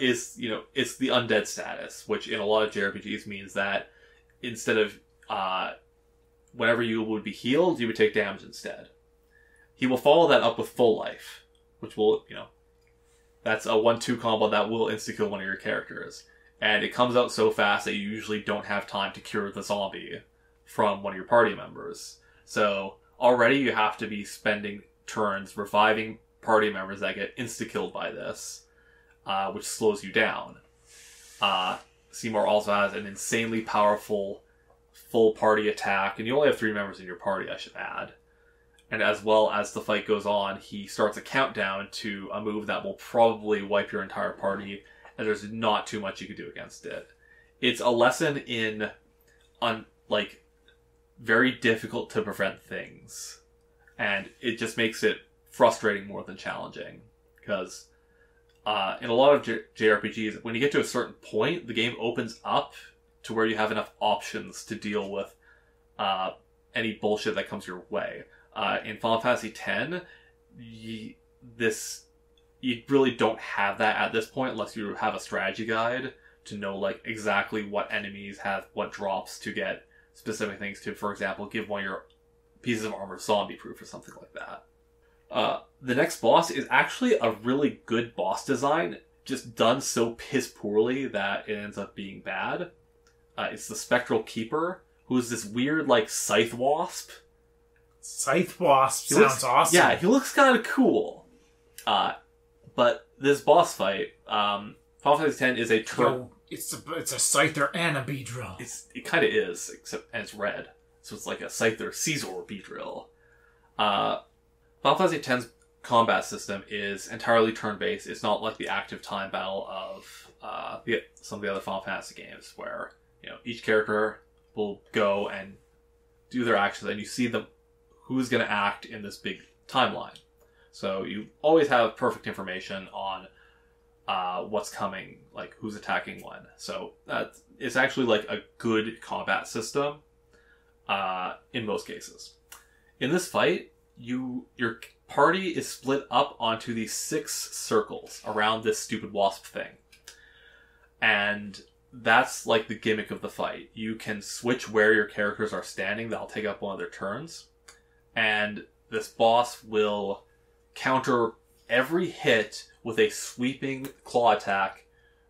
is, you know, it's the undead status, which in a lot of JRPGs means that instead of, whenever you would be healed, you would take damage instead. He will follow that up with full life, which will, you know, that's a 1-2 combo that will insta-kill one of your characters. And it comes out so fast that you usually don't have time to cure the zombie from one of your party members. So already you have to be spending turns reviving party members that get insta-killed by this, which slows you down. Seymour also has an insanely powerful full party attack, and you only have 3 members in your party, I should add. And as well as the fight goes on, he starts a countdown to a move that will probably wipe your entire party, and there's not too much you can do against it. It's a lesson in, like, very difficult to prevent things. And it just makes it frustrating more than challenging. Because in a lot of JRPGs, when you get to a certain point, the game opens up to where you have enough options to deal with any bullshit that comes your way. In Final Fantasy X, you really don't have that at this point unless you have a strategy guide to know, like, exactly what enemies have what drops to get specific things to, for example, give one of your pieces of armor zombie-proof or something like that. The next boss is actually a really good boss design, just done so piss poorly that it ends up being bad. It's the Spectral Keeper, who is this weird, like, scythe wasp. Scythe Wasp sounds awesome. Yeah, he looks kind of cool. But this boss fight, Final Fantasy X is a turn. It's a Scyther and a Beedrill. It kind of is, except and it's red, so it's like a Scyther Caesar Beedrill. Final Fantasy X's combat system is entirely turn-based. It's not like the active time battle of some of the other Final Fantasy games, where, you know, each character will go and do their actions, and you see them. Who's going to act in this big timeline. So you always have perfect information on what's coming, like who's attacking when. So it's actually like a good combat system in most cases. In this fight, your party is split up onto these 6 circles around this stupid wasp thing. And that's like the gimmick of the fight. You can switch where your characters are standing. That'll take up one of their turns. And this boss will counter every hit with a sweeping claw attack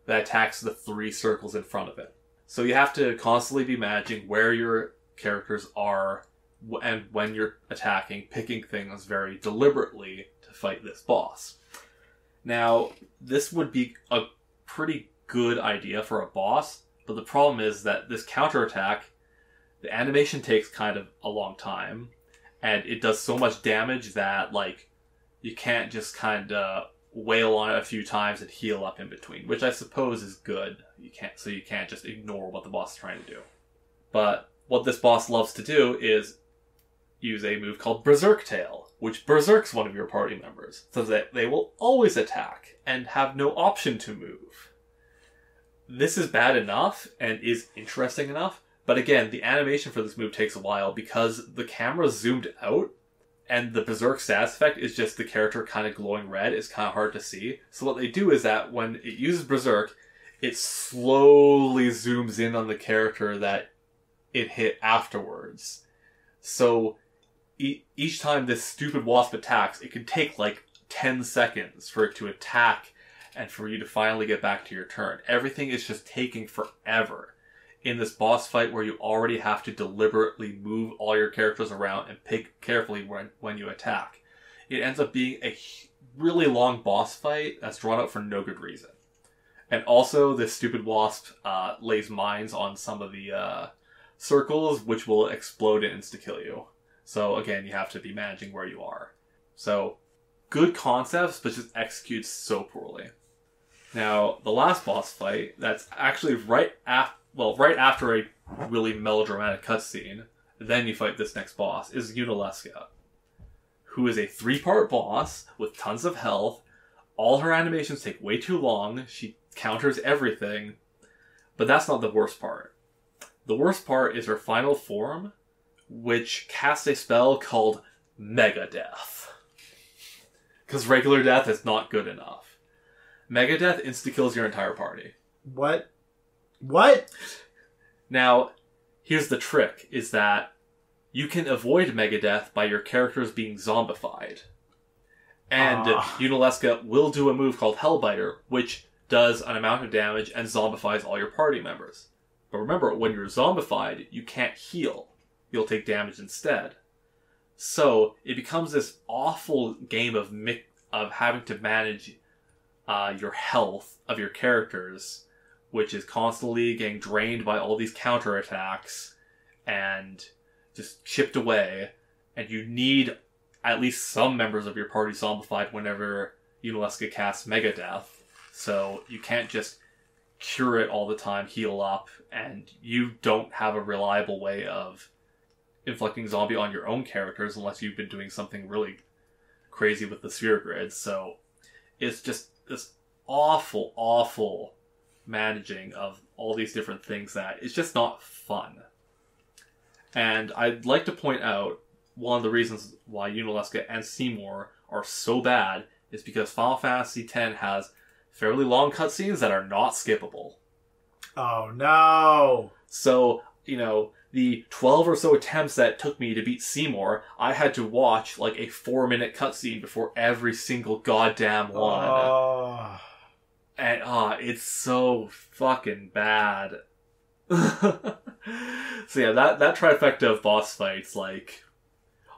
that attacks the 3 circles in front of it. So you have to constantly be managing where your characters are and when you're attacking, picking things very deliberately to fight this boss. Now, this would be a pretty good idea for a boss, but the problem is that this counterattack, the animation takes kind of a long time, and it does so much damage that, like, you can't just kind of wail on it a few times and heal up in between, which I suppose is good. You can't just ignore what the boss is trying to do. But what this boss loves to do is use a move called Berserk Tail, which berserks one of your party members, so that they will always attack and have no option to move. This is bad enough and is interesting enough, but again, the animation for this move takes a while because the camera's zoomed out and the Berserk status effect is just the character kind of glowing red. It's kind of hard to see. So what they do is that when it uses Berserk, it slowly zooms in on the character that it hit afterwards. So each time this stupid wasp attacks, it can take like 10 seconds for it to attack and for you to finally get back to your turn. Everything is just taking forever in this boss fight where you already have to deliberately move all your characters around and pick carefully when you attack. It ends up being a really long boss fight that's drawn out for no good reason. And also, this stupid wasp lays mines on some of the circles, which will explode and insta-kill you. So again, you have to be managing where you are. So, good concepts, but just executes so poorly. Now, the last boss fight, that's actually right after a really melodramatic cutscene, then you fight this next boss, is Unalesca, who is a three-part boss with tons of health. All her animations take way too long. She counters everything. But that's not the worst part. The worst part is her final form, which casts a spell called Mega Death. Because regular death is not good enough. Mega Death insta-kills your entire party. What? Now, here's the trick, is that you can avoid Mega Death by your characters being zombified. And Unalesca will do a move called Hellbiter, which does an amount of damage and zombifies all your party members. But remember, when you're zombified, you can't heal. You'll take damage instead. So, it becomes this awful game of having to manage your health of your characters, which is constantly getting drained by all these counterattacks and just chipped away. And you need at least some members of your party zombified whenever Unalesca casts Mega Death. So you can't just cure it all the time, heal up, and you don't have a reliable way of inflicting zombie on your own characters unless you've been doing something really crazy with the sphere grid. So it's just this awful, awful managing of all these different things that it's just not fun. And I'd like to point out one of the reasons why Unalesca and Seymour are so bad is because Final Fantasy X has fairly long cutscenes that are not skippable. Oh no! So, you know, the 12 or so attempts that it took me to beat Seymour, I had to watch like a 4-minute cutscene before every single goddamn one. Oh. And, it's so fucking bad. So yeah, that trifecta of boss fights, like,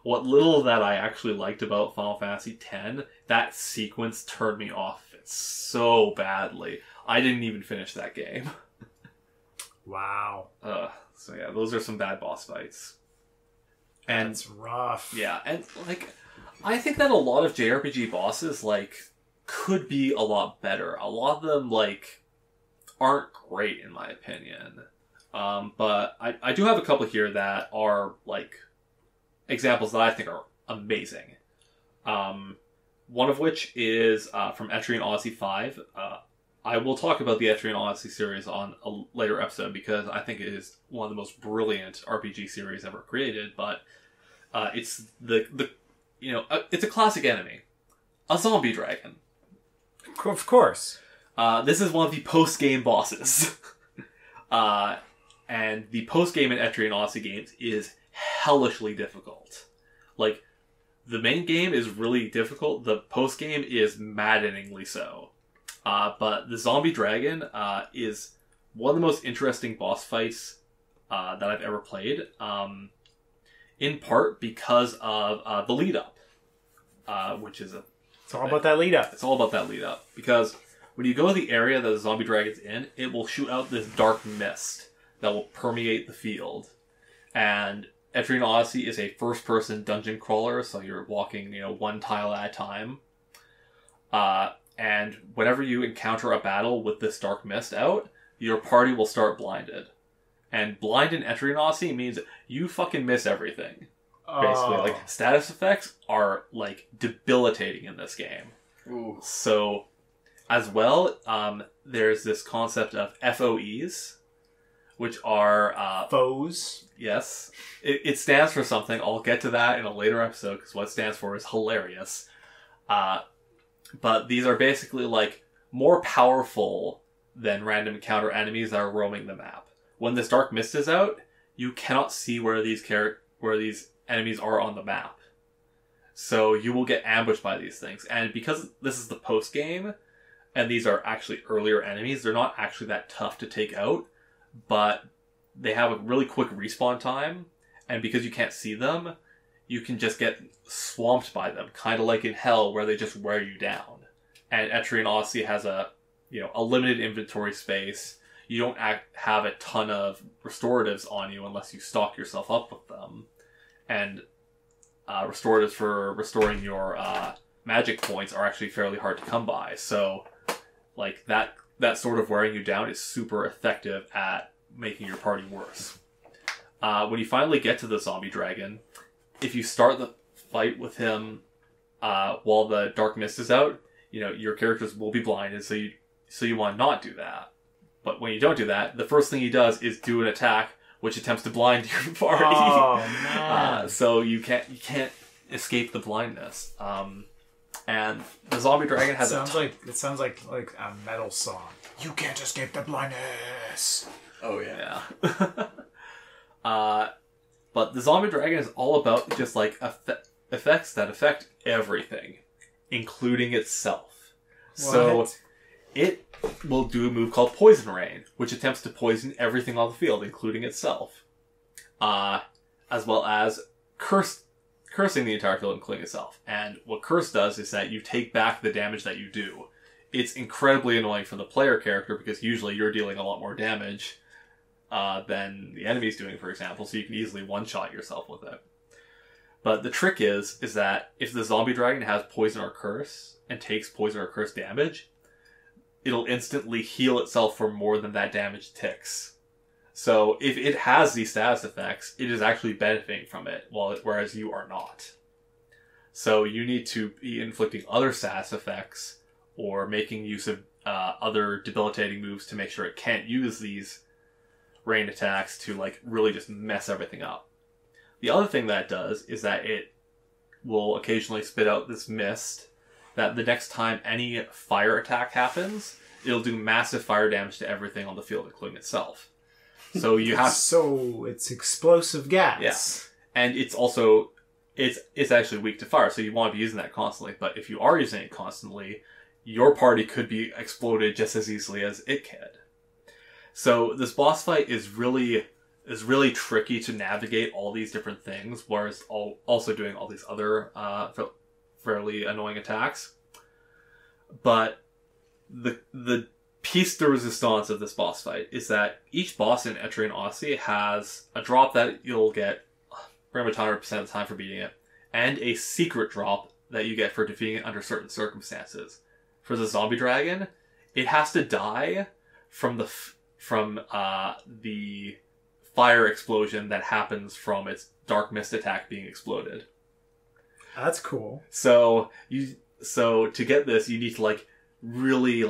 what little that I actually liked about Final Fantasy X, that sequence turned me off so badly. I didn't even finish that game. Wow. So yeah, those are some bad boss fights. And that's rough. Yeah, and, like, I think that a lot of JRPG bosses, like, could be a lot better. A lot of them, like, aren't great in my opinion. But I do have a couple here that are, like, examples that I think are amazing. One of which is from Etrian Odyssey 5. I will talk about the Etrian Odyssey series on a later episode because I think it is one of the most brilliant RPG series ever created, but it's it's a classic enemy. A zombie dragon. Of course. This is one of the post-game bosses. And the post-game in Etrian Odyssey games is hellishly difficult. Like, the main game is really difficult. The post-game is maddeningly so. But the zombie dragon is one of the most interesting boss fights that I've ever played, in part because of the lead up, which is a... It's all about that lead up. It's all about that lead up, because when you go to the area that the zombie dragon's in, it will shoot out this dark mist that will permeate the field. And Etrian Odyssey is a first-person dungeon crawler, so you're walking, one tile at a time. And whenever you encounter a battle with this dark mist out, your party will start blinded. And blind in Etrian Odyssey means you fucking miss everything. Basically, like, status effects are, like, debilitating in this game. Ooh. So, as well, there's this concept of FOEs, which are... foes? Yes. It stands for something. I'll get to that in a later episode, because what it stands for is hilarious. But these are basically, like, more powerful than random encounter enemies that are roaming the map. When this dark mist is out, you cannot see where these enemies are on the map. So you will get ambushed by these things. And because this is the post-game, and these are actually earlier enemies, they're not actually that tough to take out, but they have a really quick respawn time, and because you can't see them, you can just get swamped by them, kind of like in Hell, where they just wear you down. And Etrian Odyssey has a limited inventory space. You don't have a ton of restoratives on you unless you stock yourself up with them. And restoratives for restoring your magic points are actually fairly hard to come by. So, like, that sort of wearing you down is super effective at making your party worse. When you finally get to the zombie dragon, if you start the fight with him while the dark mist is out, your characters will be blinded, so you want to not do that. But when you don't do that, the first thing he does is do an attack which attempts to blind your party. Oh, man. So you can't escape the blindness. And the zombie dragon has it sounds like a metal song. You can't escape the blindness. Oh yeah. But the zombie dragon is all about just like effects that affect everything, including itself. What? So it will do a move called Poison Rain, which attempts to poison everything on the field, including itself, as well as cursing the entire field, including itself. And what Curse does is that you take back the damage that you do. It's incredibly annoying for the player character, because usually you're dealing a lot more damage than the enemy's doing, for example, so you can easily one-shot yourself with it. But the trick is that if the zombie dragon has Poison or Curse, and takes Poison or Curse damage, it'll instantly heal itself for more than that damage ticks. So if it has these status effects, it is actually benefiting from it, whereas you are not. So you need to be inflicting other status effects, or making use of other debilitating moves to make sure it can't use these rain attacks to like really just mess everything up. The other thing that it does is that it will occasionally spit out this mist that the next time any fire attack happens, it'll do massive fire damage to everything on the field, including itself. So you have... So it's explosive gas. Yes. Yeah. And it's also... It's actually weak to fire, so you want to be using that constantly. But if you are using it constantly, your party could be exploded just as easily as it can. So this boss fight is really tricky to navigate all these different things, whereas also doing all these other... fairly annoying attacks. But the piece de resistance of this boss fight is that each boss in Etrian Odyssey has a drop that you'll get pretty much 100% of the time for beating it, and a secret drop that you get for defeating it under certain circumstances. For the zombie dragon, it has to die from the fire explosion that happens from its dark mist attack being exploded. That's cool. So to get this, you need to really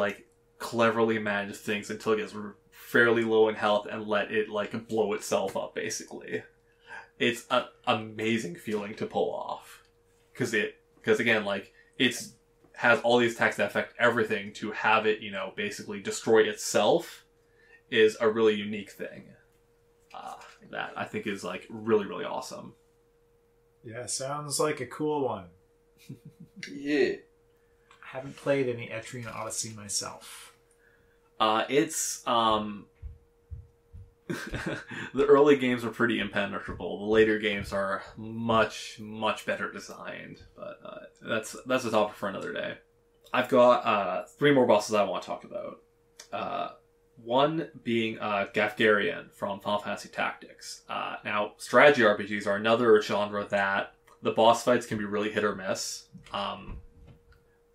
cleverly manage things until it gets fairly low in health and let it blow itself up. Basically, it's an amazing feeling to pull off, because it has all these attacks that affect everything. To have it, basically destroy itself is a really unique thing that I think is really, really awesome. Yeah, sounds like a cool one. Yeah. I haven't played any Etrian Odyssey myself. It's The early games are pretty impenetrable. The later games are much, much better designed. But that's a topic for another day. I've got 3 more bosses I want to talk about. One being Gafgarian from Final Fantasy Tactics. Now, strategy RPGs are another genre that the boss fights can be really hit or miss.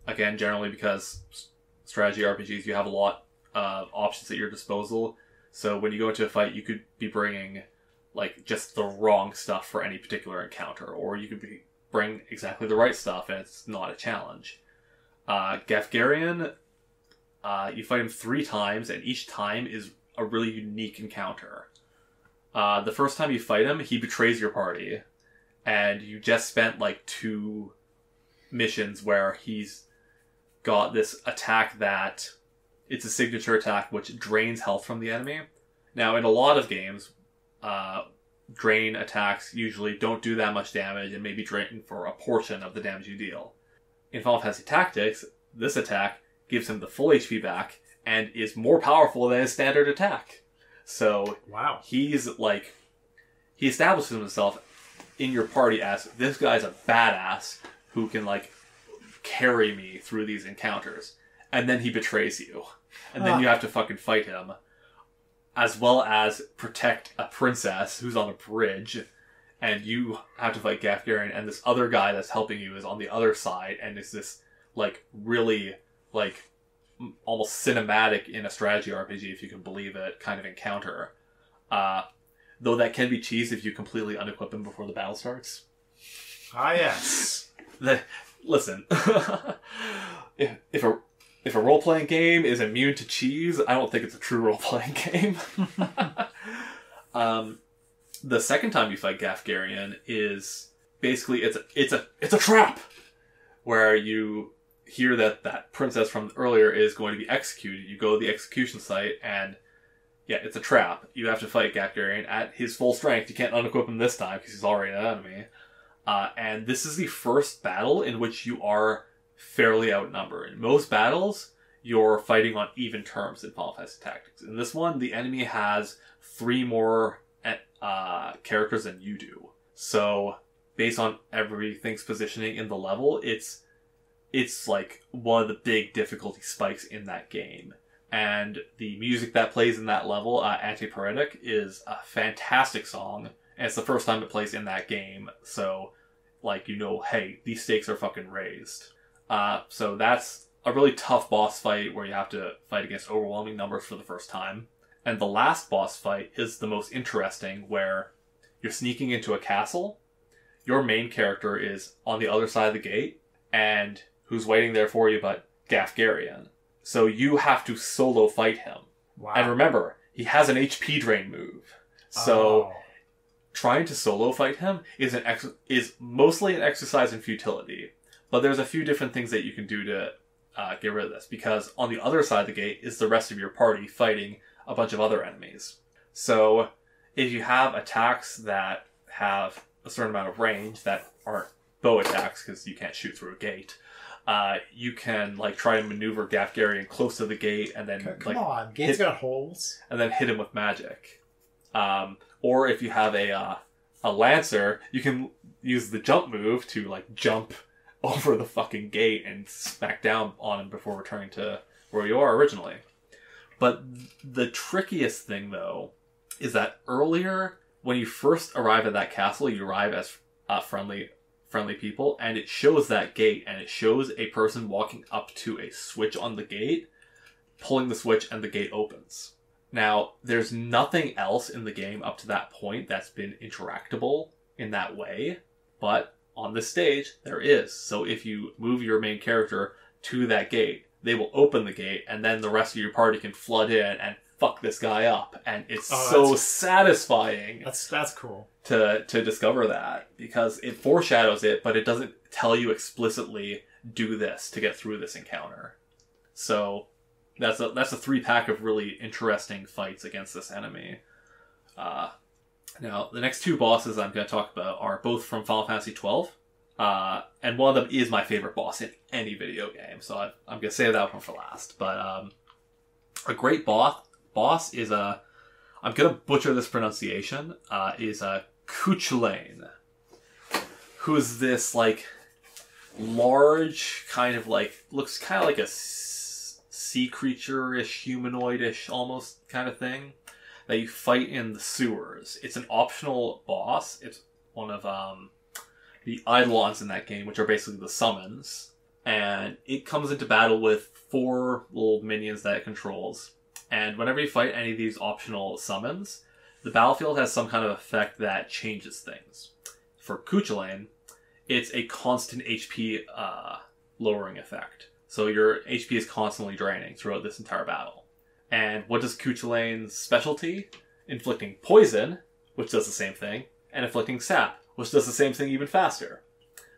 Again, generally because strategy RPGs, you have a lot of options at your disposal. So when you go into a fight, you could be bringing like just the wrong stuff for any particular encounter, or you could bring exactly the right stuff and it's not a challenge. Gafgarian, you fight him 3 times, and each time is a really unique encounter. The first time you fight him, he betrays your party, and you just spent like 2 missions where he's got this attack that it's a signature attack which drains health from the enemy. Now, in a lot of games, drain attacks usually don't do that much damage and maybe drain for a portion of the damage you deal. In Final Fantasy Tactics, this attack gives him the full HP back and is more powerful than his standard attack. So wow. He's like, he establishes himself in your party as this guy's a badass who can like carry me through these encounters. And then he betrays you. And then you have to fucking fight him. As well as protect a princess who's on a bridge. And you have to fight Gafgarian. And this other guy that's helping you is on the other side. And it's this, like, really, like, almost cinematic in a strategy RPG, if you can believe it, kind of encounter. Though that can be cheesed if you completely unequip him before the battle starts. Ah, yes. Listen. If a role-playing game is immune to cheese, I don't think it's a true role-playing game. The second time you fight Gafgarian is basically it's a trap, where you hear that princess from earlier is going to be executed. You go to the execution site, and yeah, it's a trap. You have to fight Gafgarian at his full strength. You can't unequip him this time because he's already an enemy. And this is the first battle in which you are fairly outnumbered. In most battles, you're fighting on even terms in Final Fantasy Tactics. In this one, the enemy has 3 more characters than you do. So, based on everything's positioning in the level, it's like one of the big difficulty spikes in that game. And the music that plays in that level, Antiparetic, is a fantastic song. And it's the first time it plays in that game. So, like, you know, hey, these stakes are fucking raised. So that's a really tough boss fight where you have to fight against overwhelming numbers for the first time. And the last boss fight is the most interesting, where you're sneaking into a castle. Your main character is on the other side of the gate, and who's waiting there for you but Gafgarian. So you have to solo fight him. Wow. And remember, he has an HP drain move. So trying to solo fight him is mostly an exercise in futility. But there's a few different things that you can do to get rid of this, because on the other side of the gate is the rest of your party fighting a bunch of other enemies. So if you have attacks that have a certain amount of range that aren't bow attacks because you can't shoot through a gate, you can like try and maneuver Gafgarian close to the gate and then come on, gate's got holes, and then hit him with magic. Or if you have a lancer, you can use the jump move to like jump over the fucking gate and smack down on him before returning to where you are originally. But the trickiest thing, though, is that earlier, when you first arrive at that castle, you arrive as friendly people, and it shows that gate, and it shows a person walking up to a switch on the gate, pulling the switch, and the gate opens. Now, there's nothing else in the game up to that point that's been interactable in that way, but on this stage, there is. So if you move your main character to that gate, they will open the gate, and then the rest of your party can flood in and fuck this guy up. And it's so satisfying. That's cool. To discover that, because it foreshadows it, but it doesn't tell you explicitly, do this to get through this encounter. So that's a 3-pack of really interesting fights against this enemy. Now, the next 2 bosses I'm going to talk about are both from Final Fantasy XII, and one of them is my favorite boss in any video game, so I'm going to save that one for last. But a great boss is I'm going to butcher this pronunciation, is Cuchulain, who's this, like, large, kind of, like, looks kind of like a sea creature-ish, humanoid-ish, almost, kind of thing, that you fight in the sewers. It's an optional boss. It's one of the eidolons in that game, which are basically the summons, and it comes into battle with 4 little minions that it controls. And whenever you fight any of these optional summons, the battlefield has some kind of effect that changes things. For Cuchulain, it's a constant HP lowering effect. So your HP is constantly draining throughout this entire battle. And what does Cuchulain's specialty? Inflicting poison, which does the same thing, and inflicting sap, which does the same thing even faster.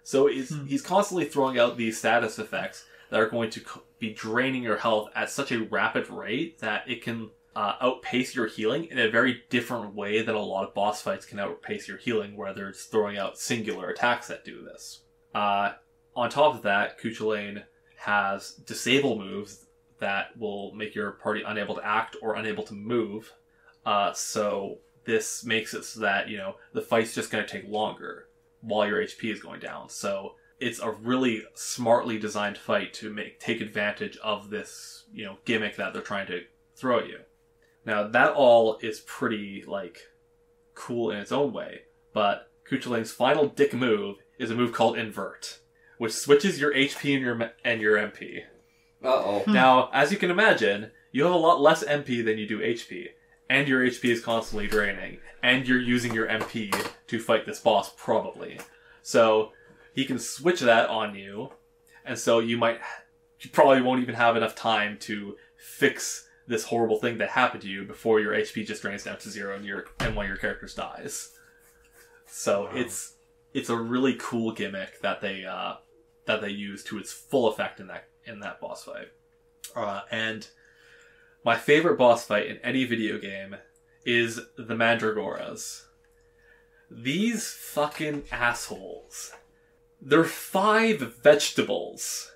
So he's constantly throwing out these status effects that are going to be draining your health at such a rapid rate that it can outpace your healing in a very different way than a lot of boss fights can outpace your healing, where they're just throwing out singular attacks that do this. On top of that, Cuchulain has disable moves that will make your party unable to act or unable to move. So this makes it so that, you know, the fight's just going to take longer while your HP is going down. So it's a really smartly designed fight to take advantage of this, you know, gimmick that they're trying to throw at you. Now, that all is pretty, like, cool in its own way, but Cuchulain's final dick move is a move called Invert, which switches your HP and your MP. Uh-oh. Now, as you can imagine, you have a lot less MP than you do HP, and your HP is constantly draining, and you're using your MP to fight this boss, probably. So he can switch that on you, and so you probably won't even have enough time to fix this horrible thing that happened to you before your HP just drains down to 0 and one of your characters dies. So wow. It's a really cool gimmick that they use to its full effect in that boss fight. And my favorite boss fight in any video game is the Mandragoras. These fucking assholes. There are 5 vegetables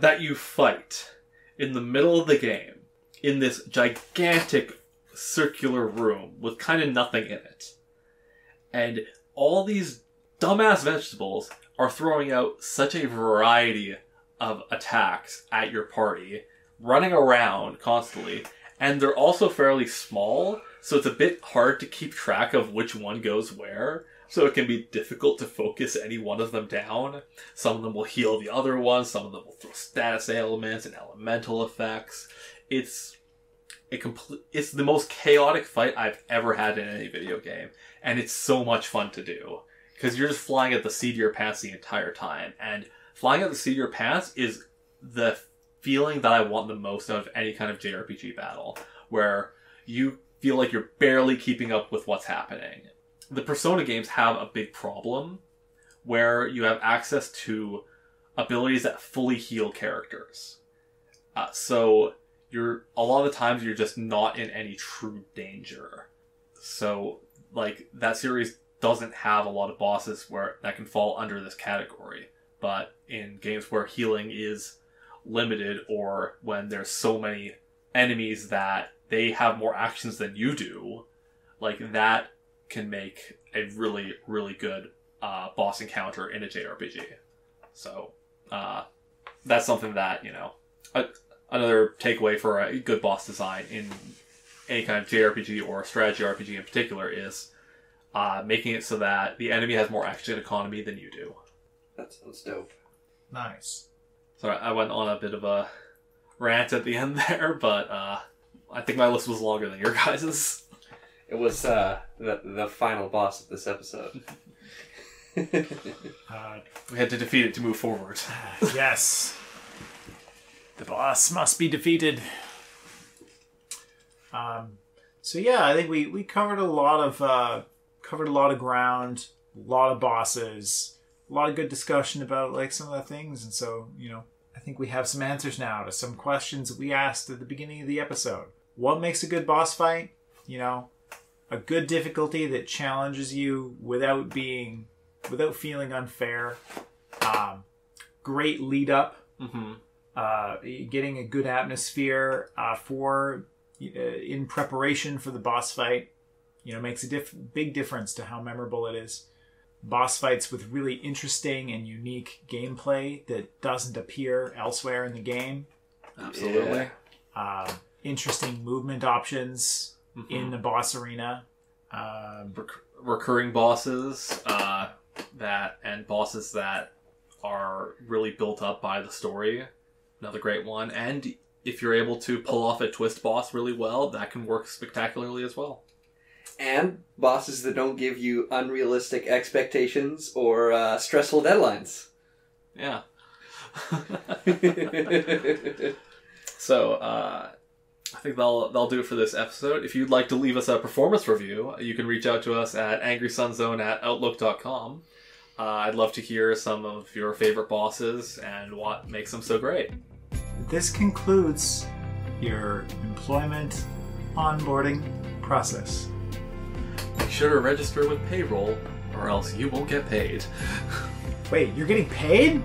that you fight in the middle of the game in this gigantic circular room with kind of nothing in it. And all these dumbass vegetables are throwing out such a variety of attacks at your party, running around constantly, and they're also fairly small, so it's a bit hard to keep track of which one goes where, so it can be difficult to focus any one of them down. Some of them will heal the other one, some of them will throw status ailments and elemental effects. It's the most chaotic fight I've ever had in any video game, and it's so much fun to do, because you're just flying at the seat of your pants the entire time, and flying out the seat of your pants is the feeling that I want the most out of any kind of JRPG battle, where you feel like you're barely keeping up with what's happening. The Persona games have a big problem where you have access to abilities that fully heal characters. So a lot of the times you're just not in any true danger. So, like, that series doesn't have a lot of bosses that can fall under this category. But in games where healing is limited, or when there's so many enemies that they have more actions than you do, like, that can make a really, really good boss encounter in a JRPG. So that's something that, you know, another takeaway for a good boss design in any kind of JRPG or strategy RPG in particular is making it so that the enemy has more action economy than you do. That sounds dope. Nice. Sorry, I went on a bit of a rant at the end there, but I think my list was longer than your guys's. It was the final boss of this episode. We had to defeat it to move forward. Yes. The boss must be defeated. So yeah, I think we covered a lot of ground, a lot of bosses. A lot of good discussion about, like, some of the things, and so, you know, I think we have some answers now to some questions that we asked at the beginning of the episode. What makes a good boss fight? You know, a good difficulty that challenges you without feeling unfair. Great lead up. Getting a good atmosphere for in preparation for the boss fight, you know, makes a big difference to how memorable it is. Boss fights with really interesting and unique gameplay that doesn't appear elsewhere in the game. Absolutely. Yeah. Interesting movement options in the boss arena. Recurring bosses and bosses that are really built up by the story. Another great one. And if you're able to pull off a twist boss really well, that can work spectacularly as well. And bosses that don't give you unrealistic expectations or stressful deadlines. Yeah. So, I think that'll do it for this episode. If you'd like to leave us a performance review, you can reach out to us at angrysunzone@outlook.com. I'd love to hear some of your favorite bosses and what makes them so great. This concludes your employment onboarding process. Make sure to register with payroll, or else you won't get paid. Wait, you're getting paid?